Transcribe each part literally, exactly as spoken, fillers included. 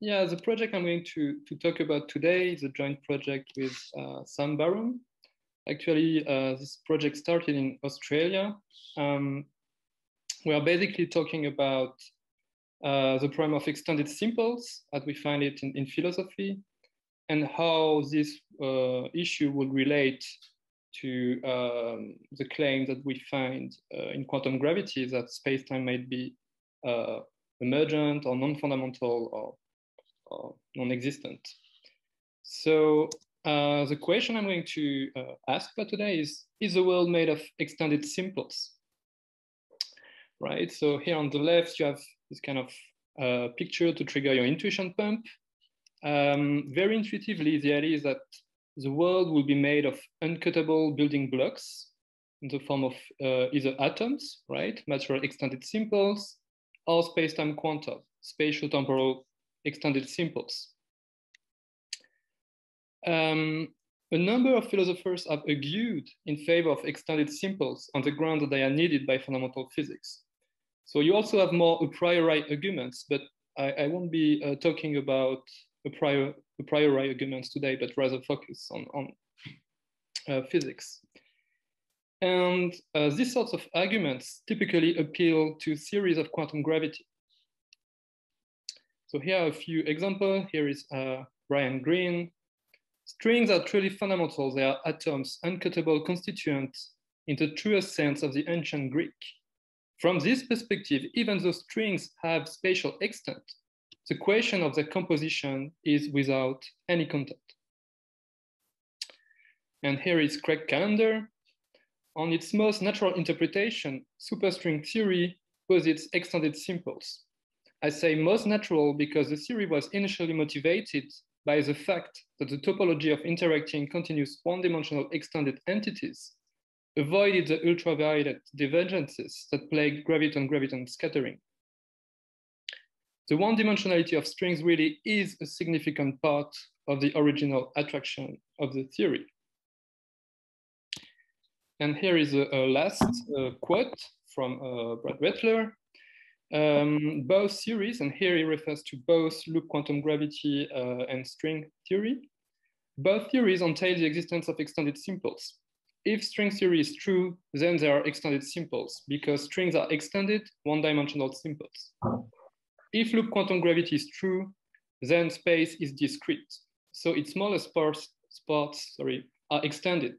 Yeah, the project I'm going to, to talk about today is a joint project with uh, Sam Barum. Actually, uh, this project started in Australia. Um, we are basically talking about uh, the problem of extended simples as we find it in, in philosophy, and how this uh, issue will relate to um, the claim that we find uh, in quantum gravity that space-time might be uh, emergent or non-fundamental or Or non-existent. So uh, the question I'm going to uh, ask about today is, is the world made of extended simples? Right, so here on the left, you have this kind of uh, picture to trigger your intuition pump. Um, very intuitively, the idea is that the world will be made of uncuttable building blocks in the form of uh, either atoms, right, material extended simples, or space-time quanta, spatio-temporal extended simples. Um, a number of philosophers have argued in favor of extended simples on the ground that they are needed by fundamental physics. So you also have more a priori arguments, but I, I won't be uh, talking about a, prior, a priori arguments today, but rather focus on, on uh, physics. And uh, these sorts of arguments typically appeal to theories of quantum gravity. So here are a few examples. Here is uh, Brian Greene. Strings are truly fundamental. They are atoms, uncuttable constituents in the truest sense of the ancient Greek. From this perspective, even though strings have spatial extent, the question of their composition is without any content. And here is Craig Callender. On its most natural interpretation, superstring theory posits extended simples. I say most natural because the theory was initially motivated by the fact that the topology of interacting continuous one-dimensional extended entities avoided the ultraviolet divergences that plague graviton-graviton scattering. The one-dimensionality of strings really is a significant part of the original attraction of the theory. And here is a, a last uh, quote from uh, Brad Rettler. Um, both theories, and here he refers to both loop quantum gravity uh, and string theory, both theories entail the existence of extended simples. If string theory is true, then there are extended simples because strings are extended one-dimensional simples. If loop quantum gravity is true, then space is discrete, so its smallest parts, parts sorry, are extended.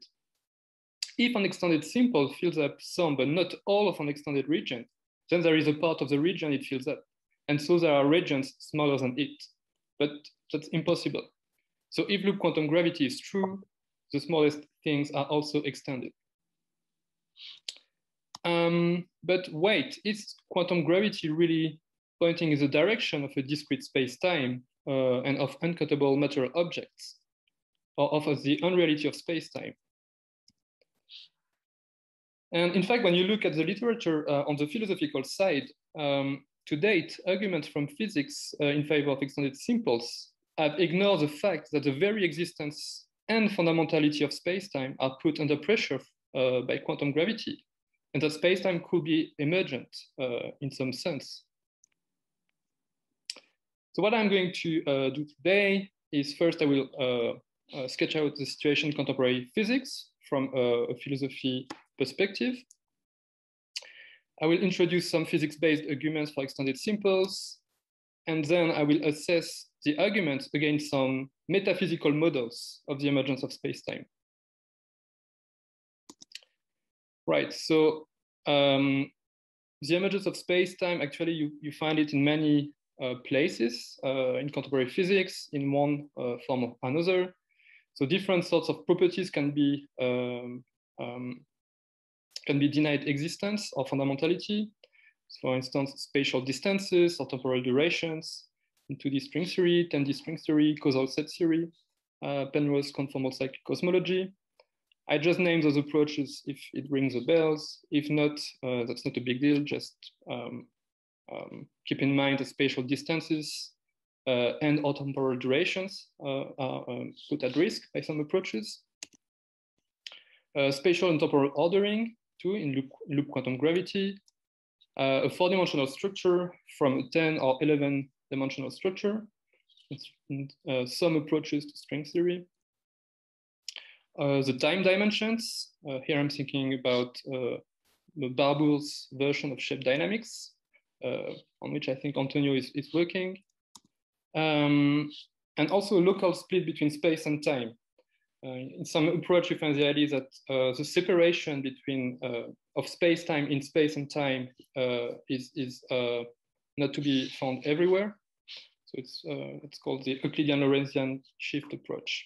If an extended simple fills up some but not all of an extended region, then there is a part of the region it fills up. And so there are regions smaller than it, but that's impossible. So if loop quantum gravity is true, the smallest things are also extended. Um, but wait, is quantum gravity really pointing in the direction of a discrete space-time uh, and of uncuttable material objects, or of the unreality of space-time? And in fact, when you look at the literature uh, on the philosophical side, um, to date, arguments from physics uh, in favor of extended simples have ignored the fact that the very existence and fundamentality of spacetime are put under pressure uh, by quantum gravity, and that spacetime could be emergent uh, in some sense. So what I'm going to uh, do today is first I will uh, uh, sketch out the situation in contemporary physics from uh, a philosophy perspective. I will introduce some physics-based arguments for extended simples, and then I will assess the arguments against some metaphysical models of the emergence of space-time. Right, so um, the emergence of space-time, actually you, you find it in many uh, places uh, in contemporary physics in one uh, form or another. So different sorts of properties can be um, um, can be denied existence or fundamentality. So for instance, spatial distances or temporal durations in two D string theory, ten D string theory, causal set theory, uh, Penrose conformal cyclic cosmology. I just named those approaches if it rings the bells. If not, uh, that's not a big deal. Just um, um, keep in mind the spatial distances uh, and or temporal durations uh, are um, put at risk by some approaches. Uh, spatial and temporal ordering, Two in loop, loop quantum gravity, uh, a four-dimensional structure from a ten or eleven dimensional structure, and uh, some approaches to string theory. Uh, the time dimensions, uh, here I'm thinking about uh, Barbour's version of shape dynamics, uh, on which I think Antonio is, is working. Um, and also a local split between space and time. Uh, in some approach, you find the idea that uh, the separation between uh, of space-time in space and time uh, is, is uh, not to be found everywhere. So it's, uh, it's called the Euclidean-Lorentzian shift approach.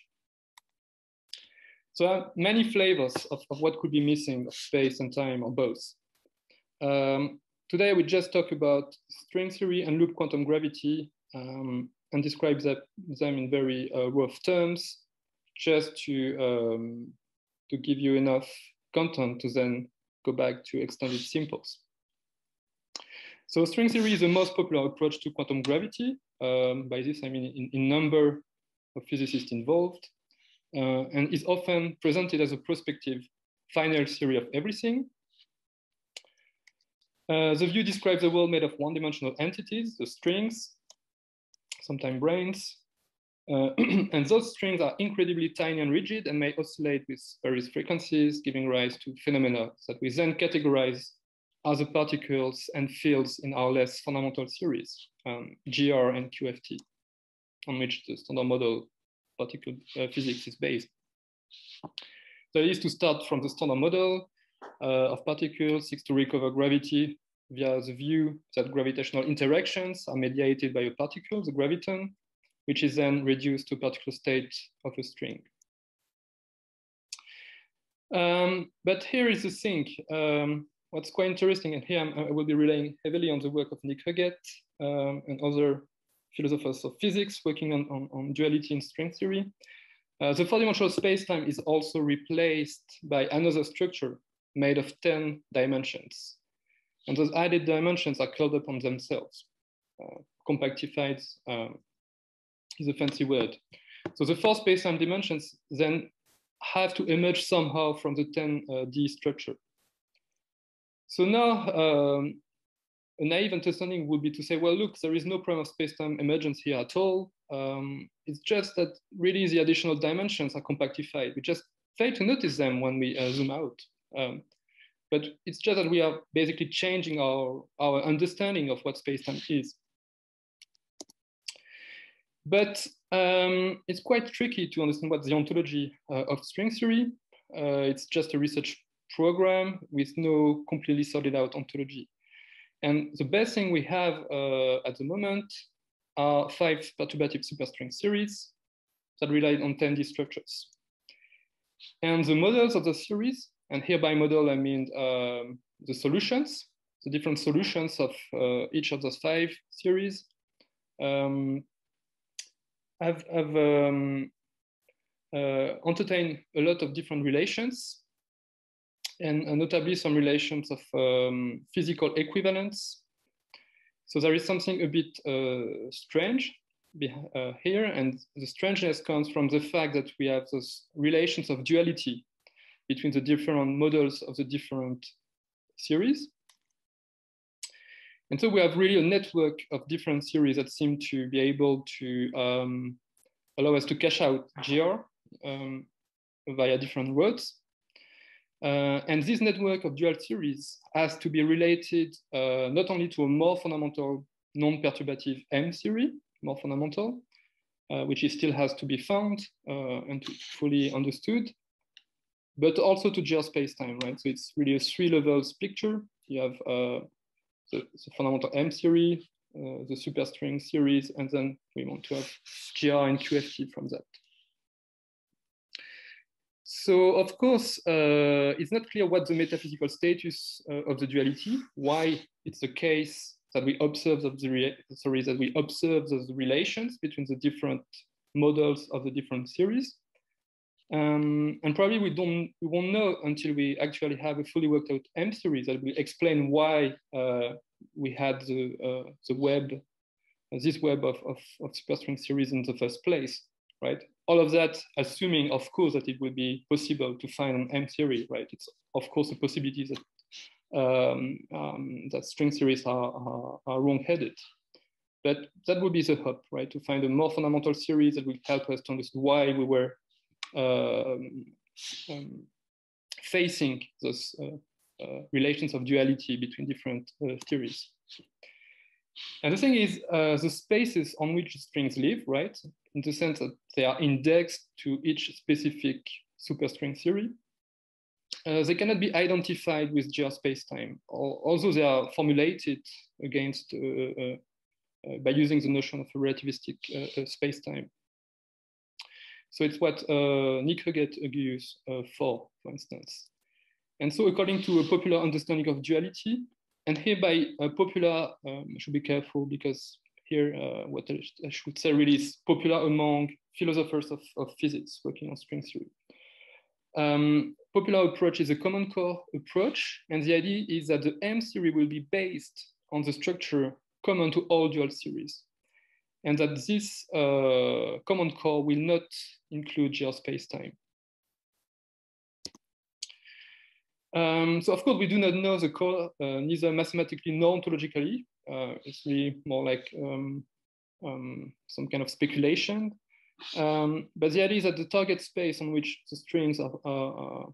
So there are many flavors of, of what could be missing of space and time or both. Um, today, we just talk about string theory and loop quantum gravity um, and describe that, them in very uh, rough terms, just to, um, to give you enough content to then go back to extended simples. So string theory is the most popular approach to quantum gravity. Um, by this, I mean in, in number of physicists involved, uh, and is often presented as a prospective final theory of everything. Uh, the view describes a world made of one-dimensional entities, the strings, sometimes brains, Uh, and those strings are incredibly tiny and rigid and may oscillate with various frequencies, giving rise to phenomena that we then categorize as the particles and fields in our less fundamental theories, um, G R and Q F T, on which the standard model particle uh, physics is based. So it is to start from the standard model uh, of particles, seeks to recover gravity via the view that gravitational interactions are mediated by a particle, the graviton, which is then reduced to a particular state of a string. Um, but here is the thing. Um, what's quite interesting, and here I'm, I will be relying heavily on the work of Nick Huggett um, and other philosophers of physics working on, on, on duality in string theory. Uh, the four-dimensional space-time is also replaced by another structure made of ten dimensions. And those added dimensions are curled upon themselves, uh, compactified, um, is a fancy word. So the four space-time dimensions then have to emerge somehow from the ten D uh, structure. So now um, a naive understanding would be to say, well, look, there is no problem of space-time emergence here at all. Um, it's just that really the additional dimensions are compactified. We just fail to notice them when we uh, zoom out. Um, but it's just that we are basically changing our, our understanding of what space-time is. But um, it's quite tricky to understand what's the ontology uh, of string theory. Uh, it's just a research program with no completely sorted out ontology. And the best thing we have uh, at the moment are five perturbative superstring theories that rely on ten D structures. And the models of the theories, and here by model I mean um, the solutions, the different solutions of uh, each of those five theories, um, I've, I've um, uh, entertained a lot of different relations, and uh, notably some relations of um, physical equivalence. So there is something a bit uh, strange uh, here, and the strangeness comes from the fact that we have those relations of duality between the different models of the different theories. And so we have really a network of different theories that seem to be able to um, allow us to cash out G R um, via different routes. Uh, and this network of dual theories has to be related uh, not only to a more fundamental non-perturbative M theory, more fundamental, uh, which still has to be found uh, and to fully understood, but also to G R space-time, right? So it's really a three levels picture. You have uh, The, the fundamental M theory, uh, the superstring series, and then we want to have G R and Q F T from that. So, of course, uh, it's not clear what the metaphysical status uh, of the duality, why it's the case that we observe the, the sorry, that we observe those relations between the different models of the different series. Um, and probably we don't we won't know until we actually have a fully worked out M theory that will explain why uh, we had the uh, the web, uh, this web of, of, of superstring series in the first place, right? All of that, assuming of course that it would be possible to find an M theory, right? It's of course a possibility that um, um, that string theories are are, are wrong-headed, But that would be the hope, right? To find a more fundamental theory that will help us to understand why we were uh, um, facing those uh, uh, relations of duality between different uh, theories. And the thing is, uh, the spaces on which strings live, right? In the sense that they are indexed to each specific superstring theory. Uh, they cannot be identified with geospacetime, although they are formulated against uh, uh, uh, by using the notion of a relativistic uh, uh, spacetime. So it's what uh, Nick Huggett argues uh, for, for instance. And so, according to a popular understanding of duality, and hereby uh, popular, um, I should be careful because here uh, what I, I should say really is popular among philosophers of, of physics working on string theory. Um, popular approach is a common core approach, and the idea is that the M theory will be based on the structure common to all dual theories, and that this uh, common core will not include geospacetime. Um, so of course we do not know the core, uh, neither mathematically nor ontologically. Uh, it's really more like um, um, some kind of speculation. Um, but the idea is that the target space on which the strings are, are,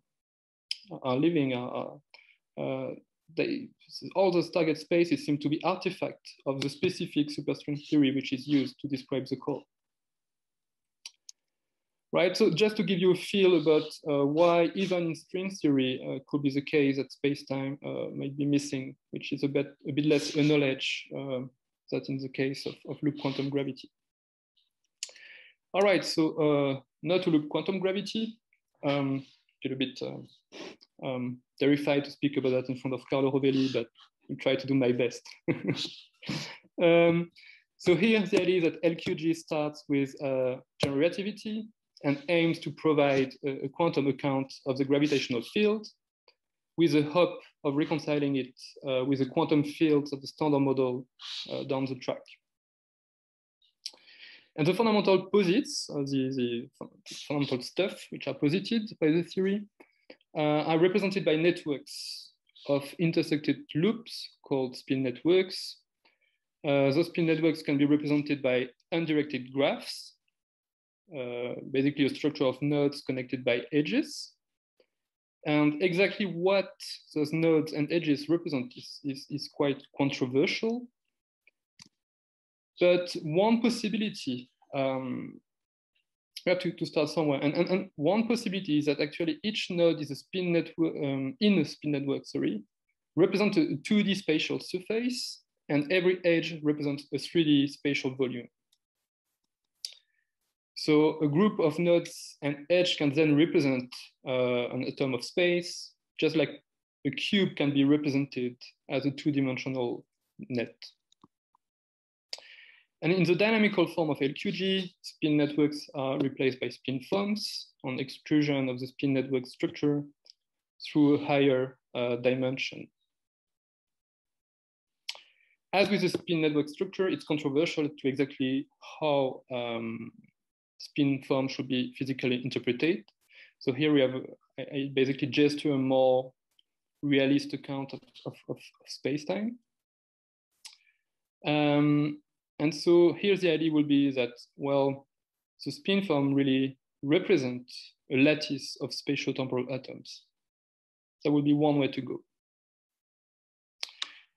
are living, are, uh, they, all those target spaces seem to be artifacts of the specific superstring theory which is used to describe the core. Right, so just to give you a feel about uh, why even in string theory uh, could be the case that space-time uh, might be missing, which is a bit, a bit less acknowledged uh, than in the case of, of loop quantum gravity. All right, so uh, not to loop quantum gravity, um, a little bit uh, um, terrified to speak about that in front of Carlo Rovelli, but I'll try to do my best. um, so here the idea is that L Q G starts with uh, general relativity and aims to provide a, a quantum account of the gravitational field with the hope of reconciling it uh, with the quantum fields of the standard model uh, down the track. And the fundamental posits, uh, the, the fundamental stuff which are posited by the theory, uh, are represented by networks of intersected loops called spin networks. Uh, those spin networks can be represented by undirected graphs, uh, basically a structure of nodes connected by edges. And exactly what those nodes and edges represent is, is, is quite controversial. But one possibility, um, we have to, to start somewhere, and, and, and one possibility is that actually each node is a spin network, um, in a spin network, sorry, represents a two D spatial surface, and every edge represents a three D spatial volume. So a group of nodes and edge can then represent uh, an atom of space, just like a cube can be represented as a two-dimensional net. And in the dynamical form of L Q G, spin networks are replaced by spin forms on extrusion of the spin network structure through a higher uh, dimension. As with the spin network structure, it's controversial to exactly how um, spin forms should be physically interpreted. So here we have a, I basically gesture a more realist account of, of, of space-time. Um, And so here the idea will be that, well, the spin form really represents a lattice of spatiotemporal atoms. That would be one way to go.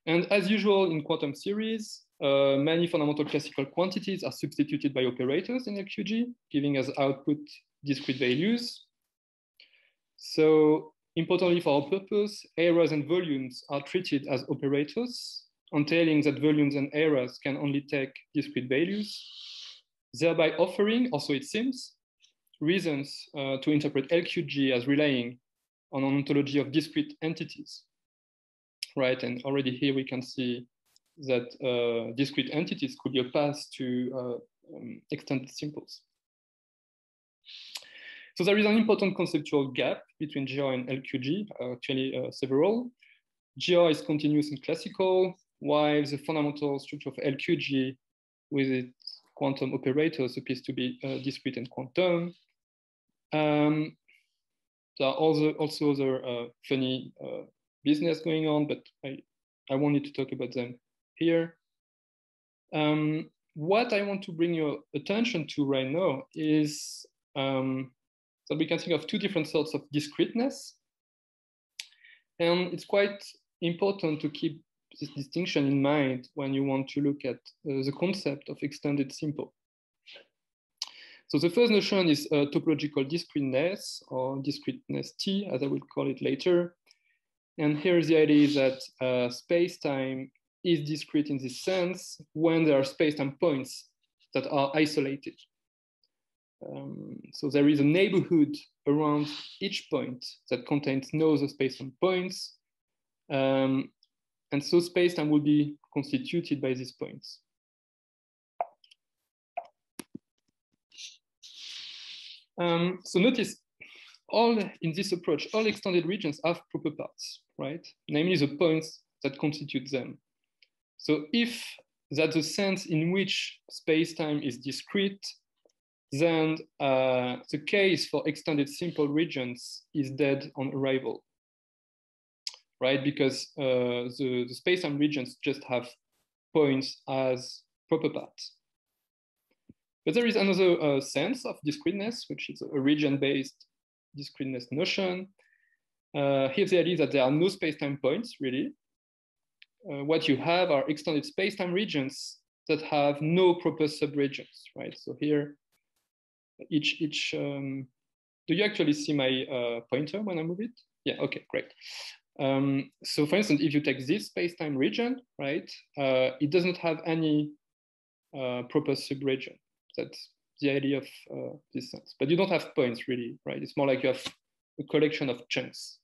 And as usual in quantum theories, uh, many fundamental classical quantities are substituted by operators in L Q G, giving us output discrete values. So importantly for our purpose, eras and volumes are treated as operators, entailing that volumes and eras can only take discrete values, thereby offering, also it seems, reasons uh, to interpret L Q G as relying on an ontology of discrete entities, right? And already here we can see that uh, discrete entities could be a path to uh, um, extended simples. So there is an important conceptual gap between G R and L Q G, uh, actually uh, several. G R is continuous and classical, while the fundamental structure of L Q G with its quantum operators appears to be uh, discrete and quantum. Um, there are also, also other uh, funny uh, business going on, but I, I wanted to talk about them here. Um, what I want to bring your attention to right now is um, that we can think of two different sorts of discreteness. And it's quite important to keep this distinction in mind when you want to look at uh, the concept of extended simple. So the first notion is uh, topological discreteness, or discreteness T, as I will call it later. And here's the idea that uh, space-time is discrete in this sense when there are space-time points that are isolated. Um, so there is a neighborhood around each point that contains no other space-time points. Um, and so space-time will be constituted by these points. Um, so notice, all in this approach, all extended regions have proper parts, right? Namely the points that constitute them. So if that's the sense in which space-time is discrete, then uh, the case for extended simple regions is dead on arrival, right? Because uh, the, the space-time regions just have points as proper parts. But there is another uh, sense of discreteness, which is a region-based discreteness notion. Uh, here's the idea that there are no space-time points, really. Uh, what you have are extended space-time regions that have no proper subregions, right? So here, each, each um, do you actually see my uh, pointer when I move it? Yeah, okay, great. Um, so for instance, if you take this space-time region, right, uh, it doesn't have any uh, proper subregion. That's the idea of uh, this sense. But you don't have points really, right? It's more like you have a collection of chunks.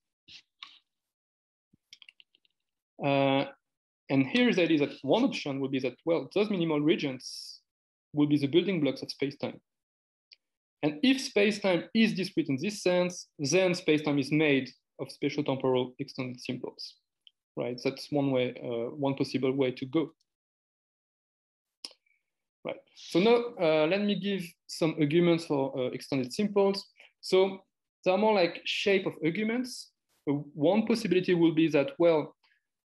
Uh, and here's the idea that one option would be that, well, those minimal regions will be the building blocks of space-time. And if space-time is discrete in this sense, then space-time is made of spatial temporal extended simples, right? That's one way, uh, one possible way to go. Right. So now uh, let me give some arguments for uh, extended simples. So they're more like shape of arguments. One possibility will be that, well,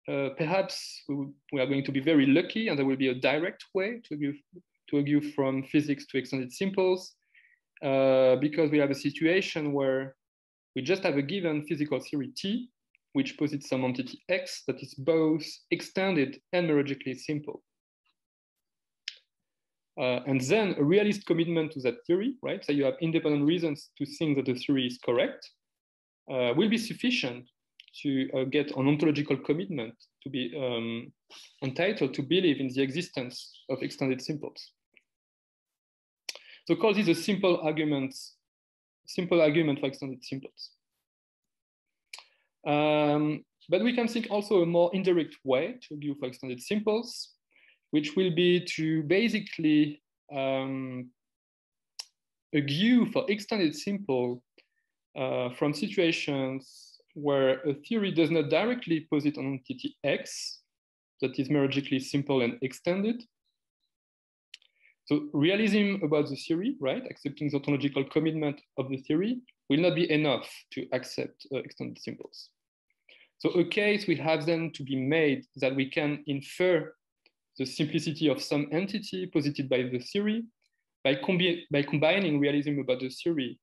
uh, perhaps we, we are going to be very lucky and there will be a direct way to argue, to argue from physics to extended simples uh, because we have a situation where we just have a given physical theory T, which posits some entity X that is both extended and merologically simple. Uh, and then a realist commitment to that theory, right? So you have independent reasons to think that the theory is correct, uh, will be sufficient to uh, get an ontological commitment to be um, entitled to believe in the existence of extended simples. So call this a simple argument, simple argument for extended simples. Um, but we can think also a more indirect way to argue for extended simples, which will be to basically um, argue for extended simple uh, from situations where a theory does not directly posit an entity X that is merologically simple and extended. So realism about the theory, right, accepting the ontological commitment of the theory will not be enough to accept uh, extended simples. So a case will have then to be made that we can infer the simplicity of some entity posited by the theory by, combi by combining realism about the theory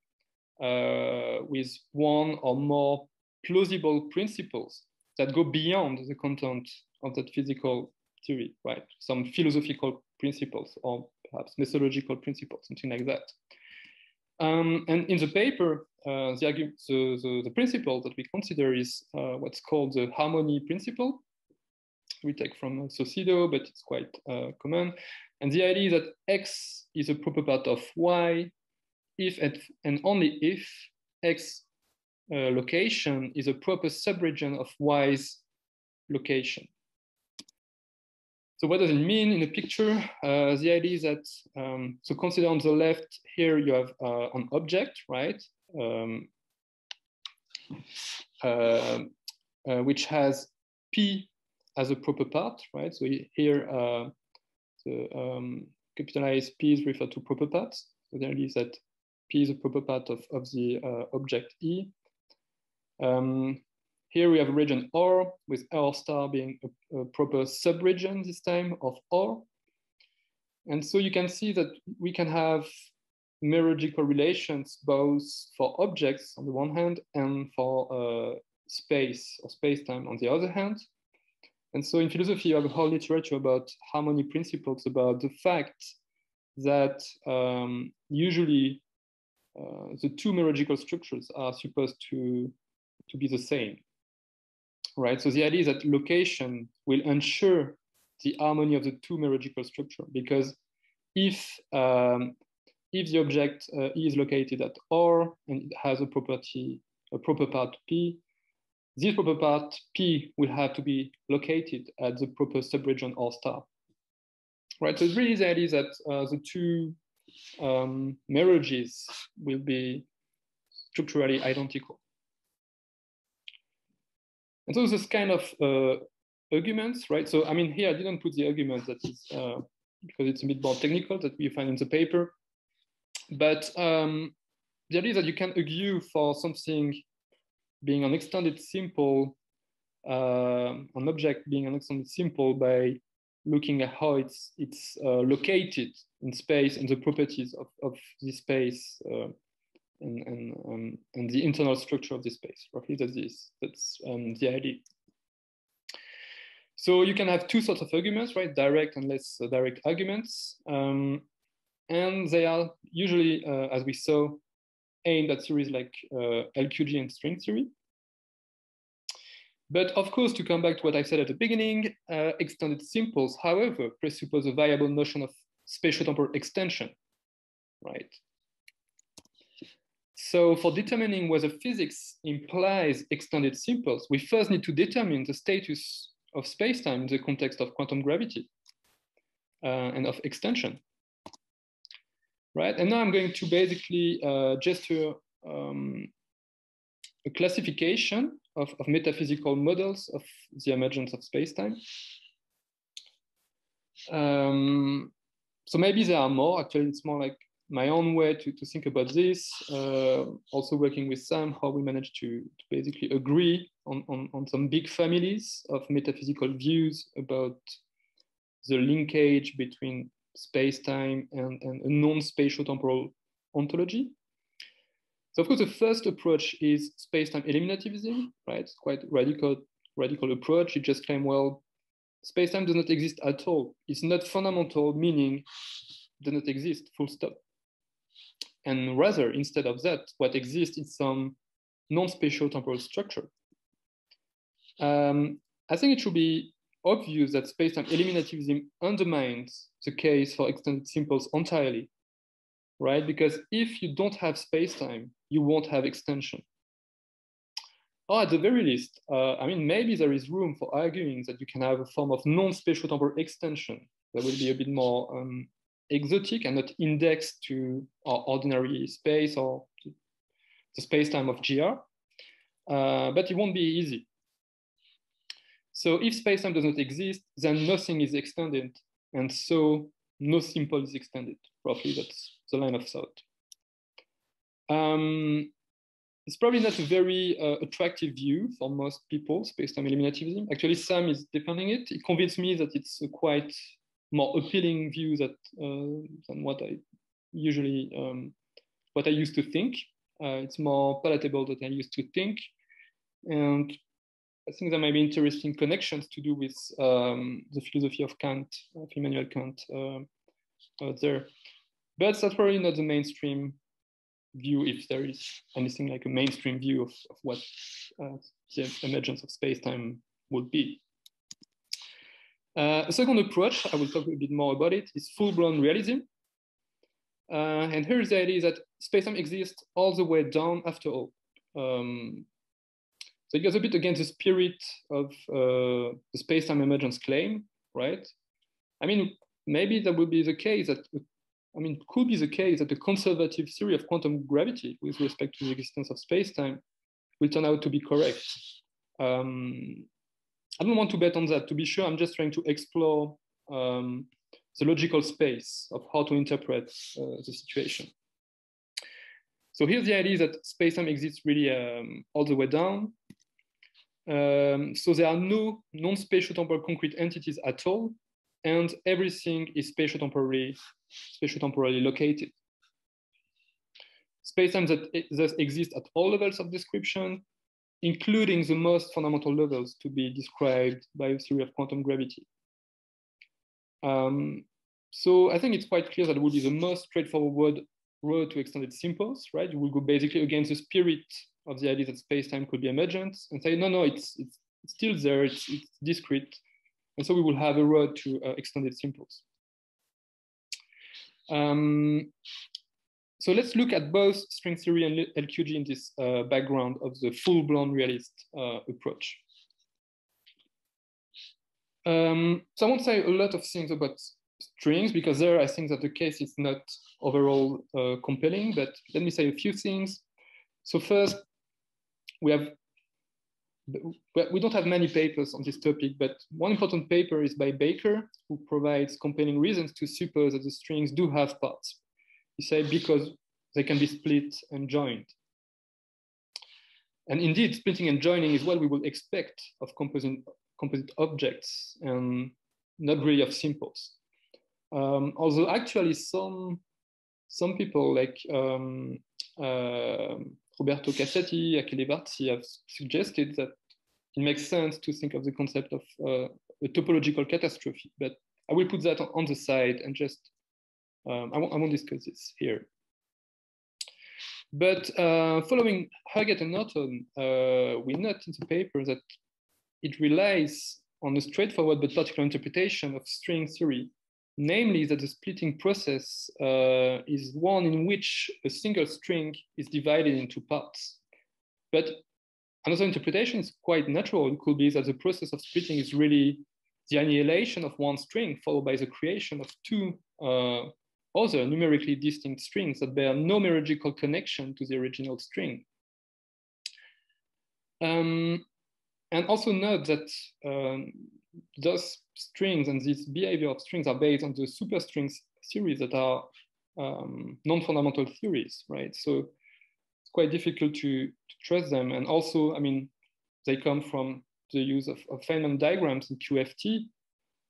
uh, with one or more plausible principles that go beyond the content of that physical theory, right? Some philosophical principles or perhaps methodological principles, something like that. Um, and in the paper, uh, the, the, the, the principle that we consider is uh, what's called the harmony principle. We take from Saucedo, but it's quite uh, common. And the idea that X is a proper part of Y if and, and only if X uh, location is a proper subregion of Y's location. So what does it mean in the picture? Uh, the idea is that, um, so consider on the left here, you have uh, an object, right? Um, uh, uh, which has P as a proper part, right? So here, uh, the um, capitalized P is referred to proper parts. So there is that P is a proper part of, of the uh, object E. Um, here we have a region R with R star being a, a proper subregion this time of R. And so you can see that we can have mereological relations both for objects on the one hand and for uh, space or space-time on the other hand. And so in philosophy, you have a whole literature about harmony principles, about the fact that um, usually uh, the two mereological structures are supposed to, to be the same, right? So the idea is that location will ensure the harmony of the two mereological structure, because if um, if the object uh, is located at R and it has a property, a proper part P, this proper part P will have to be located at the proper subregion R star, right? So it's really the idea that uh, the two um, mereologies will be structurally identical. And so this kind of uh, arguments, right? So, I mean, here I didn't put the argument that is, uh, because it's a bit more technical that we find in the paper. But um, the idea is that you can argue for something being an extended simple, uh, an object being an extended simple by looking at how it's, it's uh, located in space and the properties of, of the space uh, and, and, um, and the internal structure of the space. Roughly that is, that's um, the idea. So you can have two sorts of arguments, right? Direct and less direct arguments. Um, and they are usually, uh, as we saw, aimed at theories like uh, L Q G and string theory. But of course, to come back to what I said at the beginning, uh, extended simples, however, presuppose a viable notion of spatiotemporal extension, right? So for determining whether physics implies extended simples, we first need to determine the status of space-time in the context of quantum gravity uh, and of extension, right? And now I'm going to basically uh, gesture um, a classification of, of metaphysical models of the emergence of space-time. Um, so maybe there are more. Actually, it's more like my own way to, to think about this. Uh, also working with Sam, how we managed to, to basically agree on, on, on some big families of metaphysical views about the linkage between space-time and, and a non-spatiotemporal ontology. So of course, the first approach is space-time eliminativism, right? It's quite radical, radical approach. It just claims, well, space-time does not exist at all. It's not fundamental, meaning it does not exist, full stop. And rather, instead of that, what exists is some non-spatial temporal structure. Um, I think it should be obvious that space-time eliminativism undermines the case for extended simples entirely, right? Because if you don't have space-time, you won't have extension. Or at the very least, uh, I mean, maybe there is room for arguing that you can have a form of non-spatial temporal extension that will be a bit more um, exotic and not indexed to our ordinary space or the space-time of G R, uh, but it won't be easy. So if space-time does not exist, then nothing is extended, and so no simple is extended. Roughly, that's the line of thought. Um, it's probably not a very uh, attractive view for most people, space-time eliminativism. Actually, Sam is defending it. It convinced me that it's a quite more appealing view that, uh, than what I usually, um, what I used to think. Uh, it's more palatable than I used to think. And I think there may be interesting connections to do with um, the philosophy of Kant, of Immanuel Kant uh, out there. But that's probably not the mainstream view, if there is anything like a mainstream view of, of what uh, the emergence of space-time would be. Uh, a second approach, I will talk a bit more about it, is full-blown realism. Uh, and here's the idea that space-time exists all the way down after all. Um, so it goes a bit against the spirit of uh, the space-time emergence claim, right? I mean, maybe that would be the case that, I mean, it could be the case that the conservative theory of quantum gravity with respect to the existence of space-time will turn out to be correct. Um, I don't want to bet on that, to be sure. I'm just trying to explore um, the logical space of how to interpret uh, the situation. So here's the idea that space-time exists really um, all the way down. Um, so there are no non-spatiotemporal concrete entities at all. and everything is spatiotemporally, spatiotemporally located. Spacetimes that, that exist at all levels of description, including the most fundamental levels to be described by the theory of quantum gravity. Um, so I think it's quite clear that it would be the most straightforward road to extended simples, right? You will go basically against the spirit of the idea that space-time could be emergent and say, no, no, it's, it's still there, it's, it's discrete. And so we will have a road to uh, extended simples. Um, so let's look at both string theory and L Q G in this uh, background of the full-blown realist uh, approach. Um, so I won't say a lot of things about strings because there I think that the case is not overall uh, compelling, but let me say a few things. So first, we have we don't have many papers on this topic, but one important paper is by Baker, who provides compelling reasons to suppose that the strings do have parts. He said because they can be split and joined. And indeed, splitting and joining is what we will expect of composite, composite objects and not really of simples. Um, although actually some, some people like um, uh, Roberto Cassetti, Achille Barzi have suggested that it makes sense to think of the concept of uh, a topological catastrophe, but I will put that on the side and just, um, I, won't, I won't discuss this here. But uh, following Huggett and Norton, uh, we note in the paper that it relies on a straightforward but particular interpretation of string theory, namely that the splitting process uh, is one in which a single string is divided into parts. But another interpretation is quite natural. It could be that the process of splitting is really the annihilation of one string followed by the creation of two uh, other numerically distinct strings that bear no merological connection to the original string. Um, and also note that um, those strings and this behavior of strings are based on the superstrings theories that are um, non-fundamental theories, right? So it's quite difficult to, to trust them. And also, I mean, they come from the use of, of Feynman diagrams in Q F T.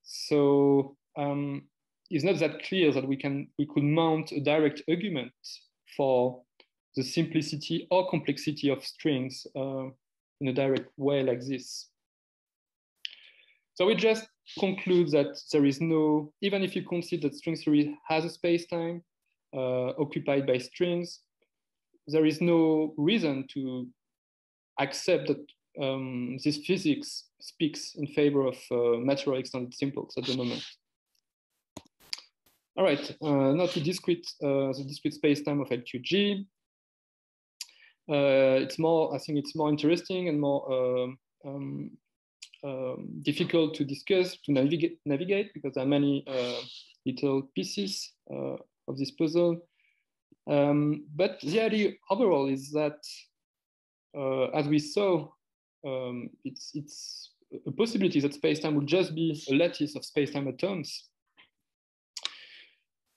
So um, it's not that clear that we can we could mount a direct argument for the simplicity or complexity of strings uh, in a direct way like this. So we just conclude that there is no, even if you consider that string theory has a space-time uh, occupied by strings, there is no reason to accept that um, this physics speaks in favor of uh, matter extended simples at the moment. All right, uh, now to discrete, uh, the discrete space-time of L Q G. Uh, it's more, I think it's more interesting and more, uh, um, Um, difficult to discuss, to navigate, navigate because there are many uh, little pieces uh, of this puzzle. Um, but the idea overall is that, uh, as we saw, um, it's, it's a possibility that space-time would just be a lattice of space-time atoms.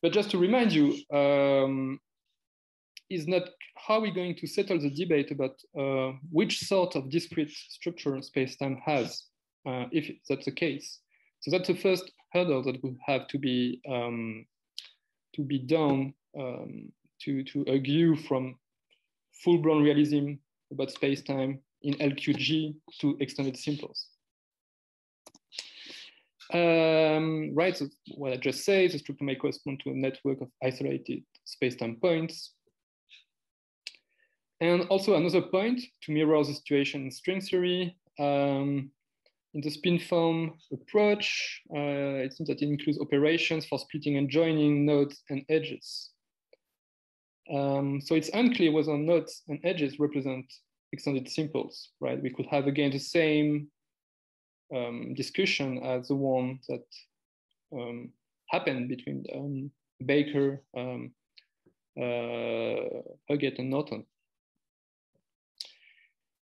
But just to remind you, um, is not how we're going to settle the debate about uh, which sort of discrete structure space-time has. Uh, if that's the case, so that's the first hurdle that will have to be um, to be done um, to to argue from full-blown realism about space-time in L Q G to extended simples. Um, right. So what I just said, the structure may correspond to a network of isolated space-time points. And also another point to mirror the situation in string theory. Um, In the spin foam approach, uh, it seems that it includes operations for splitting and joining nodes and edges. Um, so it's unclear whether nodes and edges represent extended simples, right? We could have again the same um, discussion as the one that um, happened between um, Baker, um, uh, Huggett, and Norton.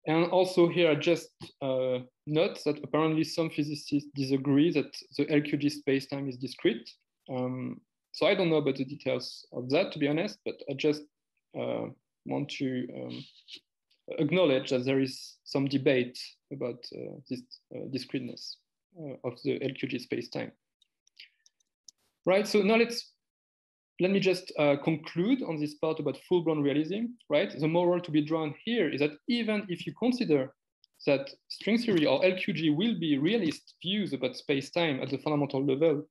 And also here, I just uh, note that apparently some physicists disagree that the L Q G space-time is discrete. Um, so I don't know about the details of that, to be honest, but I just uh, want to um, acknowledge that there is some debate about uh, this uh, discreteness uh, of the L Q G space-time. right? So now let's, let me just uh, conclude on this part about full-blown realism, right? The moral to be drawn here is that even if you consider that string theory or L Q G will be realist views about space-time at the fundamental level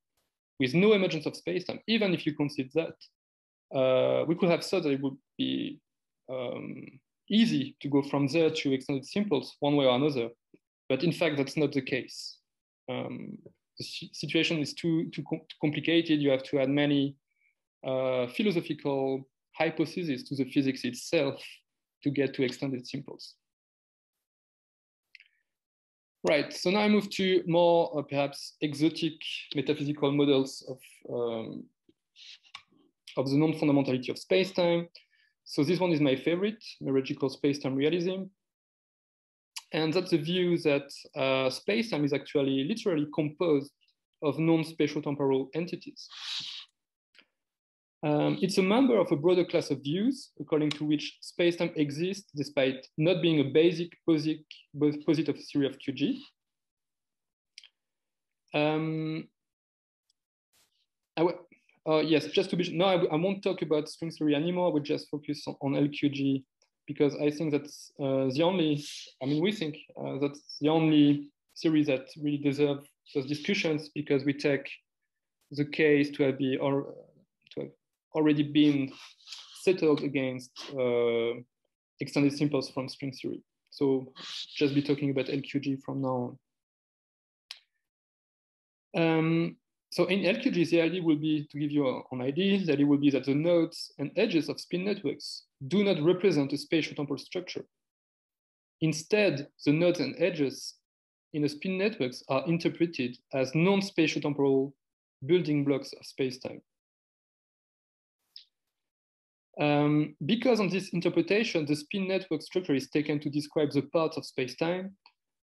with no emergence of space-time, even if you consider that, uh, we could have thought that it would be um, easy to go from there to extended simples one way or another. But in fact, that's not the case. Um, the situation is too, too, com too complicated. You have to add many uh, philosophical hypotheses to the physics itself to get to extended simples. Right, so now I move to more uh, perhaps exotic metaphysical models of, um, of the non-fundamentality of space-time. So this one is my favorite, mergical space-time realism. And that's the view that uh, space-time is actually literally composed of non-spatiotemporal entities. Um, it's a member of a broader class of views according to which space-time exists despite not being a basic posit, posit of theory of Q G. Um, I uh, yes, just to be no, I, I won't talk about string theory anymore. I will just focus on, on L Q G because I think that's uh, the only. I mean, we think uh, that's the only theory that really deserves those discussions because we take the case to be or to have already been settled against uh, extended simples from string theory. So just be talking about L Q G from now on. Um, so in L Q G, the idea will be, to give you an idea, the idea will be that the nodes and edges of spin networks do not represent a spatiotemporal structure. Instead, the nodes and edges in the spin networks are interpreted as non-spatiotemporal building blocks of spacetime. Um, because on this interpretation, the spin network structure is taken to describe the parts of space-time,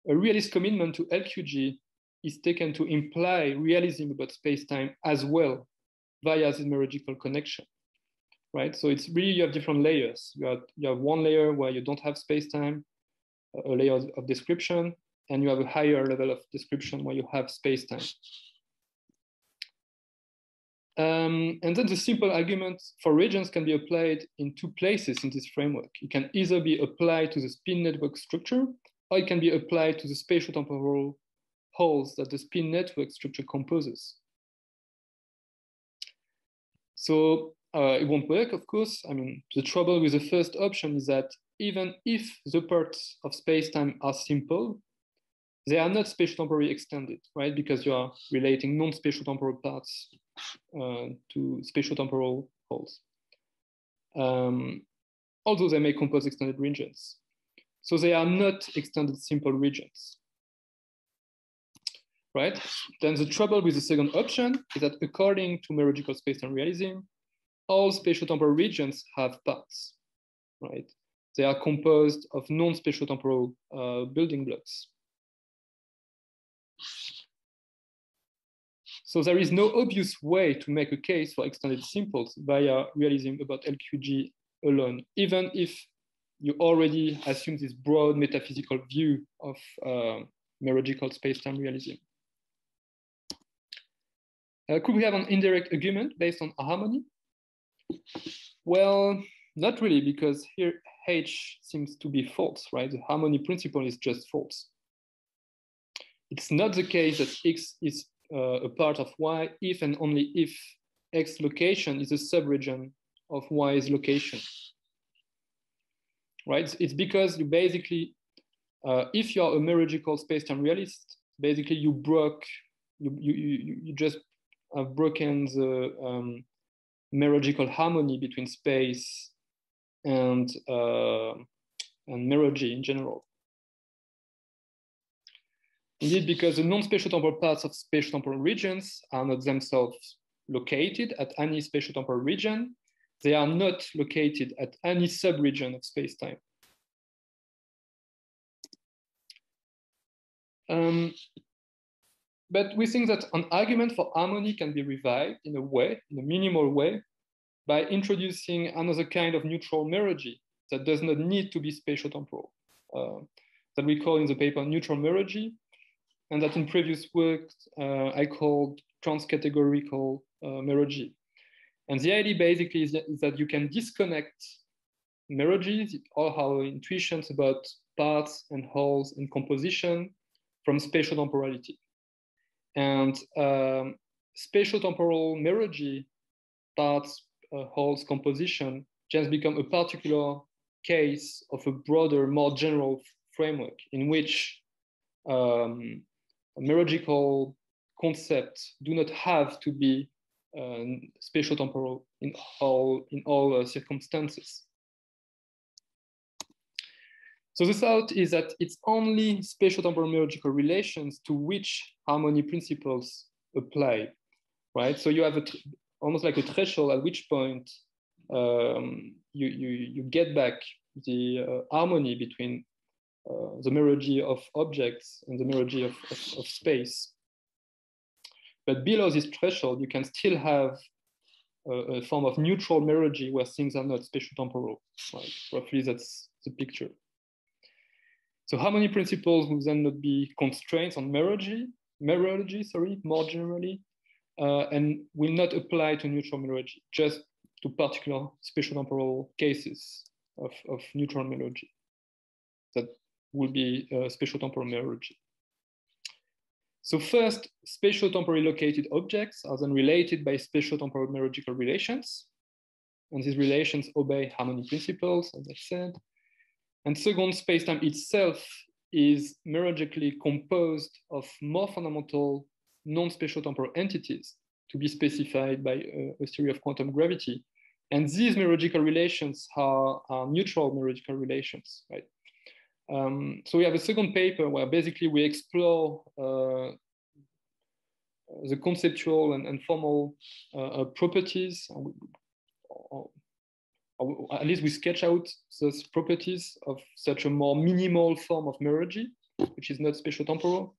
a realist commitment to L Q G is taken to imply realism about space-time as well via this mergical connection, right? So it's really, you have different layers. You have, you have one layer where you don't have space-time, a layer of description, and you have a higher level of description where you have space-time. Um, and then the simple argument for regions can be applied in two places in this framework. It can either be applied to the spin network structure, or it can be applied to the spatiotemporal holes that the spin network structure composes. So uh, it won't work, of course. I mean, the trouble with the first option is that even if the parts of space-time are simple, they are not spatiotemporally extended, right? Because you are relating non-spatiotemporal parts Uh, to spatiotemporal holes, um, although they may compose extended regions. So they are not extended simple regions, right? Then the trouble with the second option is that according to mergical space-time realism, all spatiotemporal regions have parts, right? They are composed of non-spatiotemporal uh, building blocks. So there is no obvious way to make a case for extended simples via realism about L Q G alone, even if you already assume this broad metaphysical view of uh, mergical space-time realism. Uh, could we have an indirect argument based on harmony? Well, not really, because here H seems to be false, right? The harmony principle is just false. It's not the case that X is Uh, a part of Y if and only if X location is a subregion of Y's location, right? It's because you basically, uh, if you're a mergical space-time realist, basically you broke, you, you, you, you just have broken the um, mergical harmony between space and, uh, and merology in general. Indeed, because the non-spatiotemporal parts of spatiotemporal regions are not themselves located at any spatiotemporal region, they are not located at any subregion of spacetime. Um, but we think that an argument for harmony can be revived in a way, in a minimal way, by introducing another kind of neutral merology that does not need to be spatiotemporal, uh, that we call in the paper neutral merology. and that in previous works uh, I called transcategorical uh, merology. And the idea basically is that, is that you can disconnect merology, or our intuitions about parts and wholes and composition, from spatial temporality. And um, spatial temporal merology, parts, uh, wholes, composition, just become a particular case of a broader, more general framework in which um, merological concepts do not have to be uh, spatial temporal in all, in all uh, circumstances. So the thought is that it's only spatial temporal merological relations to which harmony principles apply, right? So you have a almost like a threshold at which point um, you, you, you get back the uh, harmony between uh, the merology of objects and the merology of, of, of space. But below this threshold, you can still have a, a form of neutral merology where things are not spatial temporal, right? Roughly that's the picture. So harmony principles will then not be constraints on merology, merology, sorry, more generally, uh, and will not apply to neutral merology, just to particular spatial temporal cases of, of neutral merology that will be uh, spatial temporal merology. So first, spatial temporally located objects are then related by spatial temporal merological relations, and these relations obey harmony principles, as I said. And second, spacetime itself is merologically composed of more fundamental non-spatial temporal entities to be specified by a, a theory of quantum gravity. And these merological relations are, are neutral merological relations, right? Um, so we have a second paper where basically we explore uh, the conceptual and, and formal uh, uh, properties, or, or, at least we sketch out those properties of such a more minimal form of merology, which is not spatial temporal.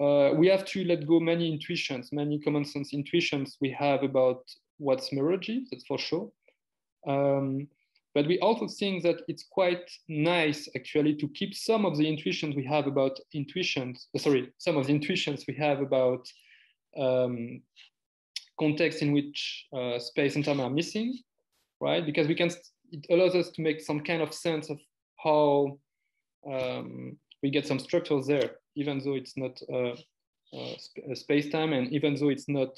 Uh, we have to let go many intuitions, many common sense intuitions we have about what's merology, that's for sure. Um, but we also think that it's quite nice actually to keep some of the intuitions we have about intuitions, sorry, some of the intuitions we have about um, contexts in which uh, space and time are missing. Right, because we can, it allows us to make some kind of sense of how um, we get some structures there, even though it's not uh, uh, sp space-time, and even though it's not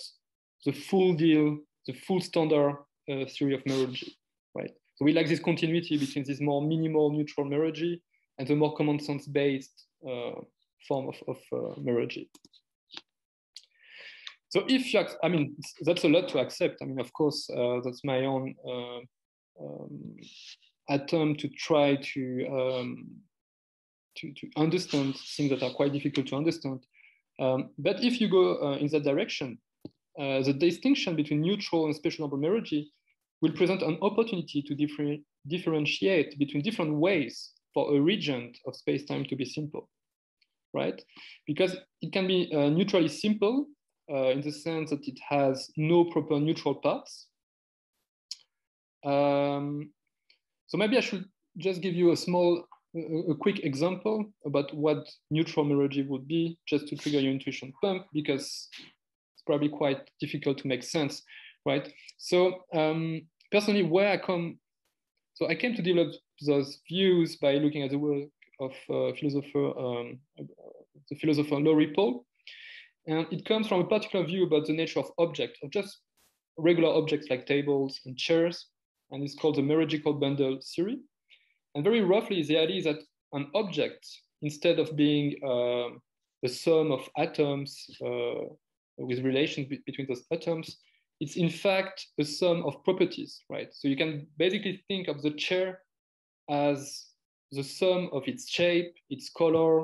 the full deal, the full standard uh, theory of merology. Right, so we like this continuity between this more minimal neutral merology and the more common sense-based uh, form of, of uh, merology. So if you, I mean, that's a lot to accept. I mean, of course, uh, that's my own uh, um, attempt to try to, um, to to understand things that are quite difficult to understand. Um, but if you go uh, in that direction, uh, the distinction between neutral and spatial temporal merology will present an opportunity to differ differentiate between different ways for a region of space-time to be simple, right? Because it can be uh, neutrally simple, Uh, in the sense that it has no proper neutral parts. Um, so maybe I should just give you a small, a, a quick example about what neutral merology would be, just to trigger your intuition pump, because it's probably quite difficult to make sense, right? So um, personally, where I come, so I came to develop those views by looking at the work of uh, philosopher, um, the philosopher Laurie Paul. And it comes from a particular view about the nature of objects, of just regular objects like tables and chairs, and it's called the merological bundle theory. And very roughly, the idea is that an object, instead of being uh, the sum of atoms uh, with relations be between those atoms, it's in fact a sum of properties, right? So you can basically think of the chair as the sum of its shape, its color,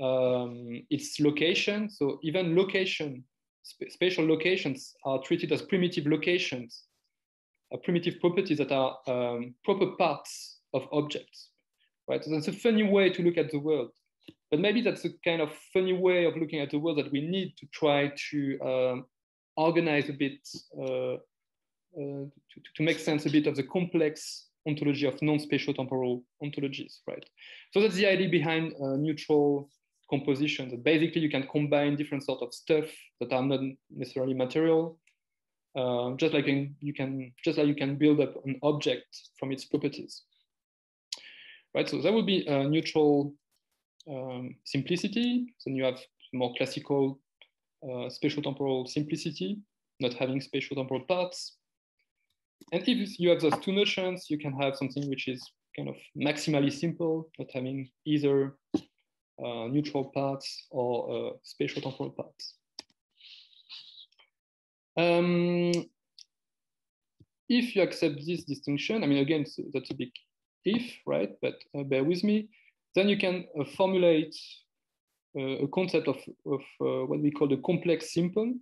Um, its location. So even location, sp spatial locations are treated as primitive locations, uh, primitive properties that are um, proper parts of objects, right? So that's a funny way to look at the world, but maybe that's a kind of funny way of looking at the world that we need to try to um, organize a bit, uh, uh, to, to make sense a bit of the complex ontology of non-spatial temporal ontologies, right? So that's the idea behind uh, neutral composition, that basically you can combine different sorts of stuff that are not necessarily material. Uh, just like in, you can, just like you can build up an object from its properties, right? So that would be a neutral um, simplicity. Then you have more classical uh, spatial-temporal simplicity, not having spatial-temporal parts. And if you have those two notions, you can have something which is kind of maximally simple, not having either uh, neutral parts or uh, spatial-temporal parts. Um, if you accept this distinction, I mean, again, that's a big if, right? But uh, bear with me. Then you can uh, formulate uh, a concept of, of uh, what we call the complex simple,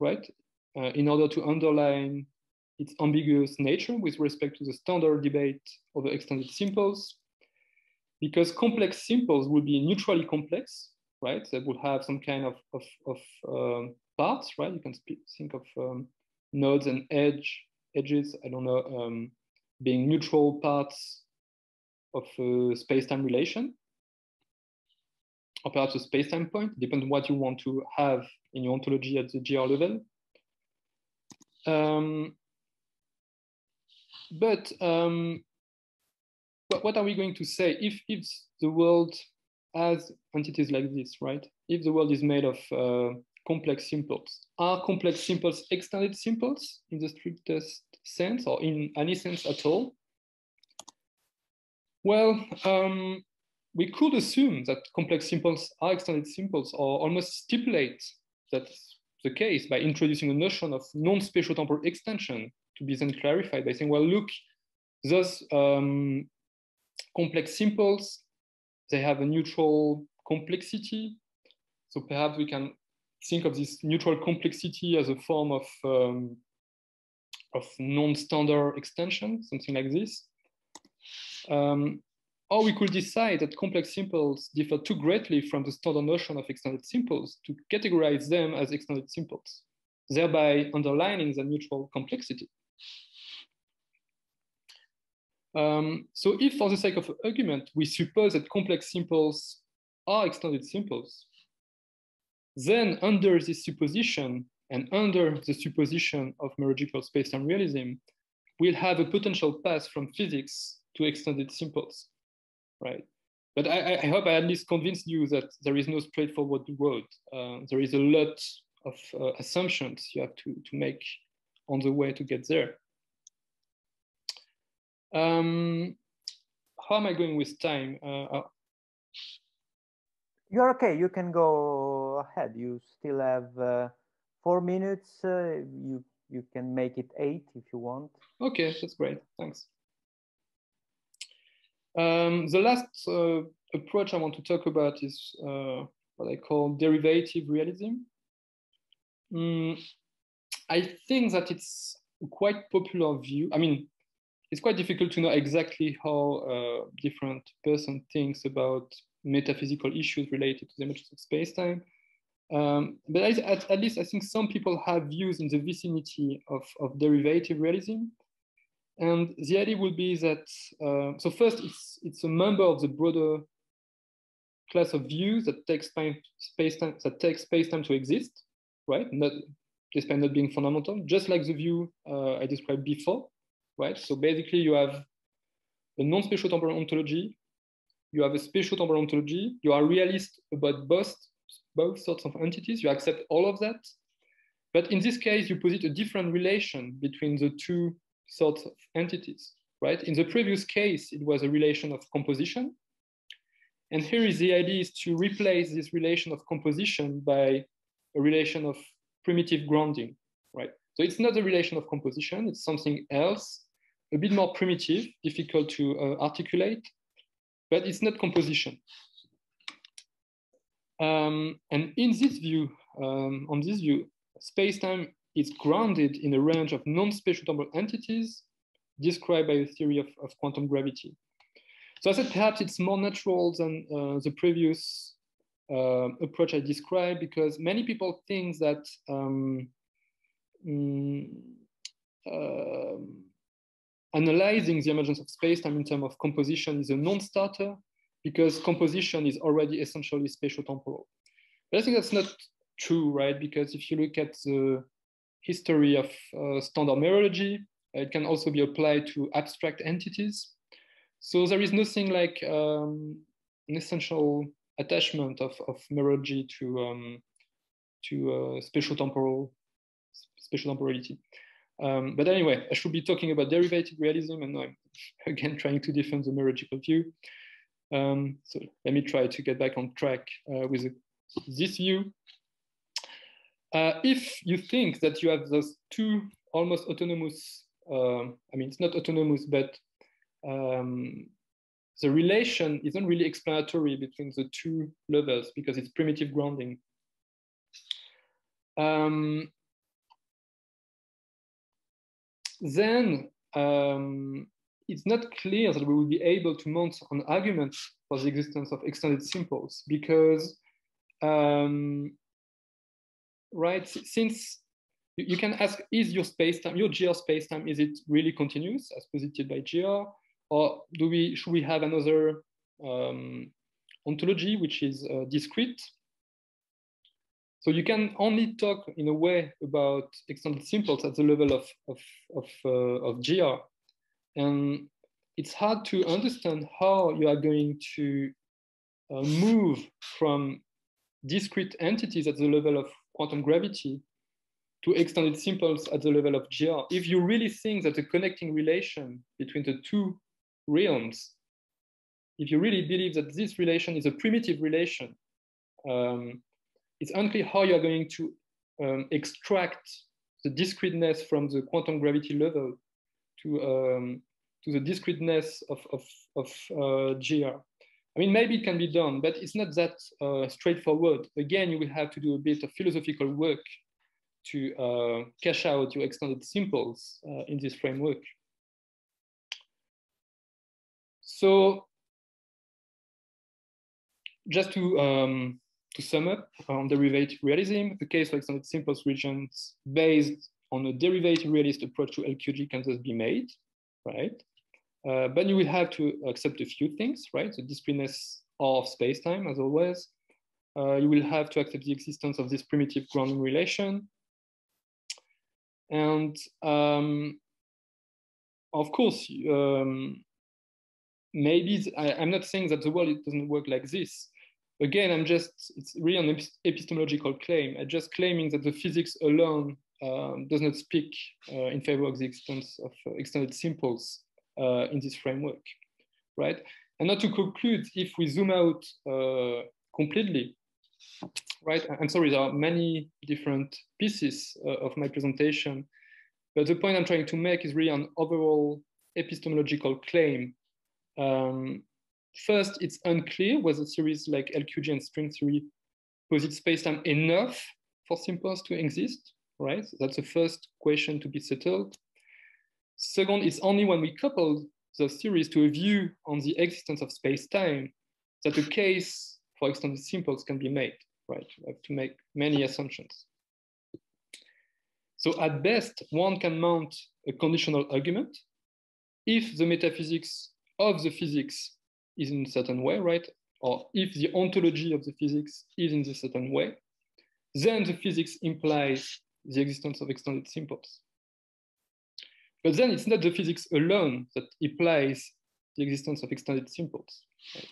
right? Uh, in order to underline its ambiguous nature with respect to the standard debate over extended simples, because complex simples would be neutrally complex, right? That would have some kind of, of, of um, parts, right? You can speak, think of um, nodes and edge, edges, I don't know, um, being neutral parts of a space-time relation, or perhaps a space-time point, depends on what you want to have in your ontology at the G R level. Um, but um, what, what are we going to say if, if the world has entities like this, right? If the world is made of uh, complex simples, are complex simples extended simples in the strictest sense or in any sense at all? Well, um, we could assume that complex simples are extended simples, or almost stipulate that's the case by introducing a notion of non-spatial temporal extension to be then clarified by saying, well, look, those um, complex simples, they have a neutral complexity. So perhaps we can think of this neutral complexity as a form of, um, of non-standard extension, something like this. Um, or we could decide that complex simples differ too greatly from the standard notion of extended simples to categorize them as extended simples, thereby underlining the neutral complexity. Um, so if, for the sake of argument, we suppose that complex simples are extended simples, then under this supposition and under the supposition of merological space-time realism, we'll have a potential path from physics to extended simples, right? But I, I hope I at least convinced you that there is no straightforward road. Uh, there is a lot of uh, assumptions you have to, to make on the way to get there. Um, how am I going with time? Uh, You're okay, you can go ahead. You still have uh, four minutes. Uh, you, you can make it eight if you want. Okay, that's great, thanks. Um, the last uh, approach I want to talk about is uh, what I call derivative realism. Mm, I think that it's a quite popular view. I mean, it's quite difficult to know exactly how uh, different person thinks about metaphysical issues related to the images of space-time. Um, but I, at, at least I think some people have views in the vicinity of, of derivative realism. And the idea would be that, uh, so first, it's, it's a member of the broader class of views that takes time, space-time, that takes space-time to exist, right? Not, despite not being fundamental, just like the view uh, I described before, right? So basically you have a non-spatial temporal ontology, you have a spatial temporal ontology, you are realist about both, both sorts of entities, you accept all of that. But in this case, you posit a different relation between the two sorts of entities, right? In the previous case, it was a relation of composition. And here is the idea is to replace this relation of composition by a relation of primitive grounding, right? So it's not a relation of composition, it's something else, a bit more primitive, difficult to uh, articulate, but it's not composition. Um, and in this view, um, on this view, space-time is grounded in a range of non-spatial temporal entities described by the theory of, of quantum gravity. So I said perhaps it's more natural than uh, the previous uh, approach I described, because many people think that um, mm, uh, analyzing the emergence of space-time in terms of composition is a non-starter, because composition is already essentially spatiotemporal. But I think that's not true, right? Because if you look at the history of uh, standard mereology, it can also be applied to abstract entities. So there is nothing like um, an essential attachment of, of mereology to, um, to uh, spatial temporal, spatial temporality. Um, but anyway, I should be talking about derivative realism, and I'm again trying to defend the mereological view. Um, so let me try to get back on track uh, with a, this view. Uh, if you think that you have those two almost autonomous, uh, I mean, it's not autonomous, but um, the relation isn't really explanatory between the two levels because it's primitive grounding. Um, then um, it's not clear that we will be able to mount an argument for the existence of extended simples because, um, right, since you can ask, is your spacetime, your G R spacetime, is it really continuous as posited by G R, or do we should we have another um, ontology which is uh, discrete? So you can only talk in a way about extended simples at the level of of of, uh, of G R, and it's hard to understand how you are going to uh, move from discrete entities at the level of quantum gravity to extended simples at the level of G R. If you really think that the connecting relation between the two realms, if you really believe that this relation is a primitive relation, um, it's unclear how you're going to um, extract the discreteness from the quantum gravity level to, um, to the discreteness of, of, of uh, G R. I mean, maybe it can be done, but it's not that uh, straightforward. Again, you will have to do a bit of philosophical work to uh, cash out your extended simples uh, in this framework. So just to, um, to sum up on derivative realism, the case for extended simples regions based on a derivative realist approach to L Q G can just be made, right? Uh, but you will have to accept a few things, right? The discreteness of spacetime, as always. Uh, you will have to accept the existence of this primitive grounding relation. And um, of course, um, maybe I, I'm not saying that the world it doesn't work like this. Again, I'm just, it's really an epistemological claim. I'm just claiming that the physics alone um, does not speak uh, in favor of the existence of uh, extended simples uh, in this framework, right? And now to conclude, if we zoom out uh, completely, right? I'm sorry, there are many different pieces uh, of my presentation, but the point I'm trying to make is really an overall epistemological claim. Um, first, it's unclear whether theories like L Q G and string theory posit spacetime enough for simples to exist, right? So that's the first question to be settled. Second, it's only when we couple those theories to a view on the existence of spacetime that the case for extended simples can be made, right? You have to make many assumptions. So at best, one can mount a conditional argument if the metaphysics of the physics is in a certain way, right? Or if the ontology of the physics is in a certain way, then the physics implies the existence of extended simples. But then it's not the physics alone that implies the existence of extended simples, right?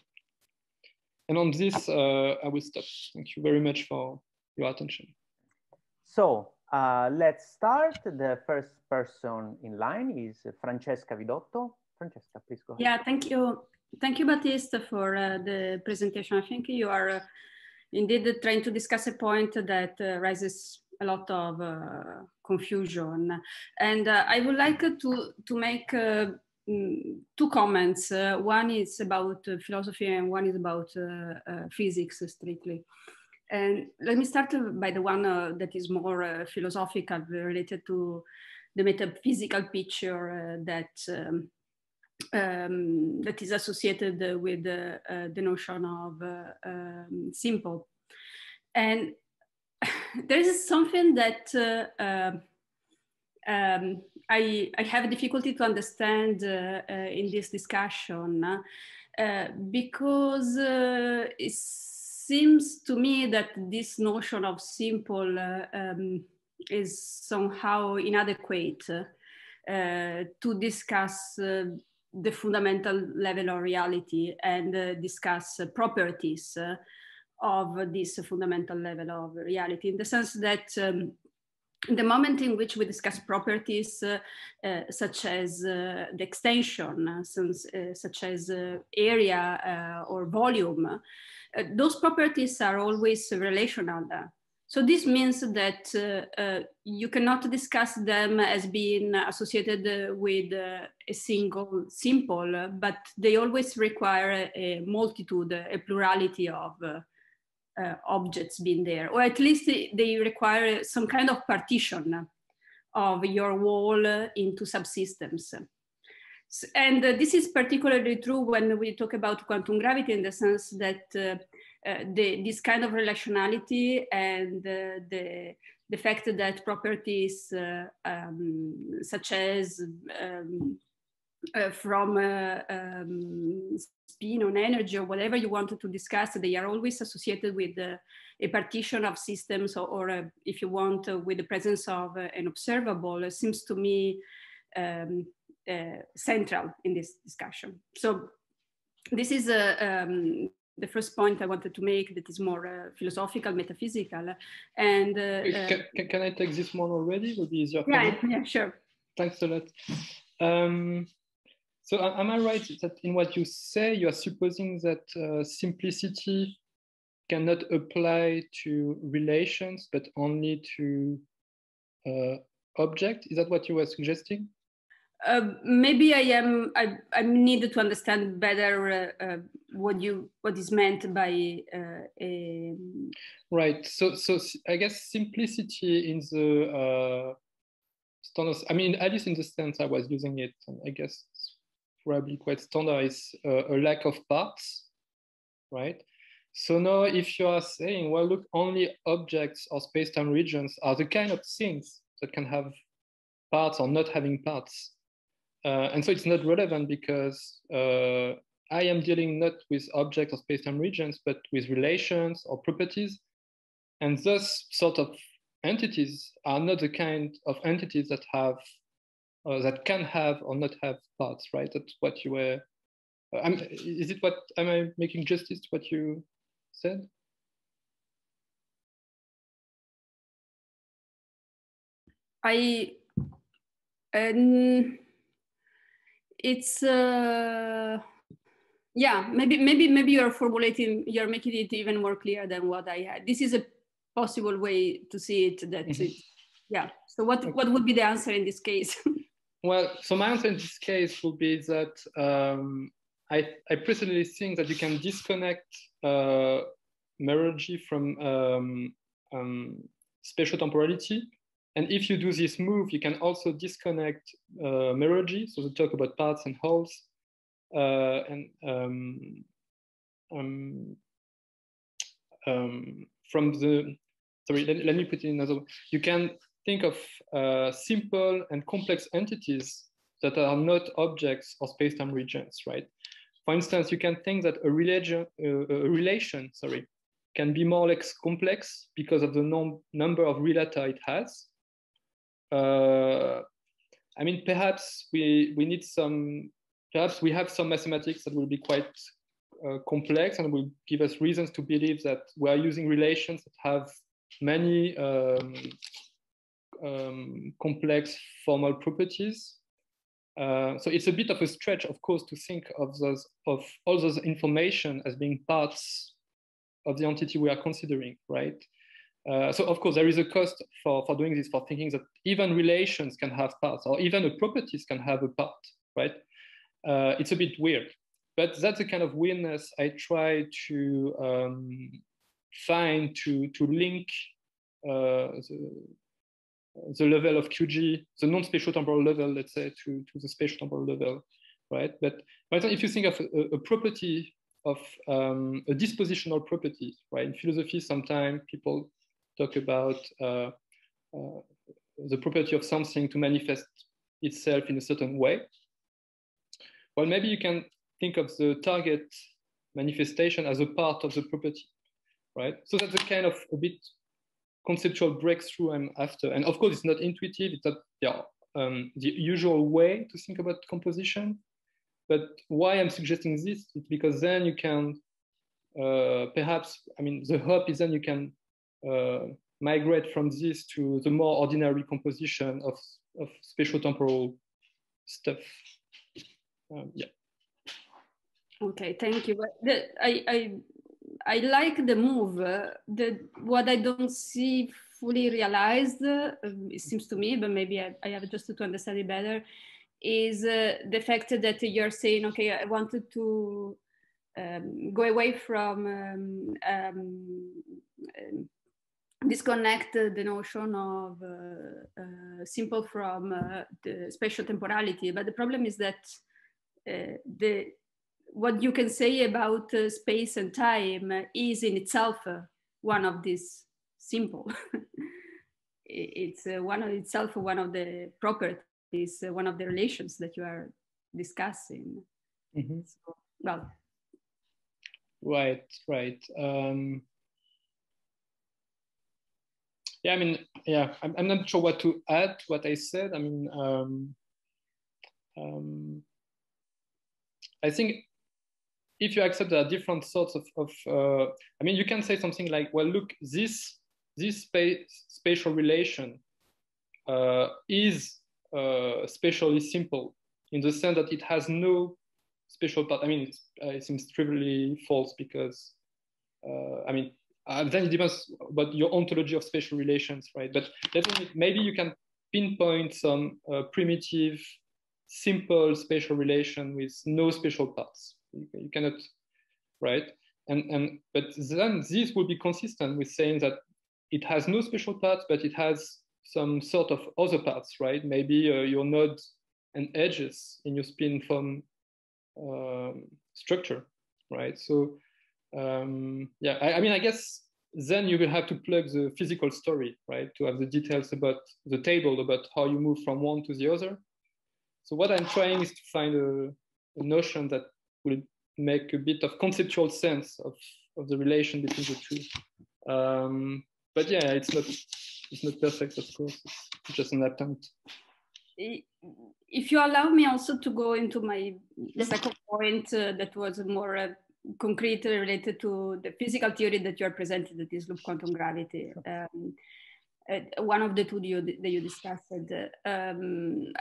And on this, uh, I will stop. Thank you very much for your attention. So uh, let's start. The first person in line is Francesca Vidotto. Francesca, please go ahead. Yeah, thank you. Thank you, Baptiste, for uh, the presentation. I think you are uh, indeed trying to discuss a point that uh, raises a lot of uh, confusion. And uh, I would like to, to make uh, two comments. Uh, one is about uh, philosophy and one is about uh, uh, physics strictly. And let me start by the one uh, that is more uh, philosophical, related to the metaphysical picture uh, that um, um, that is associated with uh, uh, the notion of uh, um, simple. And there is something that uh, uh, Um, I, I have difficulty to understand uh, uh, in this discussion, uh, uh, because uh, it seems to me that this notion of simple uh, um, is somehow inadequate uh, to discuss uh, the fundamental level of reality and uh, discuss uh, properties uh, of this fundamental level of reality, in the sense that um, the moment in which we discuss properties uh, uh, such as uh, the extension, uh, since, uh, such as uh, area uh, or volume, uh, those properties are always relational. So this means that uh, uh, you cannot discuss them as being associated uh, with uh, a single simple, uh, but they always require a multitude, a plurality of uh, uh, objects being there, or at least they require some kind of partition of your wall into subsystems. So, and uh, this is particularly true when we talk about quantum gravity, in the sense that uh, Uh, the, this kind of relationality and uh, the, the fact that properties uh, um, such as um, uh, from uh, um, spin on energy or whatever you wanted to discuss, they are always associated with uh, a partition of systems, or, or uh, if you want, uh, with the presence of uh, an observable, uh, seems to me um, uh, central in this discussion. So this is a... Um, the first point I wanted to make, that is more uh, philosophical, metaphysical, and uh, can, can, can I take this one already? Would be easier. Yeah, yeah, sure. Thanks a lot. Um, so, am I right that in what you say, you are supposing that uh, simplicity cannot apply to relations, but only to uh, object? Is that what you were suggesting? Uh, maybe I am. I, I need to understand better uh, uh, what you what is meant by uh, a... right. So, so I guess simplicity in the uh, standard. I mean, at least in the sense I was using it, and I guess it's probably quite standard, is uh, a lack of parts, right? So now, if you are saying, well, look, only objects or space-time regions are the kind of things that can have parts or not having parts. Uh, and so it's not relevant, because uh, I am dealing not with objects or space-time regions, but with relations or properties. And those sort of entities are not the kind of entities that have, uh, that can have or not have parts, right? That's what you were, uh, I'm, is it what, am I making justice to what you said? I, um... It's uh, yeah, maybe maybe maybe you're formulating, you're making it even more clear than what I had. This is a possible way to see it. That mm-hmm. it, yeah. So what okay. what would be the answer in this case? Well, so my answer in this case would be that um, I I personally think that you can disconnect uh, mereology from um, um, spatial temporality. And if you do this move, you can also disconnect uh, mereology, so the talk about parts and wholes, uh, and um, um, um, from the, sorry, let, let me put it in another way. You can think of uh, simple and complex entities that are not objects or space-time regions, right? For instance, you can think that a religion, uh, a relation, sorry, can be more or less complex because of the num number of relata it has. Uh, I mean, perhaps we we need some, perhaps we have some mathematics that will be quite uh, complex and will give us reasons to believe that we are using relations that have many um, um, complex formal properties. Uh, so it's a bit of a stretch, of course, to think of those, of all those information as being parts of the entity we are considering, right? Uh, so of course there is a cost for, for doing this, for thinking that even relations can have parts, or even a properties can have a part, right? Uh, it's a bit weird, but that's the kind of weirdness I try to um, find to, to link uh, the, the level of Q G, the non-spatial temporal level, let's say, to, to the spatial temporal level, right? But if you think of a, a property of um, a dispositional property, right? In philosophy, sometimes people talk about uh, uh, the property of something to manifest itself in a certain way. Well, maybe you can think of the target manifestation as a part of the property, right? So that's a kind of a bit conceptual breakthrough I'm after. And of course, it's not intuitive. It's not yeah, um, the usual way to think about composition. But why I'm suggesting this is because then you can uh, perhaps, I mean, the hope is then you can uh, migrate from this to the more ordinary composition of, of spatiotemporal stuff. Um, yeah. Okay, thank you. The, I, I, I like the move. Uh, the, what I don't see fully realized, uh, it seems to me, but maybe I, I have just to understand it better, is uh, the fact that you're saying, okay, I wanted to um, go away from, um, um, um, disconnect the notion of uh, uh, simple from uh, the spatial temporality. But the problem is that uh, the what you can say about uh, space and time is in itself uh, one of these simple. It's uh, one of itself one of the properties, uh, one of the relations that you are discussing. Mm-hmm. So, well, right, right. Um, yeah, I mean, yeah, I'm, I'm not sure what to add to what I said. I mean, um, um, I think. If you accept there are different sorts of, of uh, I mean, you can say something like, well, look, this this space, spatial relation uh, is uh, spatially simple in the sense that it has no spatial part. I mean, it's, uh, it seems trivially false because, uh, I mean, uh, then it depends about your ontology of spatial relations, right? But let me, maybe you can pinpoint some uh, primitive, simple spatial relation with no spatial parts. You cannot, right? And and but then this would be consistent with saying that it has no special parts, but it has some sort of other parts, right? Maybe uh, your nodes and edges in your spin form um, structure, right? So um, yeah, I, I mean, I guess then you will have to plug the physical story, right? To have the details about the table, about how you move from one to the other. So what I'm trying is to find a, a notion that will make a bit of conceptual sense of, of the relation between the two. Um, but yeah, it's not, it's not perfect, of course, it's just an attempt. If you allow me also to go into my second point uh, that was more uh, concrete related to the physical theory that you are presenting, that is loop quantum gravity. Um, Uh, one of the two that you, that you discussed. Um,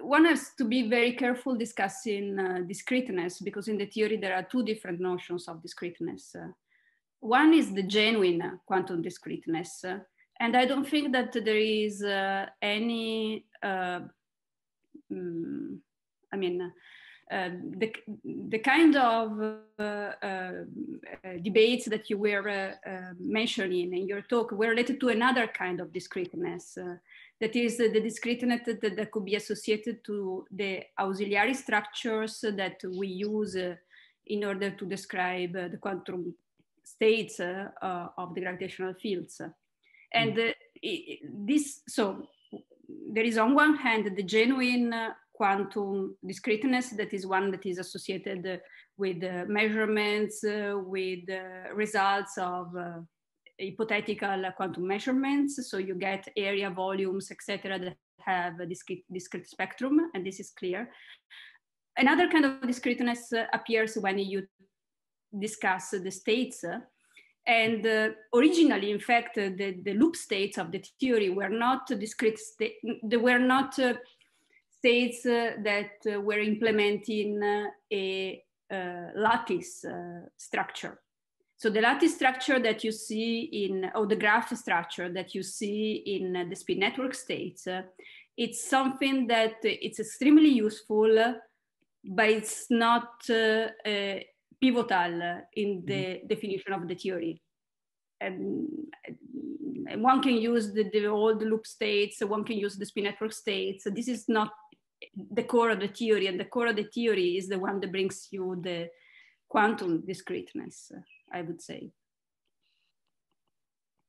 one has to be very careful discussing uh, discreteness, because in the theory there are two different notions of discreteness. Uh, one is the genuine quantum discreteness. Uh, and I don't think that there is uh, any, uh, mm, I mean, uh, the, the kind of uh, uh, debates that you were uh, uh, mentioning in your talk were related to another kind of discreteness. Uh, that is uh, the discreteness that, that could be associated to the auxiliary structures that we use uh, in order to describe uh, the quantum states uh, uh, of the gravitational fields. And uh, it, this, so there is on one hand the genuine uh, quantum discreteness, that is one that is associated uh, with uh, measurements, uh, with uh, results of uh, hypothetical uh, quantum measurements. So you get area, volumes, et cetera, that have a discrete, discrete spectrum, and this is clear. Another kind of discreteness uh, appears when you discuss uh, the states. Uh, And uh, originally, in fact, uh, the, the loop states of the theory were not discrete states, they were not uh, states uh, that uh, were implementing uh, a uh, lattice uh, structure. So the lattice structure that you see in, or the graph structure that you see in uh, the spin network states, uh, it's something that it's extremely useful, uh, but it's not uh, uh, pivotal in the definition of the theory. And one can use the, the old loop states, one can use the spin network states. This is not the core of the theory, and the core of the theory is the one that brings you the quantum discreteness, I would say.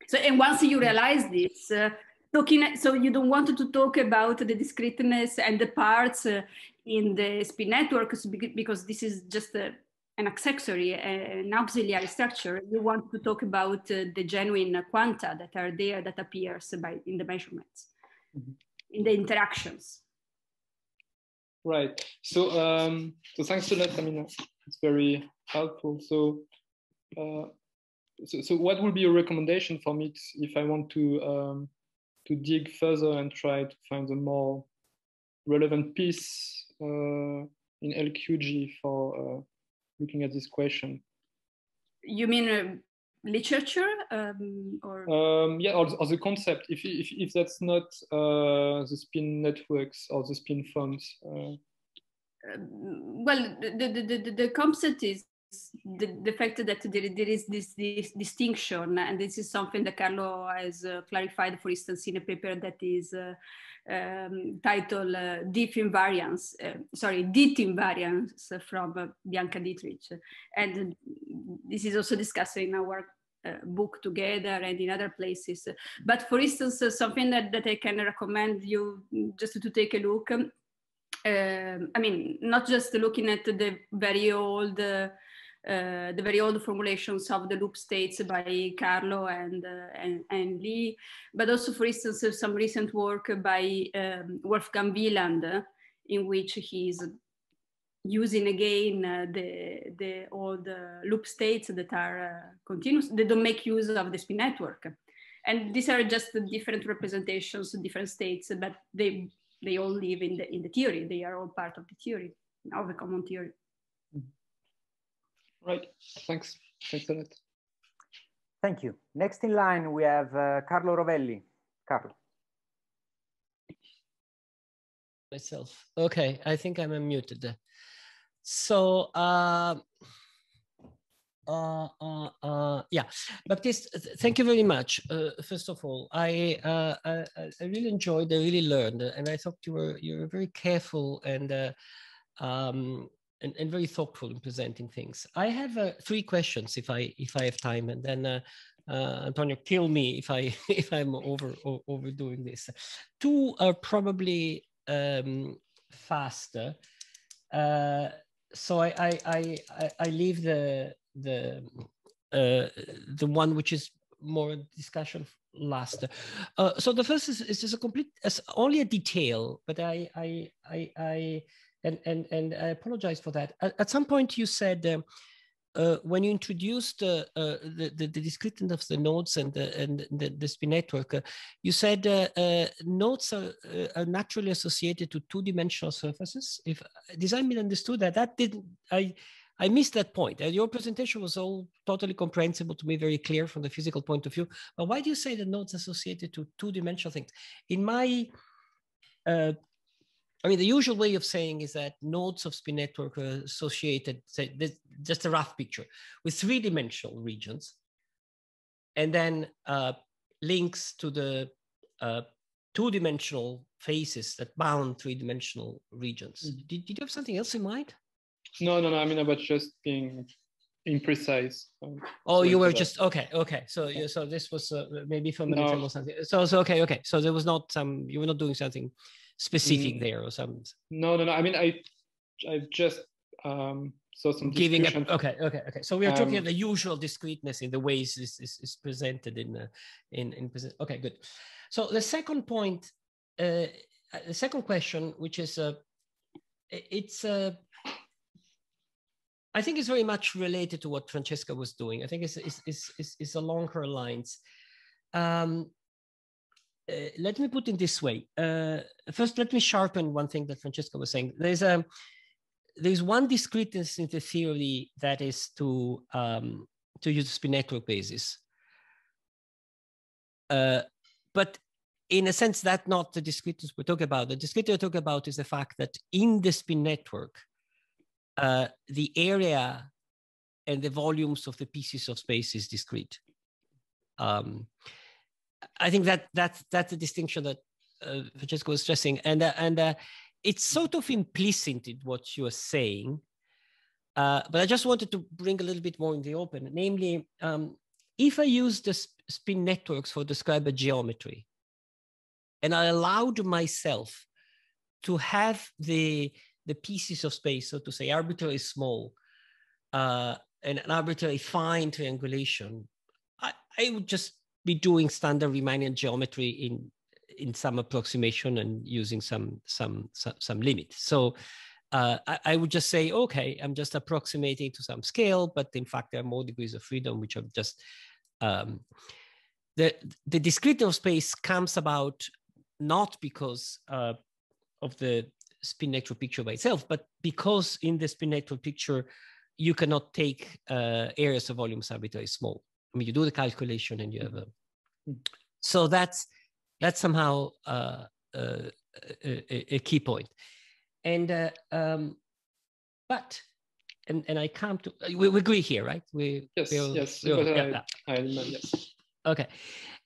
So, and once you realize this, uh, talking, so you don't want to talk about the discreteness and the parts uh, in the spin networks, because this is just a, an accessory, a, an auxiliary structure. You want to talk about uh, the genuine quanta that are there, that appears by, in the measurements, mm-hmm. in the interactions. Right. So, um, so thanks a lot. I mean, it's very helpful. So, uh, so, so what would be a recommendation for me to, if I want to um, to dig further and try to find a more relevant piece uh, in L Q G for uh, looking at this question? You mean uh, literature, um, or um, yeah, or, or the concept? If if if that's not uh, the spin networks or the spin forms. Uh... Well, the the the, the concept is. The, the fact that there, there is this, this distinction, and this is something that Carlo has uh, clarified, for instance, in a paper that is uh, um, titled uh, Diff Invariance, uh, sorry, D I T Invariance from uh, Bianca Dietrich. And this is also discussed in our uh, book together and in other places. But for instance, uh, something that, that I can recommend you just to, to take a look, um, I mean, not just looking at the very old uh, Uh, the very old formulations of the loop states by Carlo and, uh, and, and Lee, but also, for instance, uh, some recent work by um, Wolfgang Wieland, uh, in which he's using again uh, the, the old uh, loop states that are uh, continuous, they don't make use of the spin network. And these are just the different representations, different states, but they, they all live in the, in the theory, they are all part of the theory, of a common theory. Right, thanks. Thanks a lot. Thank you. Next in line, we have uh, Carlo Rovelli. Carlo. Myself. Okay, I think I'm unmuted. So, uh, uh, uh, uh, yeah, Baptiste, thank you very much. Uh, first of all, I, uh, I I really enjoyed, I really learned, and I thought you were you were very careful and. Uh, um, And, and very thoughtful in presenting things. I have uh, three questions, if I if I have time, and then uh, uh, Antonio, kill me if I if I'm over o overdoing this. Two are probably um, faster, uh, so I I, I I I leave the the uh, the one which is more discussion last. Uh, so the first is, is just a complete, it's only a detail, but I I I. I And, and, and I apologize for that. At, at some point you said, um, uh, when you introduced uh, uh, the, the, the discreteness of the nodes and the, and the, the spin network, uh, you said uh, uh, nodes are, uh, are naturally associated to two-dimensional surfaces. If, did I misunderstood that? That didn't, I, I missed that point. Uh, your presentation was all totally comprehensible to me, very clear from the physical point of view. But why do you say the nodes associated to two-dimensional things? In my uh, I mean, the usual way of saying is that nodes of spin network are associated, say, this, just a rough picture, with three-dimensional regions, and then uh, links to the uh, two-dimensional faces that bound three-dimensional regions. Mm-hmm. Did, did you have something else in mind? No, no, no. I mean, I was just being imprecise. Oh, you were just, okay, okay. So, yeah. So this was uh, maybe from no. or something. So, so, okay, okay. So there was not some, um, you were not doing something specific there or something? No, no, no. I mean, I, I just um, saw some giving up. Okay, okay, okay. So we are um, talking about the usual discreteness in the ways this is, is presented in, uh, in, in present. Okay, good. So the second point, uh, the second question, which is, uh, it's, uh, I think it's very much related to what Francesca was doing. I think it's it's it's, it's, it's along her lines. Um, Uh, let me put it this way. Uh, first, let me sharpen one thing that Francesca was saying. There's a there's one discreteness in the theory that is to um, to use the spin network basis, uh, but in a sense that's not the discreteness we're talking about. The discreteness we're talking about is the fact that in the spin network, uh, the area and the volumes of the pieces of space is discrete. Um, I think that that's that's a distinction that uh, Francesca was stressing, and uh, and uh, it's sort of implicit in what you are saying, uh, but I just wanted to bring a little bit more in the open. Namely, um, if I use the sp spin networks for describe a geometry, And I allowed myself to have the, the pieces of space, so to say, arbitrarily small, uh, and an arbitrarily fine triangulation. I, I would just be doing standard Riemannian geometry in in some approximation and using some some some, some limit. So uh, I, I would just say, okay, I'm just approximating to some scale, but in fact there are more degrees of freedom, which are just um, the the discreteness of space comes about not because uh, of the spin-vector picture by itself, but because in the spin-vector picture you cannot take uh, areas of volumes arbitrarily small. I mean, you do the calculation and you have a. So that's that's somehow uh, uh, a, a key point, and uh, um, but and and I come to we, we agree here, right? We yes all, yes, all, yeah, I, yeah. I remember, yes. Okay,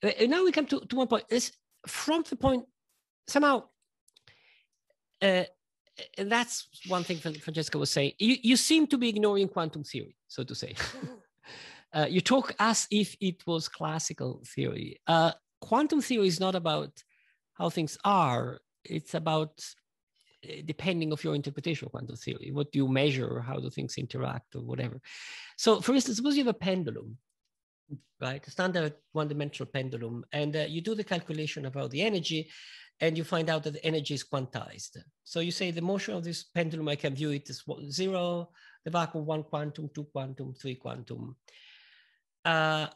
and now we come to, to one point. It's from the point somehow. Uh, and that's one thing Francesca was saying. You you seem to be ignoring quantum theory, so to say. Uh, you talk as if it was classical theory. Uh, quantum theory is not about how things are. It's about, uh, depending on your interpretation of quantum theory, what do you measure, or how do things interact, or whatever. So for instance, suppose you have a pendulum, right? A standard one-dimensional pendulum, and uh, you do the calculation about the energy, and you find out that the energy is quantized. So you say the motion of this pendulum, I can view it as zero, the vacuum one quantum, two quantum, three quantum. Uh,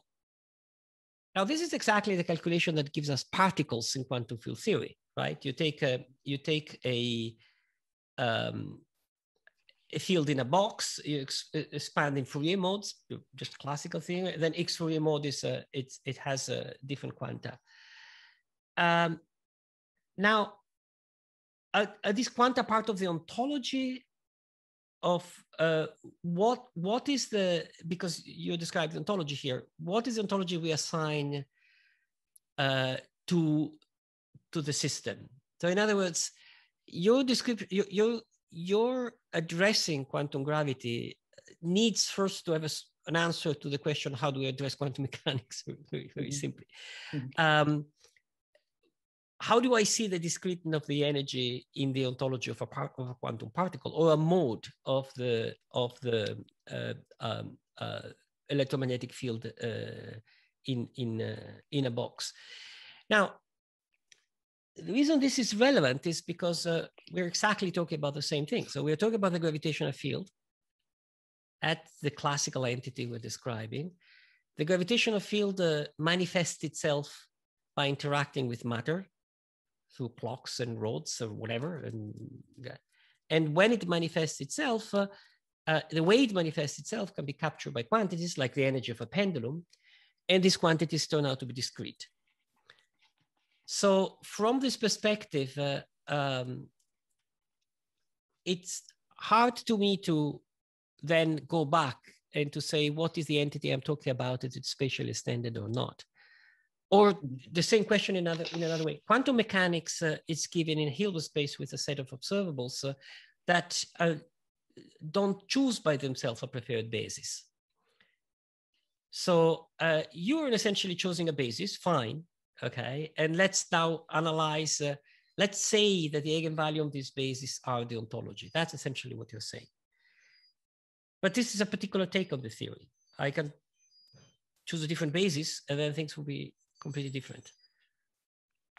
now, this is exactly the calculation that gives us particles in quantum field theory, right? You take a, you take a, um, a field in a box, you ex expand in Fourier modes, just classical theory, then X Fourier mode is, a, it's, it has a different quanta. Um, now, are, are these quanta part of the ontology of uh, what what is the, because you described the ontology here, what is the ontology we assign uh, to to the system? So in other words, your description, your, your, your addressing quantum gravity needs first to have a, an answer to the question, how do we address quantum mechanics? Very, very simply. Mm-hmm. um, How do I see the discreteness of the energy in the ontology of a, part, of a quantum particle or a mode of the of the uh, um, uh, electromagnetic field uh, in in uh, in a box? Now, the reason this is relevant is because uh, we're exactly talking about the same thing. So we're talking about the gravitational field at the classical entity we're describing. The gravitational field uh, manifests itself by interacting with matter through clocks and rods or whatever. And, and when it manifests itself, uh, uh, the way it manifests itself can be captured by quantities like the energy of a pendulum. And these quantities turn out to be discrete. So from this perspective, uh, um, it's hard to me to then go back and to say, what is the entity I'm talking about? Is it spatially extended or not? Or the same question in another, in another way. Quantum mechanics uh, is given in Hilbert space with a set of observables uh, that uh, don't choose by themselves a preferred basis. So uh, you are essentially choosing a basis, fine, okay? And let's now analyze, uh, let's say that the eigenvalue of these bases are the ontology. That's essentially what you're saying. But this is a particular take on the theory. I can choose a different basis and then things will be completely different.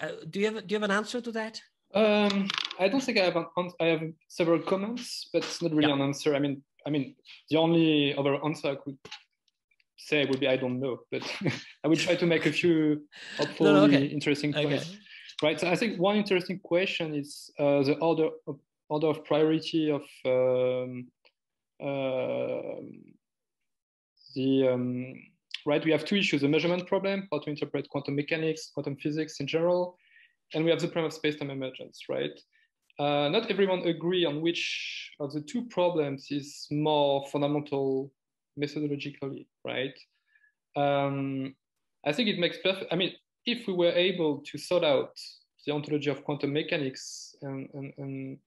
Uh, do you have do you have an answer to that? Um, I don't think I have. An, I have several comments, but it's not really yeah. an answer. I mean, I mean, the only other answer I could say would be I don't know. But I will try to make a few hopefully no, no, okay. interesting points. Okay. Right. So I think one interesting question is uh, the order of, order of priority of um, uh, the. Um, Right, we have two issues, the measurement problem, how to interpret quantum mechanics, quantum physics in general, and we have the problem of space-time emergence, right? Uh, not everyone agree on which of the two problems is more fundamental methodologically, right? Um, I think it makes perfect, I mean, if we were able to sort out the ontology of quantum mechanics and, and, and,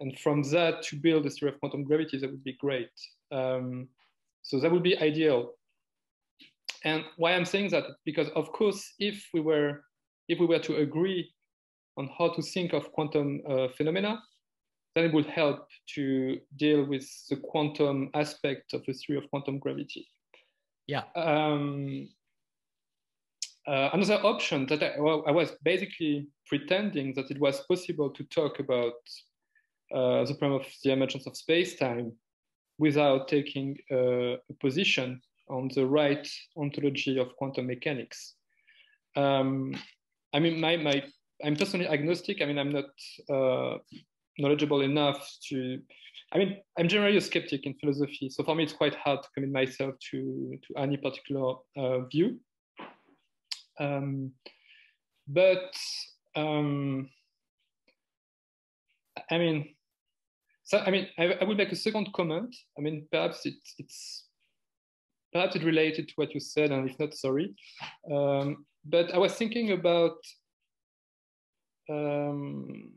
and from that to build a theory of quantum gravity, that would be great. Um, so that would be ideal. And why I'm saying that, because of course, if we were, if we were to agree on how to think of quantum uh, phenomena, then it will help to deal with the quantum aspect of the theory of quantum gravity. Yeah. Um, uh, another option that I, well, I was basically pretending that it was possible to talk about uh, the problem of the emergence of space-time without taking uh, a position on the right ontology of quantum mechanics. Um, I mean, my, my, I'm personally agnostic. I mean, I'm not uh, knowledgeable enough to, I mean, I'm generally a skeptic in philosophy. So for me, it's quite hard to commit myself to, to any particular uh, view. Um, but, um, I mean, so, I mean, I, I will make a second comment. I mean, perhaps it, it's, perhaps it related to what you said, and if not, sorry. Um, but I was thinking about, um,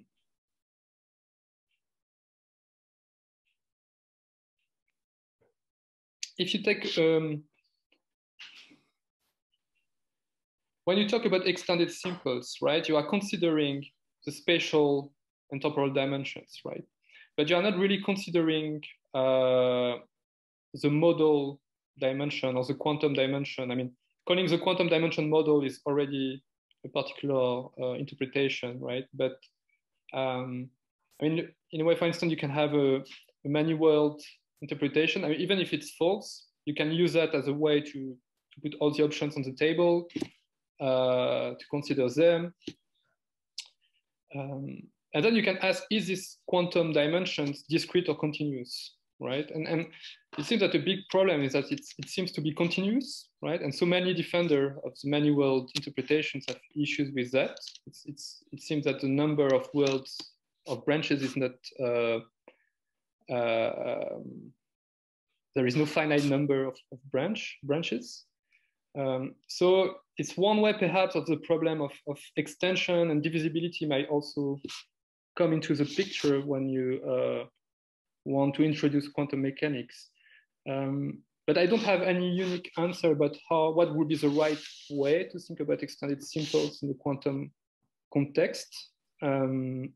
if you take, um, when you talk about extended simples, right, you are considering the spatial and temporal dimensions, right? But you are not really considering uh, the modal dimension or the quantum dimension. I mean, calling the quantum dimension model is already a particular uh, interpretation, right? But um, I mean, in a way, for instance, you can have a, a many-world interpretation. I mean, even if it's false, you can use that as a way to, to put all the options on the table, uh, to consider them. Um, and then you can ask, is this quantum dimensions discrete or continuous? Right, and and it seems that a big problem is that it's, it seems to be continuous, right? And so many defenders of the many world interpretations have issues with that. It's, it's it seems that the number of worlds of branches is not uh, uh, um, there is no finite number of, of branch branches. Um, so it's one way perhaps of the problem of of extension and divisibility might also come into the picture when you. Uh, want to introduce quantum mechanics. Um, but I don't have any unique answer about how, what would be the right way to think about extended simples in the quantum context. Um,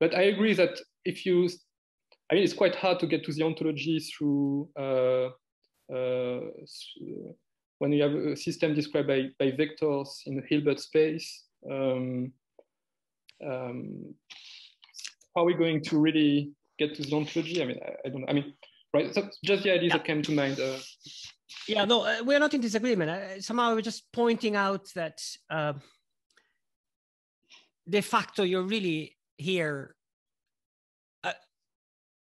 but I agree that if you, I mean, it's quite hard to get to the ontology through, uh, uh, when you have a system described by, by vectors in the Hilbert space. Um, um, How are we going to really get to the ontology? I mean, I, I don't know. I mean, right? So just the idea yeah. that came to mind. Uh... Yeah, no, uh, we're not in disagreement. Uh, somehow we're just pointing out that uh, de facto you're really here. Uh,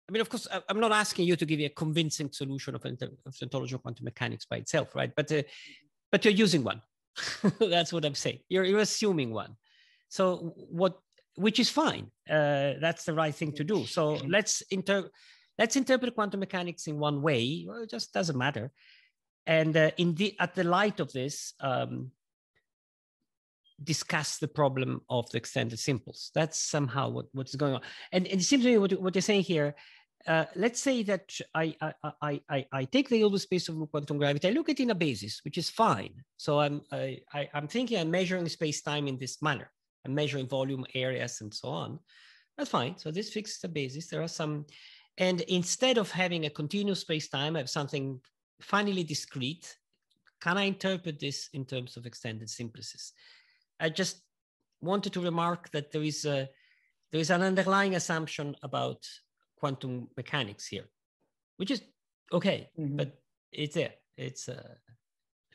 I mean, of course, I, I'm not asking you to give you a convincing solution of, inter of ontology of quantum mechanics by itself, right? But, uh, but you're using one. That's what I'm saying. You're, you're assuming one. So what, which is fine. Uh, that's the right thing to do. So let's inter let's interpret quantum mechanics in one way. Well, it just doesn't matter. And uh, in the at the light of this, um, discuss the problem of the extended simples. That's somehow what what's going on. And, and it seems to me what what you're saying here. Uh, let's say that I I I I, I take the Hilbert space of quantum gravity. I look at it in a basis, which is fine. So I'm I, I, I'm thinking I'm measuring space time in this manner. I'm measuring volume, areas, and so on. That's fine. So this fixes the basis. There are some, and instead of having a continuous space-time, I have something finally discrete. Can I interpret this in terms of extended simplices? I just wanted to remark that there is a there is an underlying assumption about quantum mechanics here, which is okay, mm-hmm. but it's there. It's. Uh,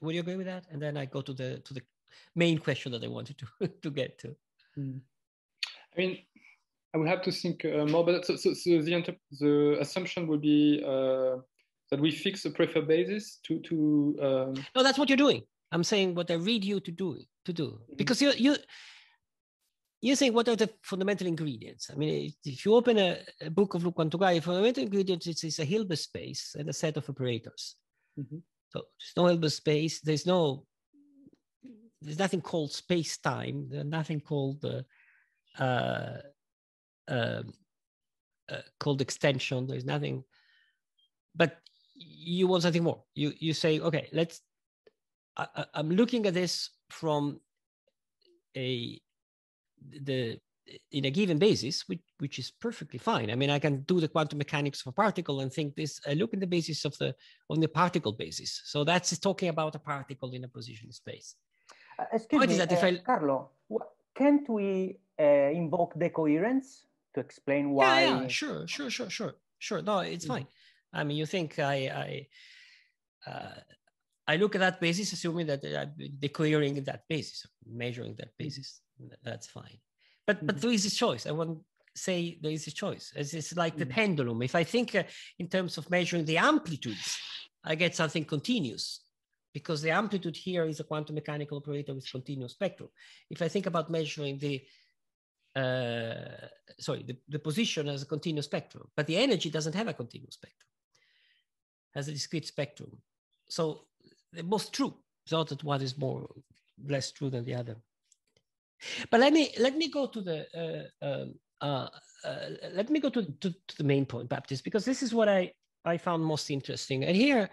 would you agree with that? And then I go to the to the. main question that I wanted to to get to. Mm. I mean, I would have to think uh, more. But so, so, so the the assumption would be uh, that we fix a preferred basis to to. Um... No, that's what you're doing. I'm saying what I read you to do to do mm. because you you you're saying what are the fundamental ingredients. I mean, if you open a, a book of Luke Quantugai, fundamental ingredients is, is a Hilbert space and a set of operators. Mm-hmm. So there's no Hilbert space. There's no There's nothing called space-time. There's nothing called uh, uh, uh, uh, called extension. There's nothing. But you want something more. You you say, okay, let's. I, I'm looking at this from a the in a given basis, which, which is perfectly fine. I mean, I can do the quantum mechanics of a particle and think this, I look in the basis of the, on the particle basis. So that's talking about a particle in a position space. Uh, excuse what me, is that uh, if I... Carlo, can't we uh, invoke decoherence to explain why? Yeah, yeah, sure, sure, sure, sure, sure. No, it's fine. I mean, you think I, I, uh, I look at that basis, assuming that I'm decohering that basis, measuring that basis, that's fine. But mm-hmm. but there is a choice. I won't say there is a choice. It's, it's like mm-hmm. the pendulum. If I think uh, in terms of measuring the amplitudes, I get something continuous because the amplitude here is a quantum mechanical operator with continuous spectrum. If I think about measuring the, uh, sorry, the, the position as a continuous spectrum, but the energy doesn't have a continuous spectrum, has a discrete spectrum. So they're both true. It's not that one is more less true than the other. But let me let me go to the uh, um, uh, uh, let me go to, to, to the main point, Baptist, because this is what I I found most interesting. And here,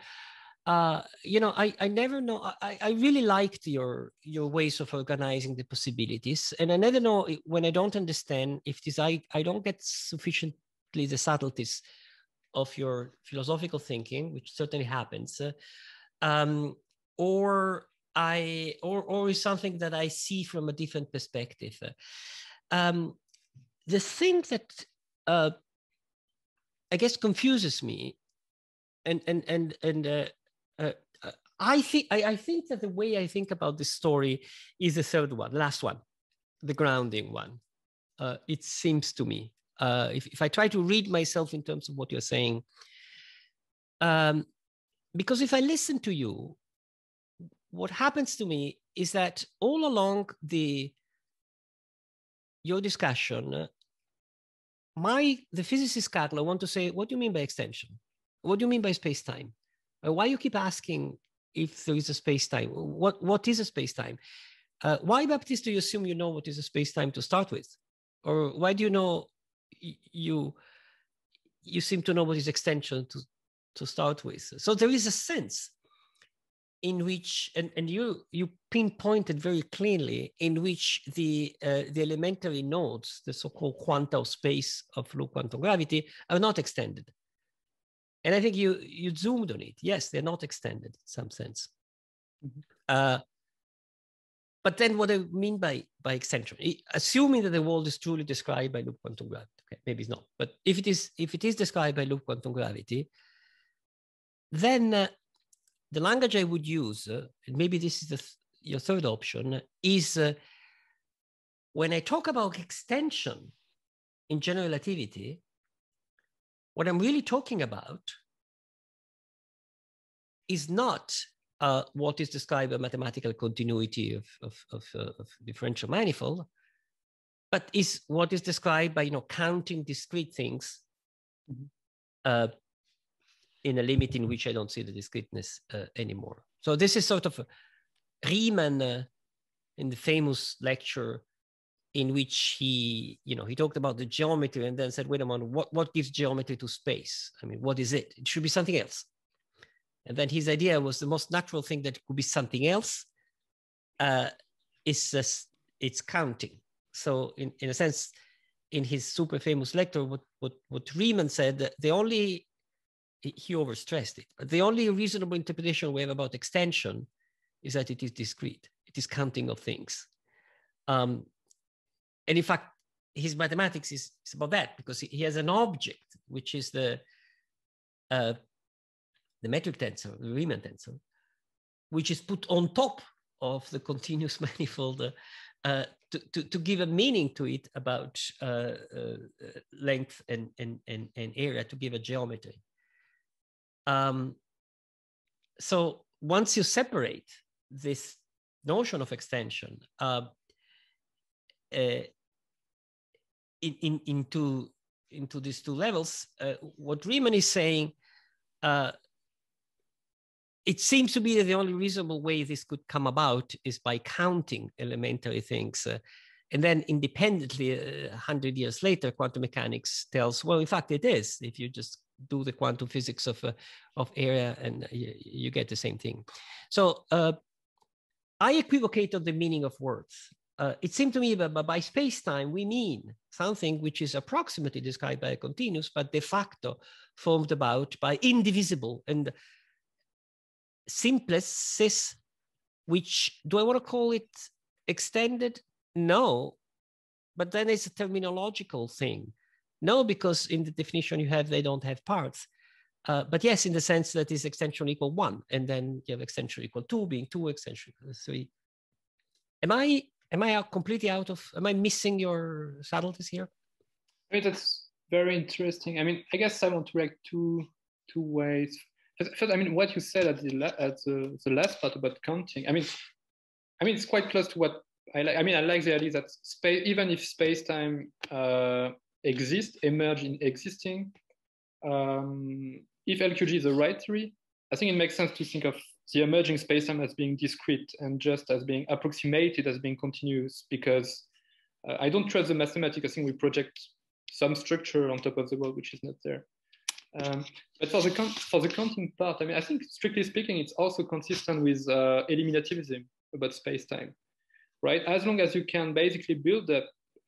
uh, you know, I I never know. I I really liked your your ways of organizing the possibilities, and I never know when I don't understand if this I I don't get sufficiently the subtleties of your philosophical thinking, which certainly happens, uh, um, or. I or or is something that I see from a different perspective. Um, the thing that uh, I guess confuses me, and and and and uh, uh, I think I, I think that the way I think about this story is the third one, last one, the grounding one. Uh, it seems to me, uh, if if I try to read myself in terms of what you're saying, um, because if I listen to you. What happens to me is that all along the your discussion, my the physicist Carlo want to say, what do you mean by extension? What do you mean by space-time? Why you keep asking if there is a space-time? What what is a space-time? Uh, why, Baptiste, do you assume you know what is a space-time to start with, or why do you know you you seem to know what is extension to to start with? So there is a sense. In which and, and you you pinpointed very clearly in which the uh, the elementary nodes, the so-called quanta of space of low quantum gravity, are not extended, and I think you you zoomed on it. Yes, they're not extended in some sense. Mm-hmm. uh, but then, what I mean by by extension, assuming that the world is truly described by low quantum gravity, okay, maybe it's not. But if it is if it is described by low quantum gravity, then uh, the language I would use, uh, and maybe this is the th your third option, is uh, when I talk about extension in general relativity, what I'm really talking about is not uh, what is described by mathematical continuity of, of, of, uh, of differential manifold, but is what is described by you know counting discrete things uh, in a limit in which I don't see the discreteness uh, anymore. So this is sort of Riemann uh, in the famous lecture in which he, you know, he talked about the geometry and then said, wait a minute, what, what gives geometry to space? I mean, what is it? It should be something else. And then his idea was the most natural thing that could be something else uh, is uh, it's counting. So in, in a sense, in his super famous lecture, what, what, what Riemann said, that the only he overstressed it. But the only reasonable interpretation we have about extension is that it is discrete. It is counting of things. Um, and in fact, his mathematics is, is about that because he has an object, which is the, uh, the metric tensor, the Riemann tensor, which is put on top of the continuous manifold uh, to, to, to give a meaning to it about uh, uh, length and, and, and, and area, to give a geometry. Um, so once you separate this notion of extension uh, uh, in, in, into, into these two levels, uh, what Riemann is saying, uh, it seems to be that the only reasonable way this could come about is by counting elementary things. Uh, and then independently, uh, one hundred years later, quantum mechanics tells, well, in fact, it is, if you just do the quantum physics of uh, of area, and you, you get the same thing. So uh, I equivocate on the meaning of words. Uh, it seemed to me that by space-time, we mean something which is approximately described by a continuous, but de facto formed about by indivisible and simplices, which, do I want to call it extended? No, but then it's a terminological thing. No, because in the definition you have, they don't have parts. Uh, but yes, in the sense that is extension equal one, and then you have extension equal two, being two, extension equal three. Am I am I out completely out of? Am I missing your subtleties here? I mean, that's very interesting. I mean, I guess I want to react two two ways. First, I mean, what you said at the at the, the last part about counting. I mean, I mean, it's quite close to what I like. I mean, I like the idea that space, even if space time uh, exists, emerge in existing. Um, If L Q G is a right theory, I think it makes sense to think of the emerging spacetime as being discrete and just as being approximated, as being continuous, because uh, I don't trust the mathematics. I think we project some structure on top of the world, which is not there. Um, but for the, for the counting part, I mean, I think strictly speaking, it's also consistent with uh, eliminativism about spacetime, right? As long as you can basically build up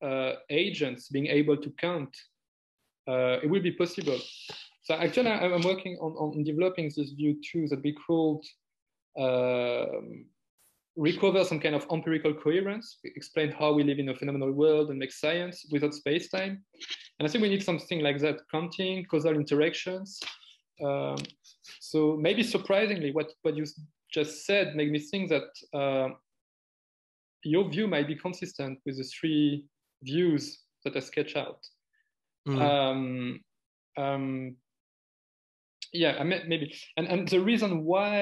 uh, agents being able to count, uh, it will be possible. So actually, I'm working on, on developing this view too, that we could uh, recover some kind of empirical coherence, explain how we live in a phenomenal world and make science without space-time. And I think we need something like that, counting, causal interactions. Um, so maybe surprisingly, what, what you just said made me think that uh, your view might be consistent with the three views that I sketch out. Mm. Um, um, Yeah, maybe. And, and the reason why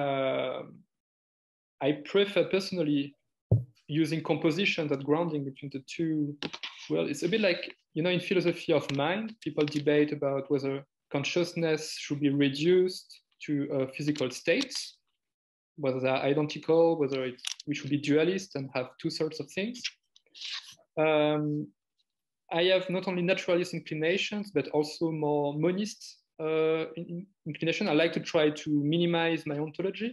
uh, I prefer personally using composition, that grounding between the two, well, it's a bit like, you know, in philosophy of mind, people debate about whether consciousness should be reduced to uh, physical states, whether they are identical, whether it, we should be dualist and have two sorts of things. Um, I have not only naturalist inclinations, but also more monist Uh, in, inclination. I like to try to minimize my ontology,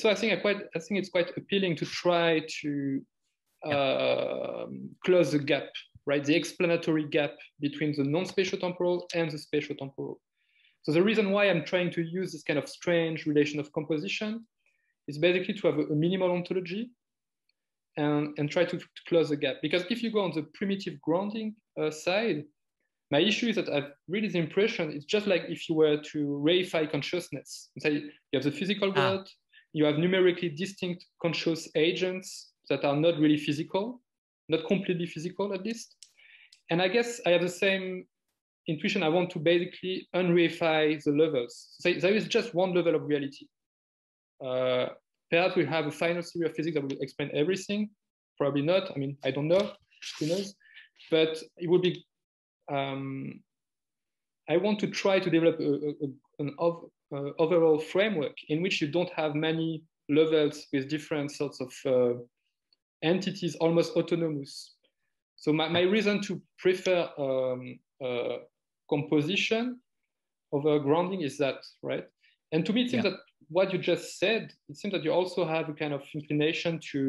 so I think I quite. I think it's quite appealing to try to uh, yeah. close the gap, right? The explanatory gap between the non-spatiotemporal and the spatiotemporal. So the reason why I'm trying to use this kind of strange relation of composition is basically to have a, a minimal ontology and and try to, to close the gap. Because if you go on the primitive grounding uh, side. My issue is that I've really the impression it's just like if you were to reify consciousness. Say you have the physical world, ah. you have numerically distinct conscious agents that are not really physical, not completely physical at least. And I guess I have the same intuition. I want to basically unreify the levels. So there is just one level of reality. Uh, perhaps we have a final theory of physics that will explain everything. Probably not. I mean, I don't know. Who knows? But it would be. Um, I want to try to develop a, a, an ov uh, overall framework in which you don't have many levels with different sorts of uh, entities, almost autonomous. So my, my reason to prefer um, uh, composition over grounding is that, right? And to me, it seems yeah. that what you just said, it seems that you also have a kind of inclination to,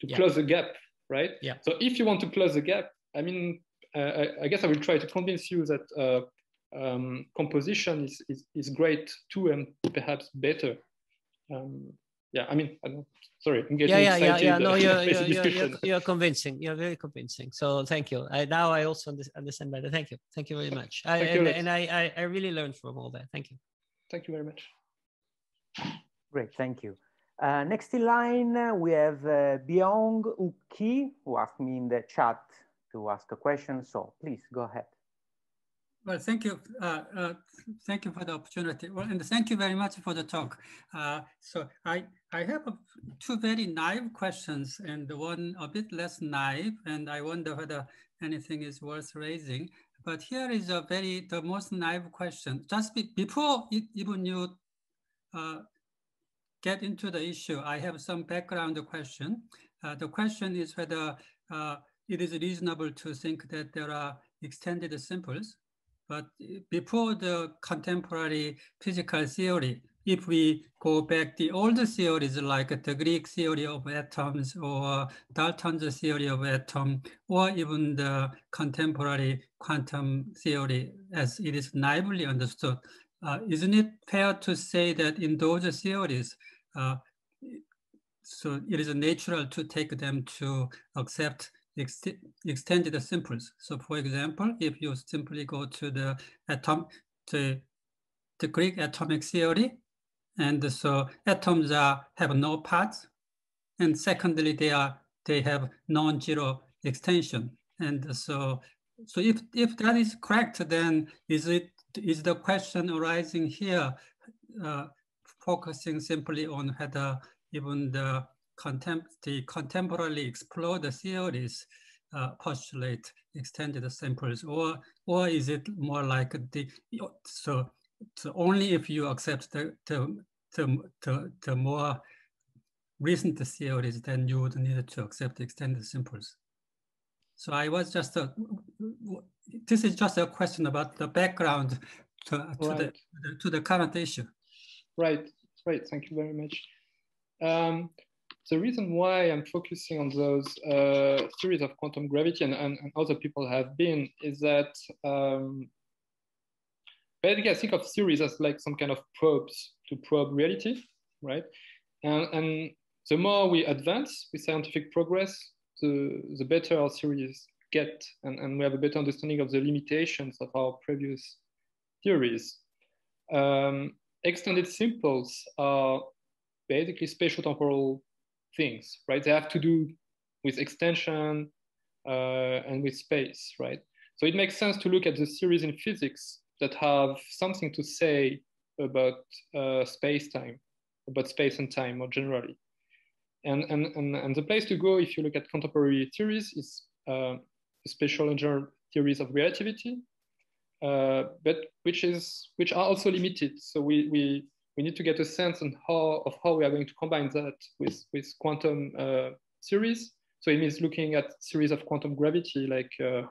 to yeah. close the gap, right? Yeah. So if you want to close the gap, I mean, Uh, I, I guess I will try to convince you that uh, um, composition is, is, is great too, and perhaps better. Um, yeah, I mean, I'm, sorry, I'm getting yeah, excited. Yeah, yeah, yeah. No, you're, you're, you're, you're convincing. You're very convincing. So thank you. I, now I also understand better. Thank you. Thank you very much. I, and you and I, I, I really learned from all that. Thank you. Thank you very much. Great. Thank you. Uh, next in line, uh, we have uh, Byung Uk Ki, who asked me in the chat to ask a question, so please go ahead. Well, thank you. Uh, uh, thank you for the opportunity. Well, and thank you very much for the talk. Uh, so I, I have a, two very naive questions and one a bit less naive, and I wonder whether anything is worth raising. But here is a very, the most naive question. Just be, before it, even you uh, get into the issue, I have some background question. Uh, the question is whether uh, it is reasonable to think that there are extended simples, but before the contemporary physical theory, if we go back the older theories like the Greek theory of atoms or Dalton's theory of atom, or even the contemporary quantum theory as it is naively understood, uh, isn't it fair to say that in those theories, uh, so it is natural to take them to accept ex extended simples. So for example, if you simply go to the atom, to the Greek atomic theory, and so atoms are, have no parts, and secondly, they are they have non-zero extension. And so, so if if that is correct, then is it is the question arising here, uh, focusing simply on whether even the contem the contemporarily explored theories uh, postulate extended samples, or or is it more like the so. So only if you accept the, the, the, the more recent theories, then you would need to accept extended simples. So I was just, a, this is just a question about the background to, to, right. the, to the current issue. Right, right, thank you very much. Um, the reason why I'm focusing on those uh, theories of quantum gravity and, and, and other people have been is that um, basically, I think of theories as like some kind of probes to probe reality, right? And, and the more we advance with scientific progress, the, the better our theories get, and, and we have a better understanding of the limitations of our previous theories. Um, extended simples are basically spatiotemporal things, right? They have to do with extension uh, and with space, right? So it makes sense to look at the theories in physics that have something to say about uh, space-time, about space and time more generally. And, and, and, and the place to go if you look at contemporary theories is uh, special and general theories of relativity, uh, but which, is, which are also limited. So we, we, we need to get a sense on how, of how we are going to combine that with, with quantum uh, theories. So it means looking at theories of quantum gravity, like uh,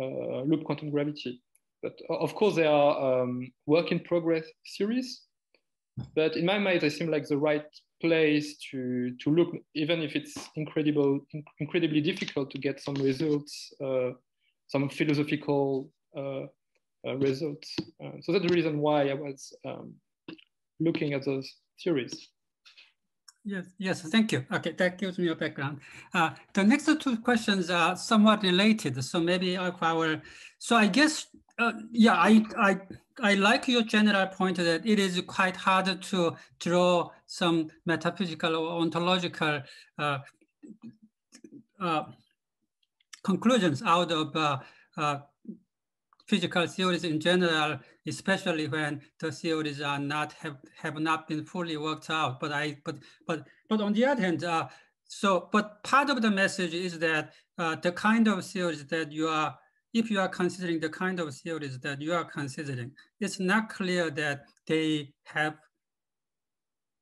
uh, loop quantum gravity. But of course, they are um, work in progress theories. But in my mind, they seem like the right place to, to look, even if it's incredible, in incredibly difficult to get some results, uh, some philosophical uh, uh, results. Uh, so that's the reason why I was um, looking at those theories. Yes, yes, thank you. Okay, that gives me a background. Uh, the next two questions are somewhat related. So maybe our, so I guess, Uh, yeah, I, I, I like your general point that it is quite hard to draw some metaphysical or ontological uh, uh, conclusions out of uh, uh, physical theories in general, especially when the theories are not have, have not been fully worked out. But I but but but on the other hand, uh, so but part of the message is that uh, the kind of theories that you are if you are considering the kind of theories that you are considering, it's not clear that they have,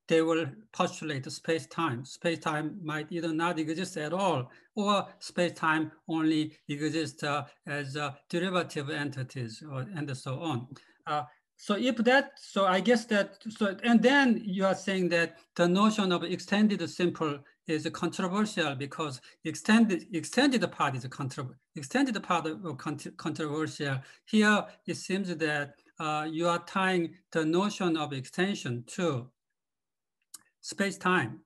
they will postulate space-time. Space-time might either not exist at all, or space-time only exists uh, as uh, derivative entities, or, and so on. Uh, so if that, so I guess that, so, and then you are saying that the notion of extended simple is controversial because extended extended part is a controversial. Extended part of cont controversial. Here it seems that uh, you are tying the notion of extension to space-time,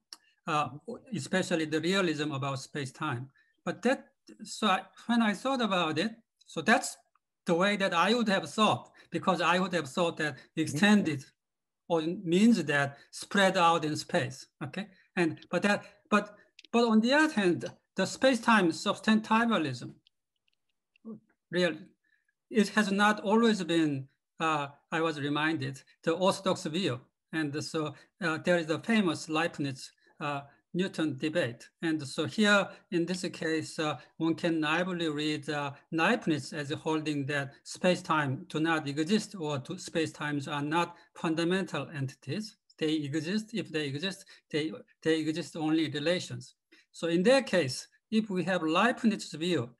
uh, especially the realism about space-time. But that, so I, when I thought about it, so that's the way that I would have thought, because I would have thought that extended or means that spread out in space. Okay, and but that. But, but on the other hand, the space-time substantivalism really, it has not always been, uh, I was reminded, the orthodox view. And so uh, there is the famous Leibniz uh, Newton debate. And so here, in this case, uh, one can naively read uh, Leibniz as holding that space-time do not exist, or space-times are not fundamental entities. They exist, if they exist, they, they exist only relations. So in their case, if we have Leibniz's view,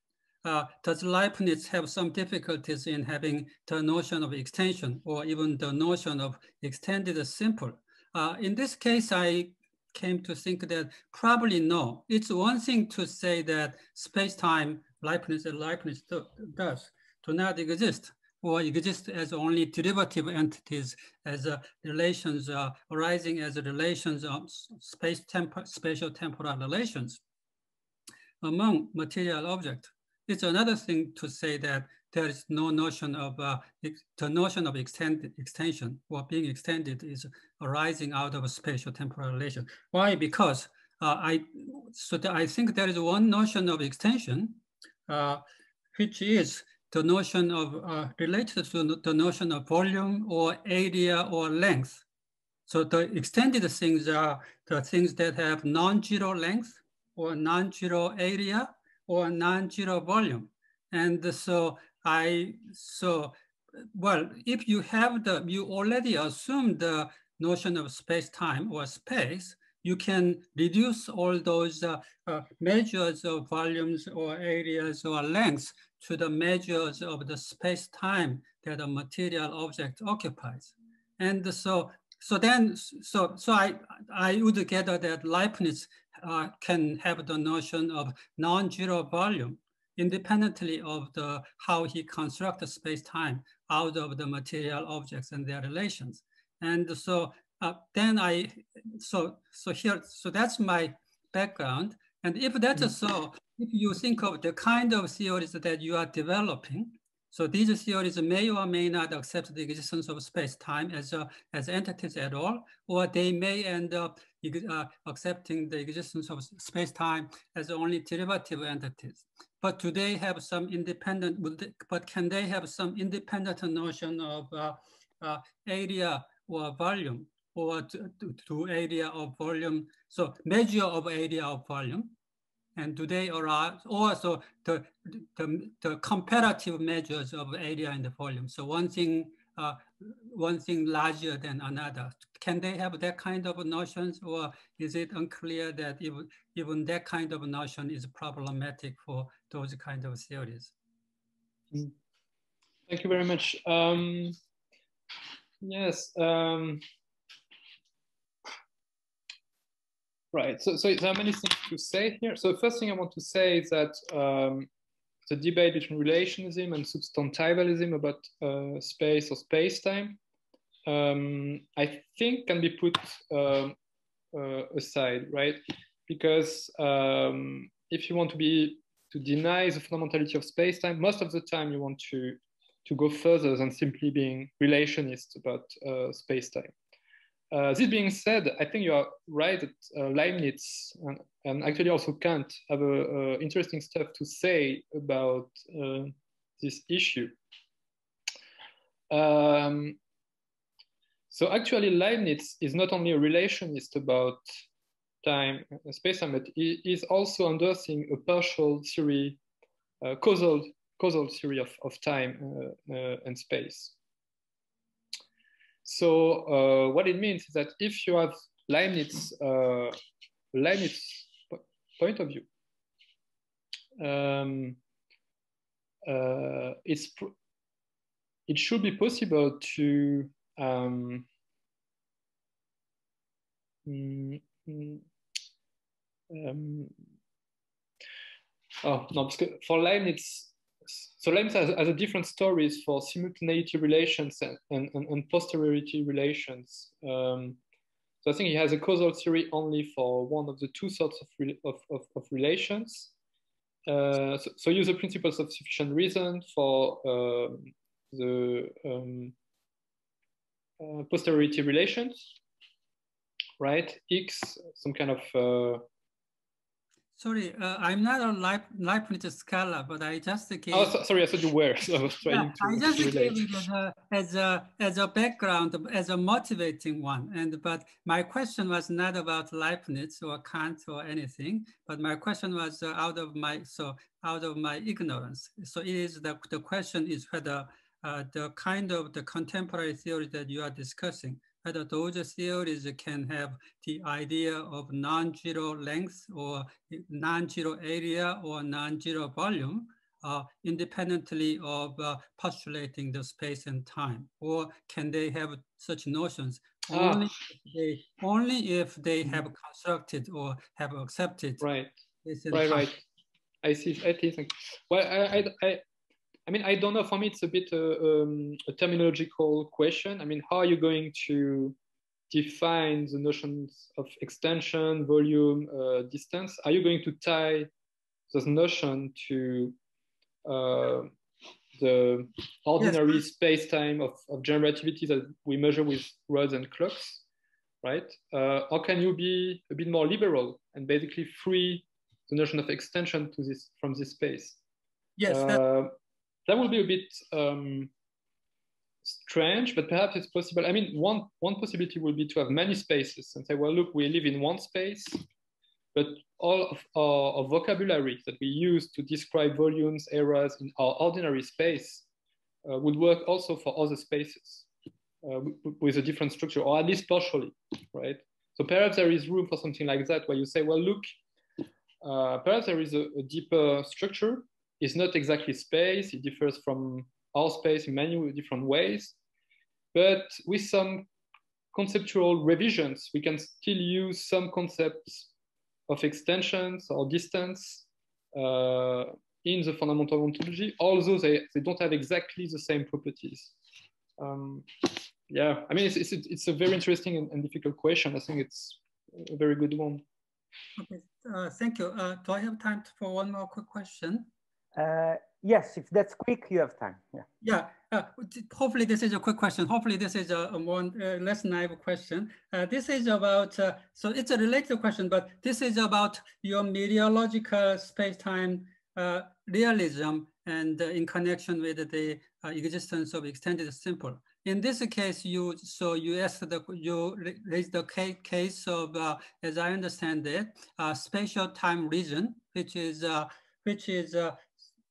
Uh, does Leibniz have some difficulties in having the notion of extension or even the notion of extended simple? Uh, in this case, I came to think that probably no. It's one thing to say that space-time Leibniz and Leibniz do, does do not exist or exist as only derivative entities as uh, relations uh, arising as relations of space-temporal, spatial-temporal relations among material objects. It's another thing to say that there is no notion of, uh, the notion of extended, extension or being extended is arising out of a spatial temporal relation. Why? Because uh, I, so that I think there is one notion of extension, uh, which is the notion of, uh, related to the notion of volume or area or length. So the extended things are the things that have non-zero length or non-zero area or non-zero volume. And so I, so, well, if you have the, you already assume the notion of space-time or space, you can reduce all those uh, uh, measures of volumes or areas or lengths to the measures of the space-time that a material object occupies. And so, so then, so, so I, I would gather that Leibniz Uh, can have the notion of non-zero volume independently of the how he constructs space-time out of the material objects and their relations. And so uh, then I, so so here, so that's my background. And if that is so, if you think of the kind of theories that you are developing, so these theories may or may not accept the existence of space-time as, uh, as entities at all, or they may end up uh, accepting the existence of space-time as only derivative entities. But do they have some independent, but can they have some independent notion of uh, uh, area or volume, or to, to, to area of volume, so measure of area of volume? And do they arise also the, the, the comparative measures of area and the volume? So one thing, uh, one thing larger than another. Can they have that kind of notions, or is it unclear that even, even that kind of notion is problematic for those kind of theories? Thank you very much. Um, yes. Um, Right, so, so there are many things to say here. So the first thing I want to say is that um, the debate between relationism and substantivalism about uh, space or space-time, um, I think can be put um, uh, aside, right? Because um, if you want to be, to deny the fundamentality of space-time, most of the time you want to, to go further than simply being relationist about uh, space-time. Uh, this being said, I think you are right that uh, Leibniz and, and actually also Kant have a, a interesting stuff to say about uh, this issue. Um, so actually Leibniz is not only a relationist about time, space-time, but he is also endorsing a partial theory, uh, causal, causal theory of, of time uh, uh, and space. So uh, what it means is that if you have Leibniz, uh, Leibniz point of view, um, uh, it's it should be possible to um, mm, mm, um, oh no, for Leibniz. So Leibniz has, has a different stories for simultaneity relations and, and, and posteriority relations. Um, so I think he has a causal theory only for one of the two sorts of, of, of, of relations. Uh, so, so use the principles of sufficient reason for uh, the um, uh, posteriority relations, right? X, some kind of... Uh, Sorry, uh, I'm not a Leib Leibniz scholar, but I just gave... Oh, so, sorry, I thought you were, so I was trying yeah, to I just gave it as a, as, a, as a background, as a motivating one. And But my question was not about Leibniz or Kant or anything, but my question was uh, out of my so out of my ignorance. So it is the, the question is whether uh, the kind of the contemporary theory that you are discussing, whether those theories can have the idea of non-zero length or non-zero area or non-zero volume, uh, independently of uh, postulating the space and time? Or can they have such notions only, ah. if, they, only if they have constructed or have accepted? Right, right, time. right. I see, I think. Well, I, I, I, I mean, I don't know. For me, it's a bit uh, um, a terminological question. I mean, how are you going to define the notions of extension, volume, uh, distance? Are you going to tie this notion to uh, the ordinary yes. space-time of, of generativity that we measure with rods and clocks, right? Uh, or can you be a bit more liberal and basically free the notion of extension to this from this space? Yes. Uh, that would be a bit um, strange, but perhaps it's possible. I mean, one, one possibility would be to have many spaces and say, well, look, we live in one space, but all of our, our vocabulary that we use to describe volumes, areas in our ordinary space uh, would work also for other spaces uh, with a different structure, or at least partially, right? So perhaps there is room for something like that, where you say, well, look, uh, perhaps there is a, a deeper structure. It's not exactly space. It differs from our space in many different ways. But with some conceptual revisions, we can still use some concepts of extensions or distance uh, in the fundamental ontology, although they, they don't have exactly the same properties. Um, yeah, I mean, it's, it's, it's a very interesting and, and difficult question. I think it's a very good one. Okay, uh, thank you. Uh, do I have time for one more quick question? Uh, yes, if that's quick, you have time. Yeah. Yeah. Uh, hopefully, this is a quick question. Hopefully, this is a, a more uh, less naive question. Uh, this is about. Uh, so it's a related question, but this is about your teleological space-time uh, realism and uh, in connection with the uh, existence of extended simple. In this case, you so you asked the you raised the case of, uh, as I understand it, uh, spatial-time region, which is uh, which is. Uh,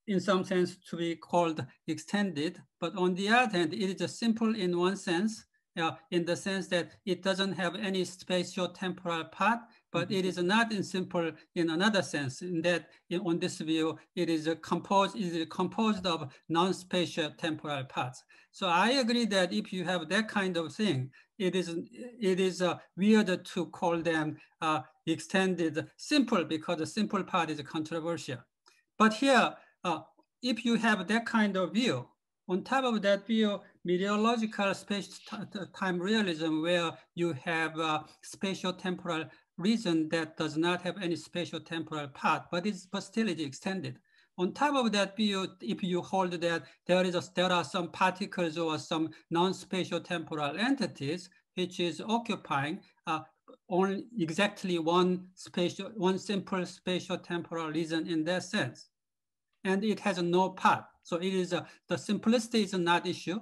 in some sense to be called extended, but on the other hand, it is a simple in one sense, uh, in the sense that it doesn't have any spatial temporal part, but mm-hmm. it is not in simple in another sense, in that in, on this view, it is a composed, it is composed of non-spatial temporal parts. So I agree that if you have that kind of thing, it is it is uh, weird to call them uh, extended simple, because the simple part is controversial. But here, Uh, if you have that kind of view, on top of that view, teleological space-time realism, where you have uh, spatial-temporal reason that does not have any spatial-temporal part, but it's but still it is extended. On top of that view, if you hold that there is a, there are some particles or some non-spatial-temporal entities which is occupying uh, only exactly one spatial, one simple spatial-temporal reason in that sense. And it has no part, so it is a, the simplicity is not issue,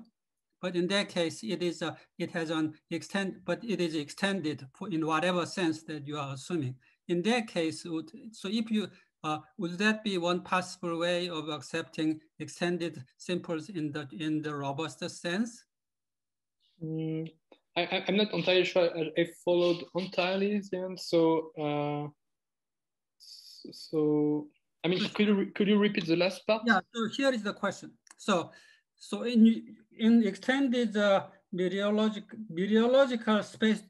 but in that case, it is a, it has an extend, but it is extended in whatever sense that you are assuming. In that case, would, so if you uh, would that be one possible way of accepting extended simples in the in the robust sense? Mm, I, I'm not entirely sure I followed entirely then. So uh, so. I mean, could you, could you repeat the last part? Yeah, so here is the question. So, so in, in extended uh, teleological space,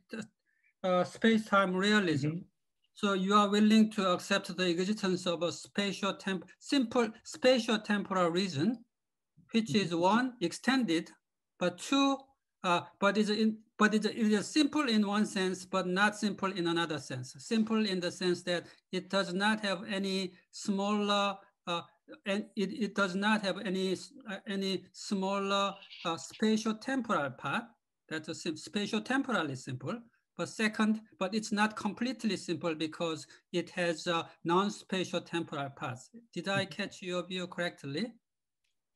uh, space-time realism, mm-hmm. so you are willing to accept the existence of a spatial temp simple spatial temporal reason, which mm-hmm. is one, extended, but two, uh, but is in But it is simple in one sense, but not simple in another sense. Simple in the sense that it does not have any smaller, uh, and it, it does not have any uh, any smaller uh, spatial temporal part. That's a sim spatial temporally simple. But second, but it's not completely simple because it has uh, non-spatial temporal parts. Did I catch your view correctly?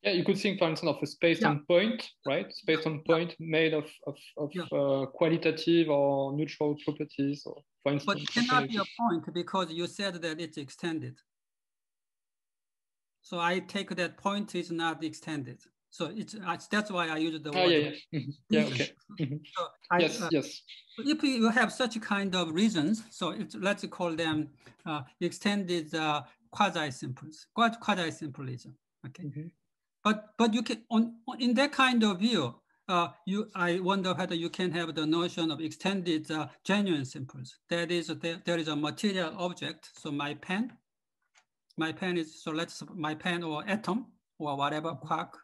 Yeah, you could think, for instance, of a space-time yeah. point, right? Space-time yeah. point made of of, of yeah. uh, qualitative or neutral properties, or for instance. But it cannot be a point because you said that it's extended. So I take that point is not extended. So it's I, that's why I use the word. Oh, yeah, yeah. yeah, okay. so I, yes, uh, yes. If you have such kind of reasons, so it's, let's call them uh, extended uh, quasi-simples, quasi-simplism. Okay, mm-hmm. but but you can on, on in that kind of view, uh, you I wonder whether you can have the notion of extended uh, genuine simples. That is, there, there is a material object. So my pen, my pen is so let's my pen or atom or whatever quark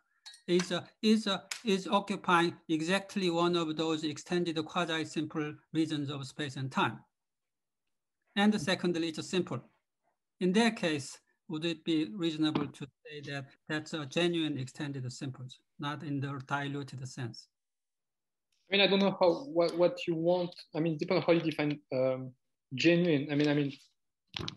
is uh, is uh, is occupying exactly one of those extended quasi simple regions of space and time. And secondly, it's simple. In that case, would it be reasonable to say that that's a genuine extended simple, not in the diluted sense? I mean, I don't know how what, what you want. I mean, depends on how you define um, genuine. I mean, I mean,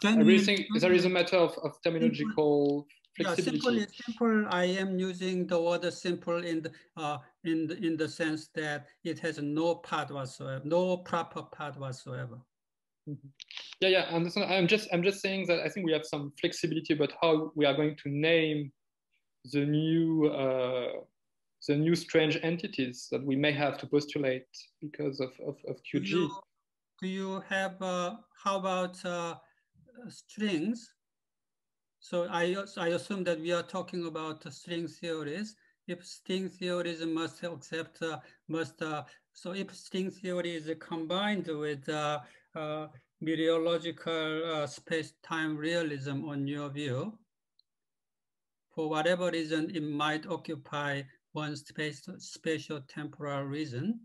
genuine, everything there is a matter of, of terminological flexibility. Yeah, simple is simple. I am using the word simple in the uh, in the, in the sense that it has no part whatsoever, no proper part whatsoever. Mm-hmm. Yeah, yeah, I understand. I'm just, I'm just saying that I think we have some flexibility about how we are going to name the new, uh, the new strange entities that we may have to postulate because of of, of Q G. Do you, do you have? Uh, how about uh, strings? So I, I assume that we are talking about string theories. If string theories must accept, uh, must uh, so if string theory is combined with uh, Uh, mereological uh, space-time realism on your view, for whatever reason it might occupy one space, spatial-temporal reason.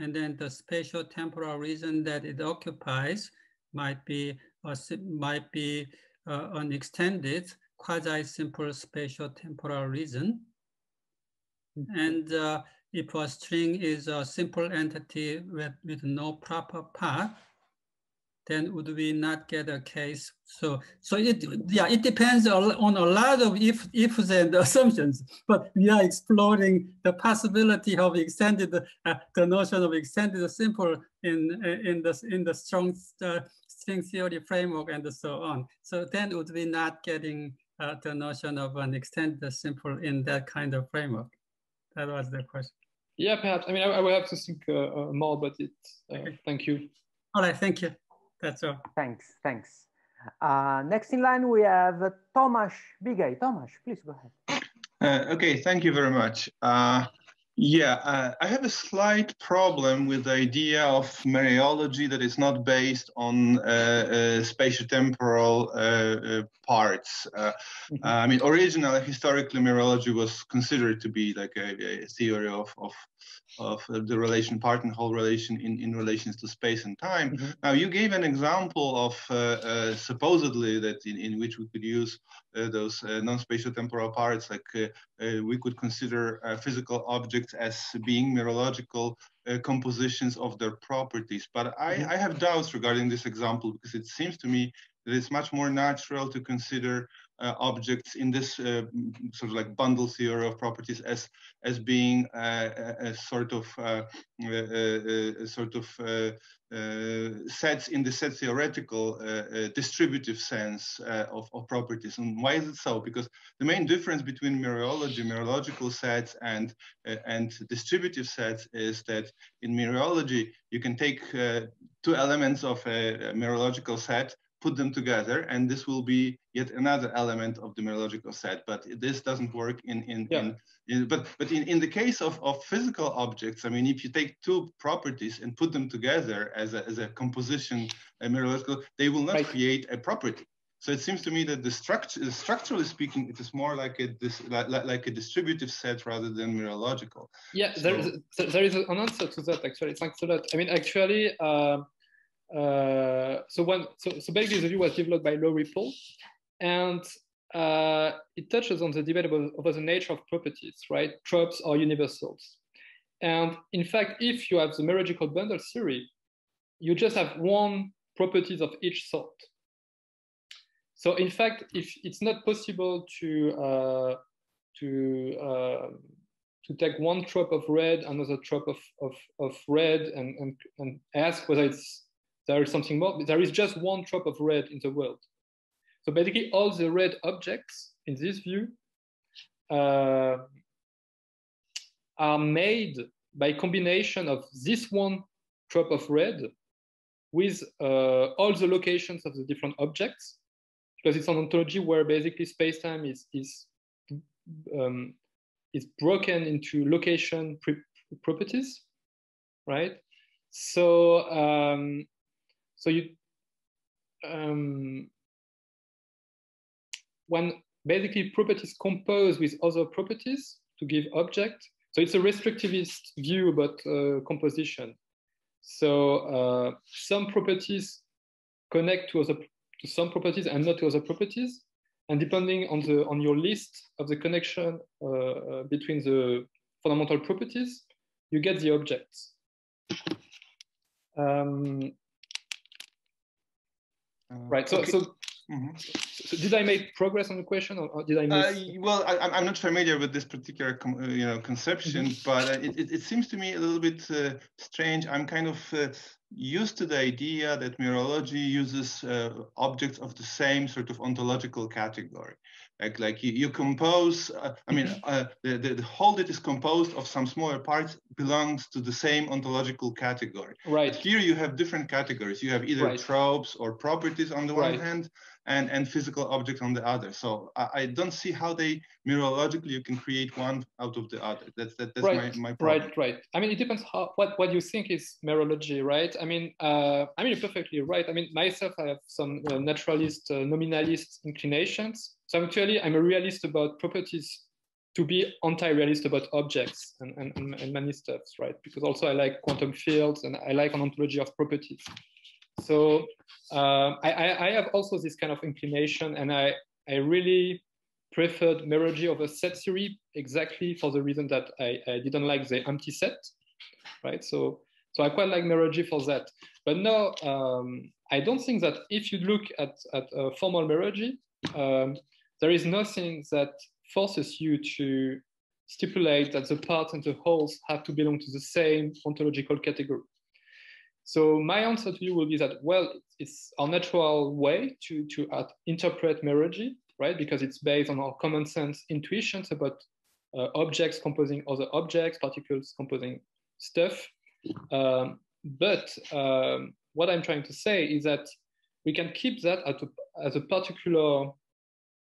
And then the spatial-temporal reason that it occupies might be, a, might be uh, an extended quasi-simple spatial-temporal reason. Mm-hmm. And uh, if a string is a simple entity with, with no proper part, then would we not get a case? So, so it, yeah, it depends on a lot of if, ifs and assumptions, but we are exploring the possibility of extended, uh, the notion of extended simple in, in, the, in the strong uh, string theory framework and so on. So then would we not getting uh, the notion of an extended simple in that kind of framework? That was the question. Yeah, perhaps. I mean, I, I will have to think uh, uh, more about it. Uh, okay. Thank you. All right, thank you. That's all. Thanks, thanks. Uh, next in line, we have uh, Tomasz Bigay. Tomasz, please go ahead. Uh, okay, thank you very much. Uh, yeah, uh, I have a slight problem with the idea of mereology that is not based on uh, uh, spatiotemporal uh, uh, parts. Uh, mm-hmm. uh, I mean, originally, historically, mereology was considered to be like a, a theory of, of, of the relation, part and whole relation in, in relations to space and time. Mm-hmm. Now, you gave an example of uh, uh, supposedly that in, in which we could use uh, those uh, non-spatiotemporal parts, like uh, uh, we could consider uh, physical objects as being mereological uh, compositions of their properties. But I, I have doubts regarding this example, because it seems to me that it's much more natural to consider uh, objects in this uh, sort of like bundle theory of properties as as being uh, a, a sort of uh, a, a sort of uh, uh, sets in the set theoretical uh, uh, distributive sense uh, of, of properties. And why is it so? Because the main difference between mereology, mereological sets, and uh, and distributive sets is that in mereology you can take uh, two elements of a, a mereological set, put them together, and this will be yet another element of the mereological set. But this doesn't work in in, yeah. in, in but but in, in the case of, of physical objects, I mean, if you take two properties and put them together as a, as a composition, a mereological, they will not right. create a property. So it seems to me that the structure, structurally speaking, it is more like a this like, like a distributive set rather than mereological. Yeah, so, there is a, there is an answer to that actually. Thanks a lot. I mean, actually. Uh, Uh, so one, so, so basically the view was developed by Laurie Paul, and uh, it touches on the debate about, about the nature of properties, right? Tropes or universals. And in fact, if you have the mereological bundle theory, you just have one properties of each sort. So in fact, if it's not possible to uh, to uh, to take one trope of red, another trope of of, of red, and, and and ask whether it's there is something more. There is just one trope of red in the world. So basically, all the red objects in this view uh, are made by combination of this one trope of red with uh, all the locations of the different objects because it's an ontology where basically space-time is is um, is broken into location properties, right? So um, so you um, when basically properties compose with other properties to give object. So it's a restrictivist view about uh, composition. So uh, some properties connect to other to some properties and not to other properties, and depending on the on your list of the connection uh, between the fundamental properties, you get the objects. Um, uh, right. So okay. so. Mm-hmm. So did I make progress on the question, or, or did I miss? Uh, well, I, I'm not familiar with this particular com, uh, you know, conception, mm-hmm. but uh, it, it, it seems to me a little bit uh, strange. I'm kind of uh, used to the idea that mereology uses uh, objects of the same sort of ontological category. Like, like you, you compose, uh, I mean, uh, the, the, the whole that is composed of some smaller parts belongs to the same ontological category. Right. But here you have different categories. You have either right. tropes or properties on the right. one hand, and, and physical objects on the other. So I, I don't see how they mereologically you can create one out of the other. That's that, that's right. my, my problem. Right, right. I mean, it depends how, what what you think is mereology, right? I mean, uh, I mean, you're perfectly right. I mean, myself, I have some uh, naturalist, uh, nominalist inclinations. So actually, I'm a realist about properties to be anti-realist about objects and, and, and, and many stuffs, right? Because also I like quantum fields and I like an ontology of properties. So uh, I, I have also this kind of inclination, and I, I really preferred mereology over set theory exactly for the reason that I, I didn't like the empty set, right? So, so I quite like mereology for that. But now um, I don't think that if you look at, at uh, formal mereology, um, there is nothing that forces you to stipulate that the parts and the wholes have to belong to the same ontological category. So my answer to you will be that, well, it's our natural way to, to uh, interpret mereology, right? Because it's based on our common sense intuitions about uh, objects composing other objects, particles composing stuff. Um, but um, what I'm trying to say is that we can keep that at a, as a particular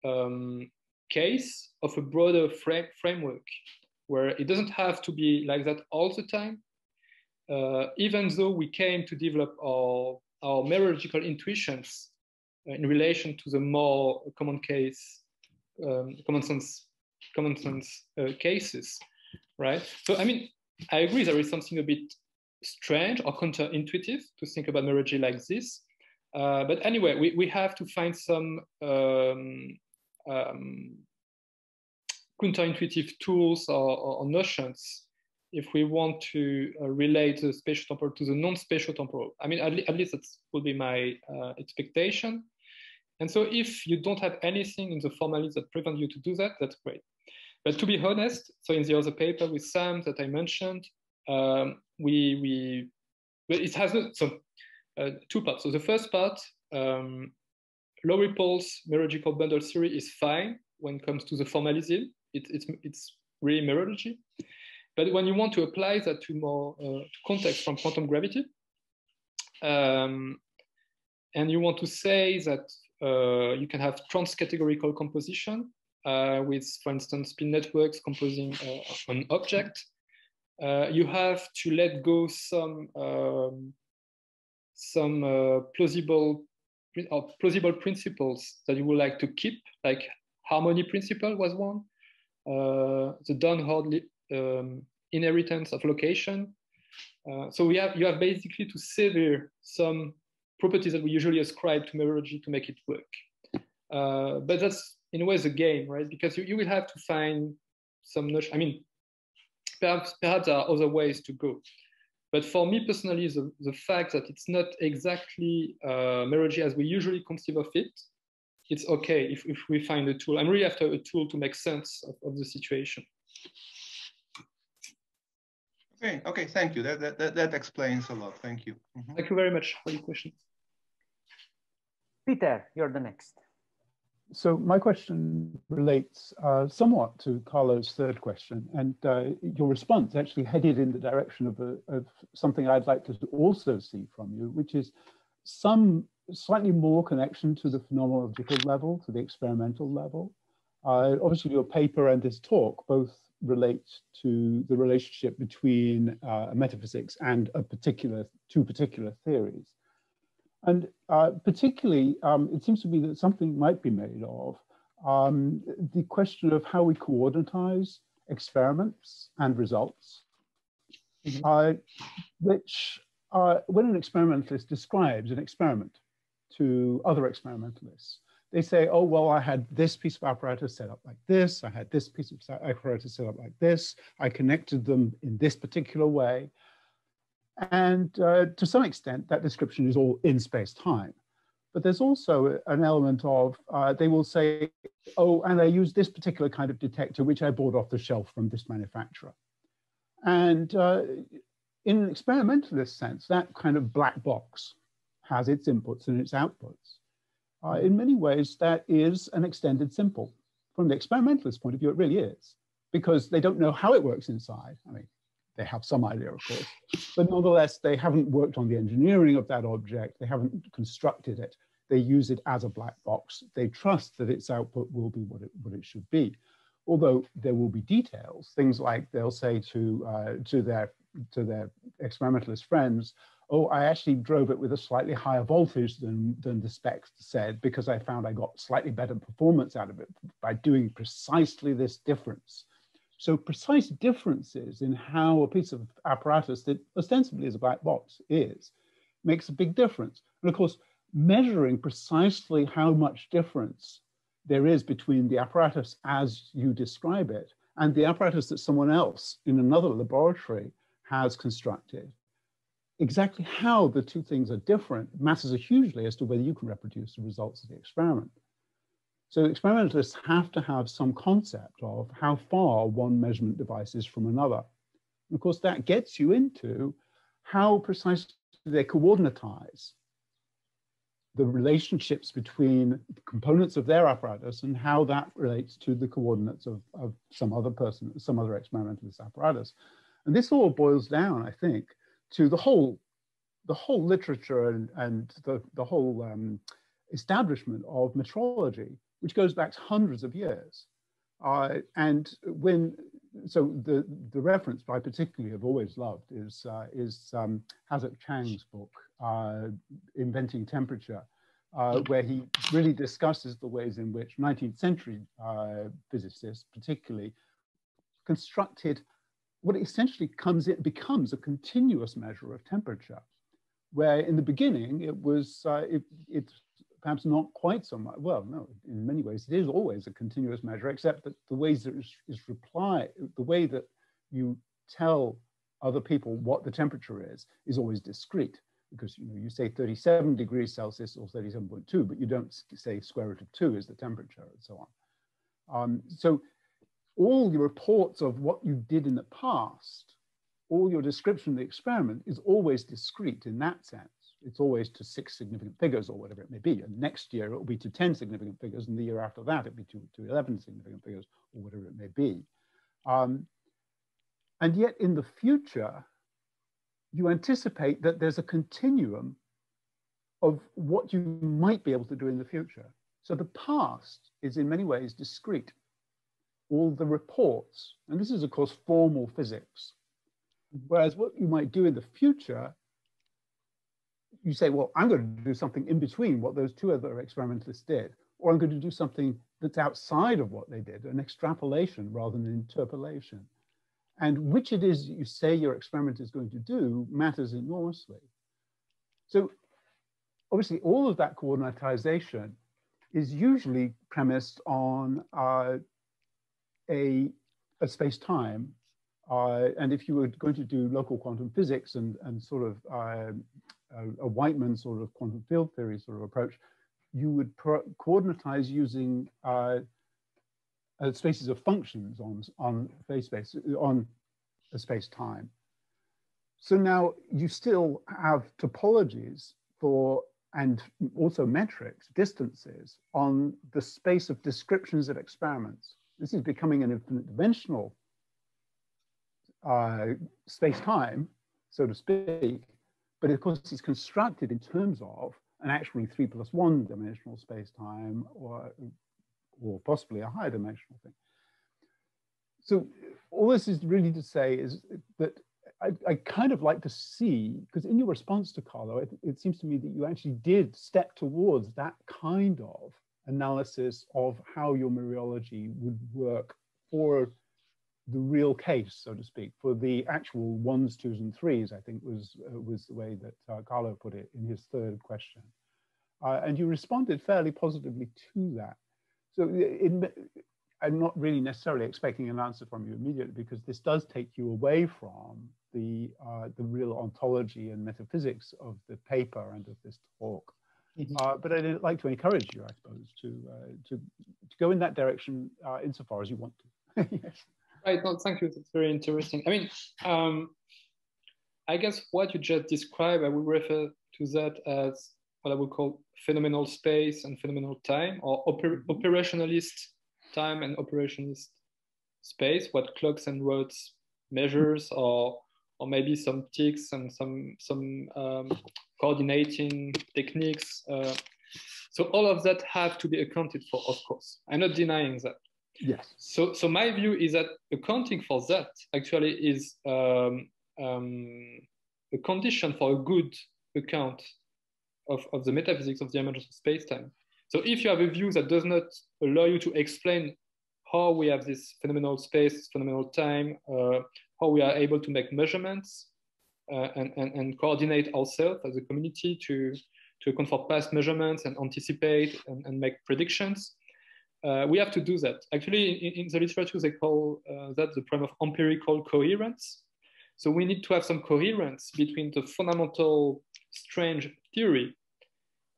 um, case of a broader frame, framework, where it doesn't have to be like that all the time. Uh, even though we came to develop our, our mereological intuitions in relation to the more common case, um, common sense, common sense uh, cases, right? So, I mean, I agree there is something a bit strange or counterintuitive to think about mereology like this. Uh, but anyway, we, we have to find some um, um, counterintuitive tools or, or notions if we want to uh, relate the spatial temporal to the non-spatial temporal. I mean, at, le at least that would be my uh, expectation. And so if you don't have anything in the formalism that prevents you to do that, that's great. But to be honest, so in the other paper with Sam that I mentioned, um, we, we, but it has not, so uh, two parts. So the first part, um, Laurie Paul's mereological bundle theory is fine when it comes to the formalism. It, it's, it's really mereology. But when you want to apply that to more uh, to context from quantum gravity, um, and you want to say that uh, you can have transcategorical composition uh, with, for instance, spin networks composing uh, an object, uh, you have to let go some um, some uh, plausible or plausible principles that you would like to keep, like harmony principle was one, uh, the downward Um, inheritance of location. Uh, so we have you have basically to sever some properties that we usually ascribe to mereology to make it work. Uh, but that's in a way the game, right? Because you, you will have to find some notion. I mean, perhaps perhaps there are other ways to go. But for me personally, the, the fact that it's not exactly uh, mereology as we usually conceive of it, it's okay if, if we find a tool. I'm really after a tool to make sense of, of the situation. Okay, okay, thank you. That, that, that, that explains a lot. Thank you. Mm-hmm. Thank you very much for your question. Peter, you're the next. So my question relates uh, somewhat to Carlo's third question, and uh, your response actually headed in the direction of, a, of something I'd like to also see from you, which is some slightly more connection to the phenomenological level, to the experimental level. Uh, obviously, your paper and this talk both relate to the relationship between uh, metaphysics and a particular, two particular theories. And uh, particularly, um, it seems to me that something might be made of um, the question of how we coordinatize experiments and results, mm-hmm. uh, which uh, when an experimentalist describes an experiment to other experimentalists, they say, oh, well, I had this piece of apparatus set up like this. I had this piece of apparatus set up like this. I connected them in this particular way. And uh, to some extent, that description is all in space-time. But there's also an element of, uh, they will say, oh, and I used this particular kind of detector, which I bought off the shelf from this manufacturer. And uh, in an experimentalist sense, that kind of black box has its inputs and its outputs. Uh, in many ways, that is an extended simple. From the experimentalist point of view, it really is, because they don't know how it works inside. I mean, they have some idea, of course, but nonetheless, they haven't worked on the engineering of that object. They haven't constructed it. They use it as a black box. They trust that its output will be what it, what it should be. Although there will be details, things like they'll say to, uh, to, their, to their experimentalist friends, oh, I actually drove it with a slightly higher voltage than, than the specs said, because I found I got slightly better performance out of it by doing precisely this difference. So precise differences in how a piece of apparatus that ostensibly is a black box is, makes a big difference. And of course, measuring precisely how much difference there is between the apparatus as you describe it and the apparatus that someone else in another laboratory has constructed. Exactly how the two things are different matters hugely as to whether you can reproduce the results of the experiment. So experimentalists have to have some concept of how far one measurement device is from another. And of course, that gets you into how precisely they coordinatize the relationships between the components of their apparatus and how that relates to the coordinates of, of some other person, some other experimentalist apparatus. And this all boils down, I think, to the whole, the whole literature and, and the, the whole um, establishment of metrology, which goes back hundreds of years. Uh, and when, so the, the reference I particularly have always loved is, uh, is um, Hazard Chang's book, uh, Inventing Temperature, uh, where he really discusses the ways in which nineteenth century uh, physicists particularly constructed what essentially comes it becomes a continuous measure of temperature, where in the beginning it was uh, it, it's perhaps not quite so much. Well, no, in many ways it is always a continuous measure, except that the ways that is, is reply, the way that you tell other people what the temperature is is always discrete, because you know you say thirty-seven degrees Celsius or thirty-seven point two, but you don't say square root of two is the temperature and so on. Um, so. All the reports of what you did in the past, all your description of the experiment is always discrete in that sense. It's always to six significant figures or whatever it may be. And next year, it will be to ten significant figures. And the year after that, it'll be to, to eleven significant figures or whatever it may be. Um, and yet in the future, you anticipate that there's a continuum of what you might be able to do in the future. So the past is in many ways discrete. All the reports, and this is of course formal physics, whereas what you might do in the future, you say, well, I'm going to do something in between what those two other experimentalists did, or I'm going to do something that's outside of what they did, an extrapolation rather than an interpolation. And which it is you say your experiment is going to do matters enormously. So obviously all of that coordinatization is usually premised on uh, A, a space-time, uh, and if you were going to do local quantum physics and, and sort of uh, a, a Whiteman sort of quantum field theory sort of approach, you would coordinatize using uh, uh, spaces of functions on on phase space on a space-time. So now you still have topologies for and also metrics, distances on the space of descriptions of experiments. This is becoming an infinite dimensional uh, space-time, so to speak, But of course, it's constructed in terms of an actually three plus one dimensional space-time, or, or possibly a higher dimensional thing. So all this is really to say is that I, I kind of like to see, because in your response to Carlo, it, it seems to me that you actually did step towards that kind of analysis of how your mereology would work for the real case, so to speak, for the actual ones, twos, and threes, I think was, uh, was the way that uh, Carlo put it in his third question. Uh, and you responded fairly positively to that. So it, I'm not really necessarily expecting an answer from you immediately, because this does take you away from the, uh, the real ontology and metaphysics of the paper and of this talk. Mm-hmm. uh, but I'd like to encourage you, I suppose, to, uh, to, to go in that direction uh, insofar as you want to. Yes. Right, no, thank you. That's very interesting. I mean, um, I guess what you just described, I would refer to that as what I would call phenomenal space and phenomenal time, or oper operationalist time and operationalist space, what clocks and rods measures, or or maybe some ticks and some, some um, coordinating techniques. Uh, so all of that have to be accounted for, of course. I'm not denying that. Yes. So, so my view is that accounting for that actually is um, um, a condition for a good account of, of the metaphysics of the emergence of space-time. So if you have a view that does not allow you to explain how we have this phenomenal space, phenomenal time, uh, how we are able to make measurements uh, and, and, and coordinate ourselves as a community to, to account for past measurements and anticipate and, and make predictions, Uh, we have to do that. Actually, in, in the literature, they call uh, that the problem of empirical coherence. So we need to have some coherence between the fundamental strange theory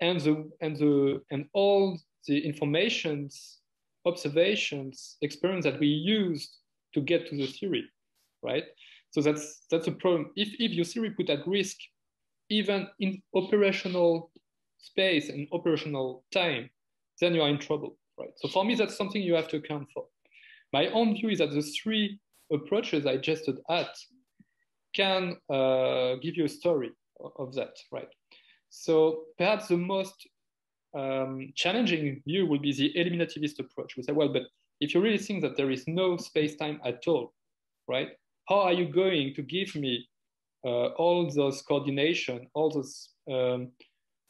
and the and the and all the informations, observations, experiments that we used to get to the theory, right? So that's that's a problem. If if your theory put at risk, even in operational space and operational time, then you are in trouble. Right. So for me, that's something you have to account for. My own view is that the three approaches I just had can uh, give you a story of that, right? So perhaps the most um, challenging view will be the eliminativist approach. We say, well, but if you really think that there is no space-time at all, right? How are you going to give me uh, all those coordination, all those um,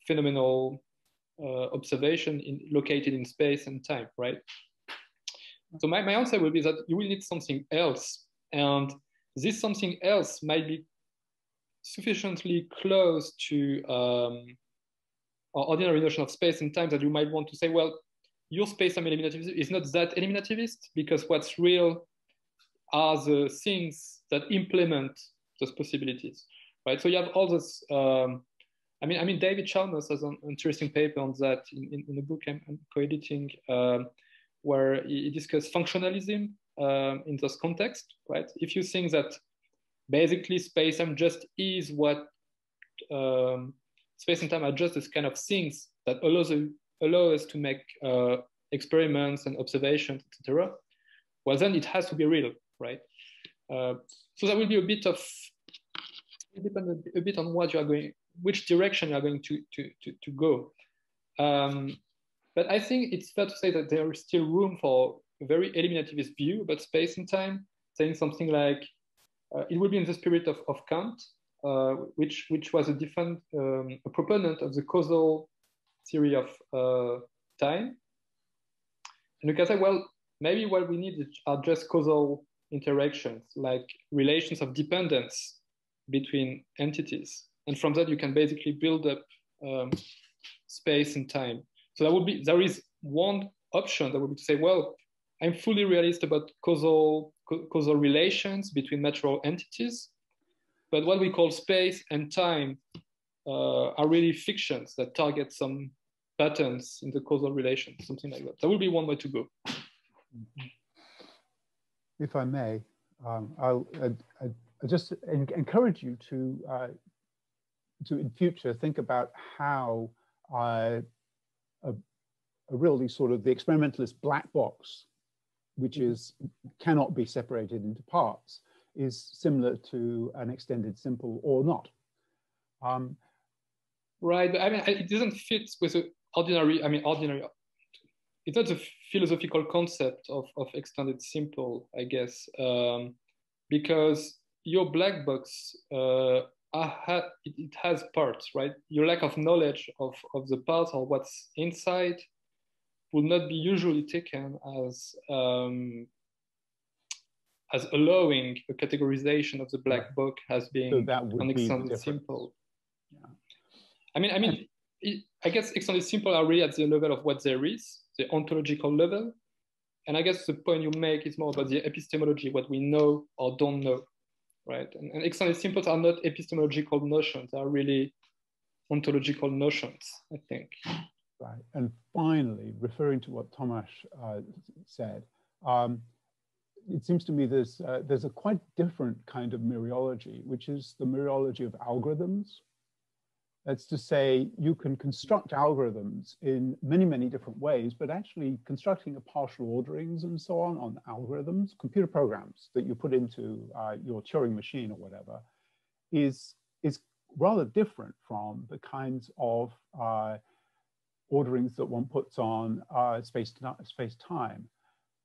phenomenal Uh, observation in, located in space and time, right? So my, my answer will be that you will need something else, and this something else might be sufficiently close to um, our ordinary notion of space and time that you might want to say, well, your space-time eliminativist is not that eliminativist, because what's real are the things that implement those possibilities, right? So you have all this um, I mean, I mean, David Chalmers has an interesting paper on that in, in, in the book I'm, I'm co-editing, uh, where he discusses functionalism um, in this context, right? If you think that basically space and time just is what um, space and time are just this kind of things that allows allow us to make uh, experiments and observations, et cetera, well, then it has to be real, right? Uh, so that will be a bit of it depends a bit on what you are going. Which direction you are going to, to, to, to go. Um, but I think it's fair to say that there is still room for a very eliminativist view about space and time, saying something like, uh, it will be in the spirit of, of Kant, uh, which, which was a, different, um, a proponent of the causal theory of uh, time. And you can say, well, maybe what we need are just causal interactions, like relations of dependence between entities. And from that, you can basically build up um, space and time. So that would be, there is one option that would be to say, well, I'm fully realist about causal, co causal relations between natural entities, but what we call space and time uh, are really fictions that target some patterns in the causal relation, something like that. That would be one way to go. If I may, um, I'll, I, I just encourage you to, uh, to in future think about how uh, a, a really sort of the experimentalist black box, which is cannot be separated into parts, is similar to an extended simple or not. Um, right, but I mean, it doesn't fit with an ordinary, I mean, ordinary, it's not a philosophical concept of, of extended simple, I guess, um, because your black box, uh, ha it has parts, right? Your lack of knowledge of, of the parts or what's inside will not be usually taken as um, as allowing a categorization of the black box as being so that would an extended be simple. Yeah. I mean, I mean, it, I guess extended simple are really at the level of what there is, the ontological level. And I guess the point you make is more about the epistemology, what we know or don't know, right? And, and extended simples are not epistemological notions, they are really ontological notions, I think. Right, and finally, referring to what Tomasz uh, said, um, it seems to me there's, uh, there's a quite different kind of meriology, which is the meriology of algorithms. That's to say, you can construct algorithms in many, many different ways, but actually constructing a partial orderings and so on on algorithms, computer programs that you put into uh, your Turing machine or whatever, is, is rather different from the kinds of uh, orderings that one puts on uh, space, space-time.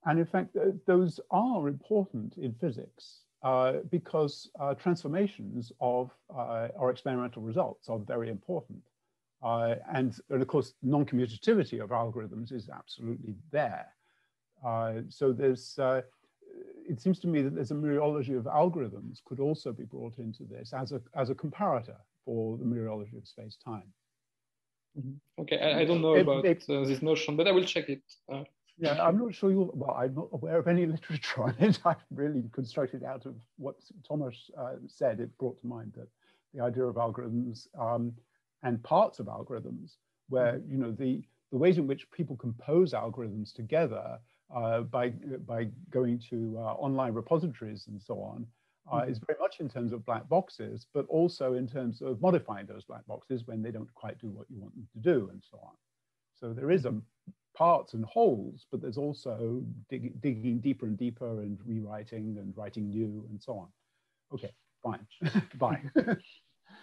And in fact, th those are important in physics. Uh, because uh, transformations of uh, our experimental results are very important. Uh, and, and of course, non-commutativity of algorithms is absolutely there. Uh, so there's, uh, it seems to me that there's a meriology of algorithms could also be brought into this as a, as a comparator for the meriology of space-time. Mm-hmm. Okay, I, I don't know it, about it, uh, this notion, but I will check it. Uh. Yeah, I'm not sure you, well, I'm not aware of any literature on it. I've really constructed out of what Tomasz uh, said. It brought to mind that the idea of algorithms um, and parts of algorithms, where, you know, the, the ways in which people compose algorithms together uh, by, by going to uh, online repositories and so on, uh, mm-hmm. is very much in terms of black boxes, but also in terms of modifying those black boxes when they don't quite do what you want them to do and so on. So there is a parts and holes, but there's also dig digging deeper and deeper and rewriting and writing new and so on. Okay, fine. Bye.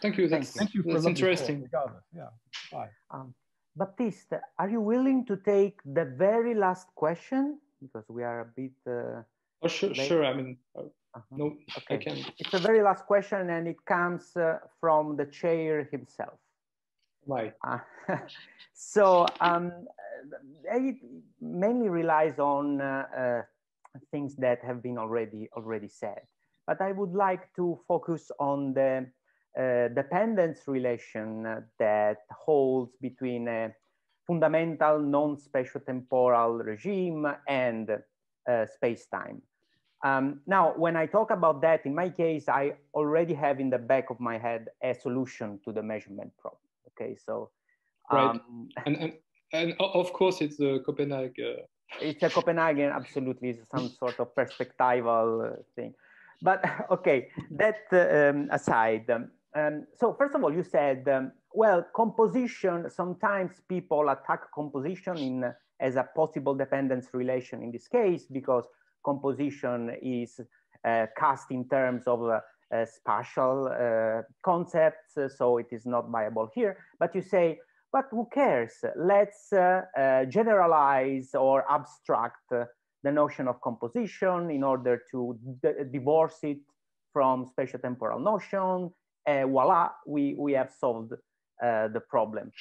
Thank you. That's, Thank you for that's interesting. Yeah. Bye. Um, Baptiste, are you willing to take the very last question? Because we are a bit... Uh, oh, sure, sure. I mean, uh, uh-huh. no, okay. I can. It's the very last question and it comes uh, from the chair himself. Right. Uh, so um, it mainly relies on uh, uh, things that have been already already said, but I would like to focus on the uh, dependence relation that holds between a fundamental non-spatiotemporal regime and uh, space-time. Um, now, when I talk about that, in my case, I already have in the back of my head a solution to the measurement problem. Okay, so um, right, and, and and of course it's the Copenhagen. It's a Copenhagen, absolutely, it's some sort of perspectival thing. But okay, that um, aside. Um, so first of all, you said um, well, composition. Sometimes people attack composition in as a possible dependence relation in this case because composition is uh, cast in terms of. Uh, Uh, spatial uh, concepts, uh, so it is not viable here. But you say, but who cares? Let's uh, uh, generalize or abstract uh, the notion of composition in order to divorce it from spatiotemporal notion. Uh, voila, we, we have solved uh, the problem.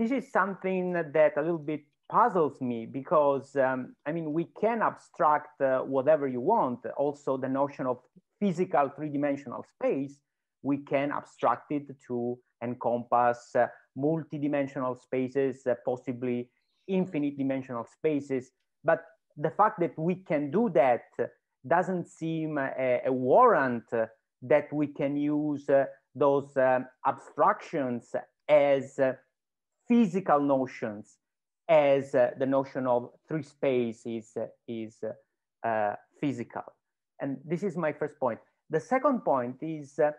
This is something that a little bit puzzles me because, um, I mean, we can abstract uh, whatever you want, also the notion of physical three-dimensional space, we can abstract it to encompass uh, multi-dimensional spaces, uh, possibly infinite dimensional spaces. But the fact that we can do that doesn't seem a, a warrant that we can use uh, those um, abstractions as uh, physical notions, as uh, the notion of three space is, is uh, physical. And this is my first point. The second point is uh,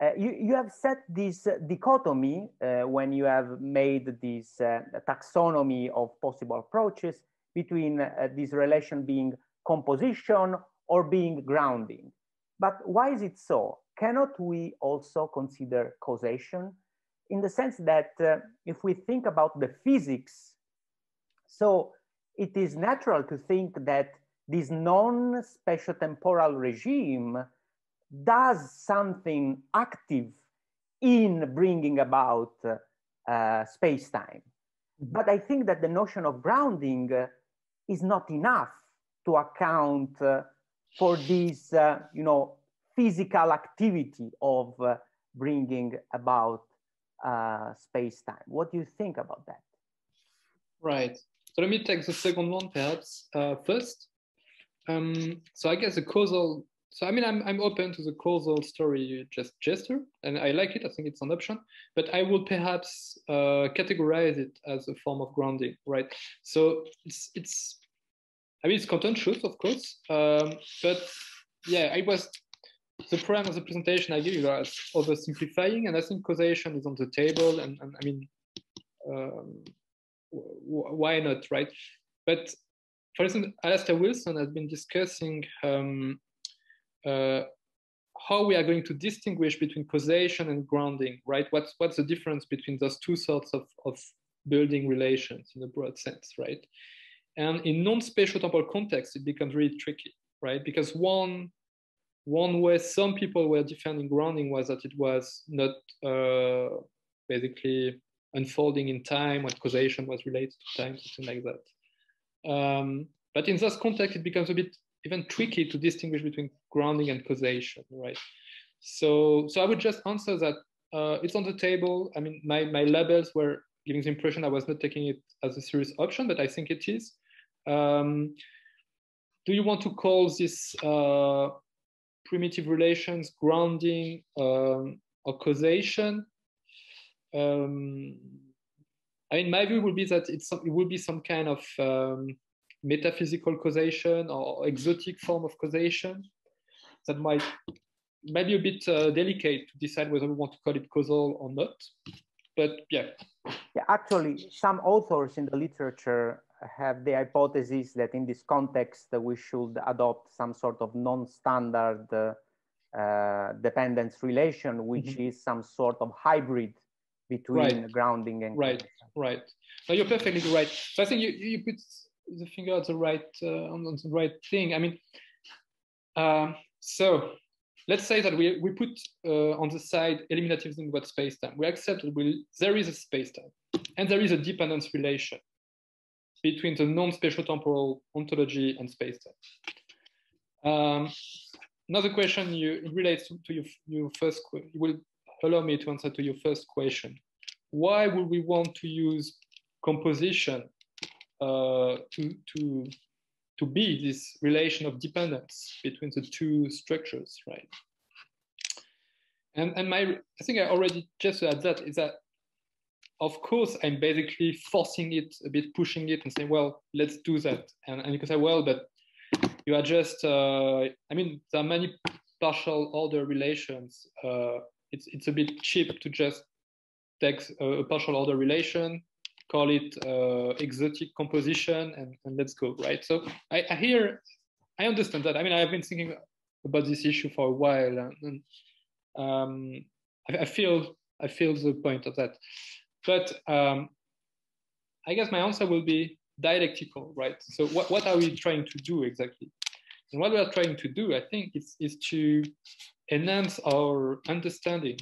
uh, you, you have set this uh, dichotomy uh, when you have made this uh, taxonomy of possible approaches between uh, this relation being composition or being grounding. But why is it so? Cannot we also consider causation in the sense that uh, if we think about the physics, so it is natural to think that this non-spatiotemporal regime does something active in bringing about uh, uh, space-time. Mm-hmm. But I think that the notion of grounding uh, is not enough to account uh, for this, uh, you know, physical activity of uh, bringing about uh, space-time. What do you think about that? Right. So let me take the second one, perhaps, uh, first. Um, so I guess the causal, so I mean, I'm, I'm open to the causal story just gesture, and I like it. I think it's an option, but I would perhaps uh, categorize it as a form of grounding, right? So it's, it's I mean, it's contentious, of course, um, but yeah, I was, the program of the presentation I give you was oversimplifying, and I think causation is on the table, and, and I mean, um, w why not, right? But for instance, Alastair Wilson has been discussing um, uh, how we are going to distinguish between causation and grounding, right? What's, what's the difference between those two sorts of, of building relations in a broad sense, right? And in non-spatiotemporal context, it becomes really tricky, right? Because one, one way some people were defending grounding was that it was not uh, basically unfolding in time, what causation was related to time, something like that. Um, but in this context, it becomes a bit even tricky to distinguish between grounding and causation, right? So, so I would just answer that uh, it's on the table. I mean, my, my labels were giving the impression I was not taking it as a serious option, but I think it is. Um, do you want to call this uh, primitive relations grounding um, or causation? Um, I mean, my view would be that it's, it would be some kind of um, metaphysical causation or exotic form of causation that might, might be a bit uh, delicate to decide whether we want to call it causal or not. But yeah. Yeah, actually, some authors in the literature have the hypothesis that in this context that we should adopt some sort of non-standard uh, uh, dependence relation, which mm-hmm. is some sort of hybrid between right. grounding and right, right. No, you're perfectly right. So I think you, you put the finger at the right uh, on the right thing. I mean, uh, so let's say that we we put uh, on the side eliminativism about space-time. We accept that we, there is a space-time, and there is a dependence relation between the non-spatiotemporal ontology and space-time. Um, another question you relates to, to your your first question. Allow me to answer to your first question. Why would we want to use composition uh, to, to, to be this relation of dependence between the two structures, right? And, and my, I think I already just add that is that, of course, I'm basically forcing it a bit, pushing it and saying, well, let's do that. And, and you can say, well, but you are just, uh, I mean, there are many partial order relations. Uh, It's, it's a bit cheap to just take a, a partial order relation, call it uh, exotic composition, and, and let's go, right? So I, I hear, I understand that. I mean, I've been thinking about this issue for a while, and, and um, I, I feel I feel the point of that. But um, I guess my answer will be dialectical, right? So what, what are we trying to do exactly? And what we are trying to do, I think, is, is to enhance our understanding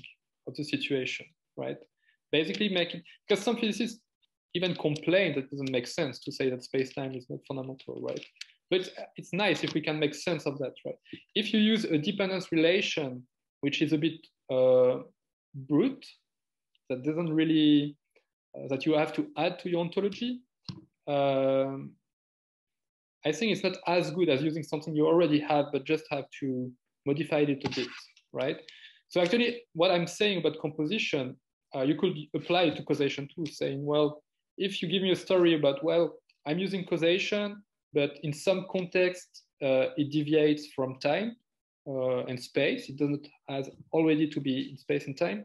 of the situation, right? Basically making, because some physicists even complain that it doesn't make sense to say that space-time is not fundamental, right? But it's nice if we can make sense of that, right? If you use a dependence relation, which is a bit uh, brute, that doesn't really, uh, that you have to add to your ontology, um, I think it's not as good as using something you already have, but just have to modified it a bit, right? So actually, what I'm saying about composition, uh, you could apply it to causation too, saying, well, if you give me a story about, well, I'm using causation, but in some context, uh, it deviates from time uh, and space. It doesn't has already to be in space and time.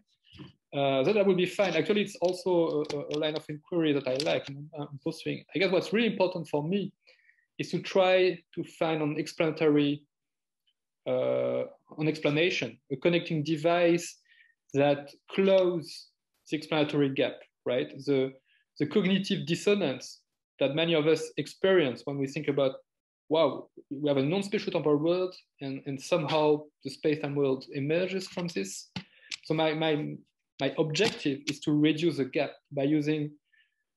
Uh, then that would be fine. Actually, it's also a, a line of inquiry that I like and I'm pursuing. I guess what's really important for me is to try to find an explanatory Uh, an explanation, a connecting device that closes the explanatory gap, right? The, the cognitive dissonance that many of us experience when we think about, wow, we have a non-spatial temporal world, and, and somehow the space-time world emerges from this. So my, my, my objective is to reduce the gap by using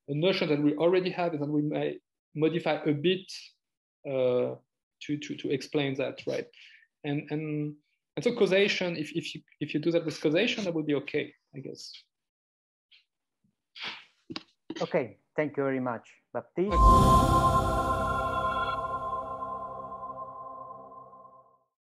a notion that we already have and that we may modify a bit uh, to, to, to explain that, right? And, and, and so causation, if, if, you, if you do that with causation, that would be okay, I guess. Okay, thank you very much, Baptiste.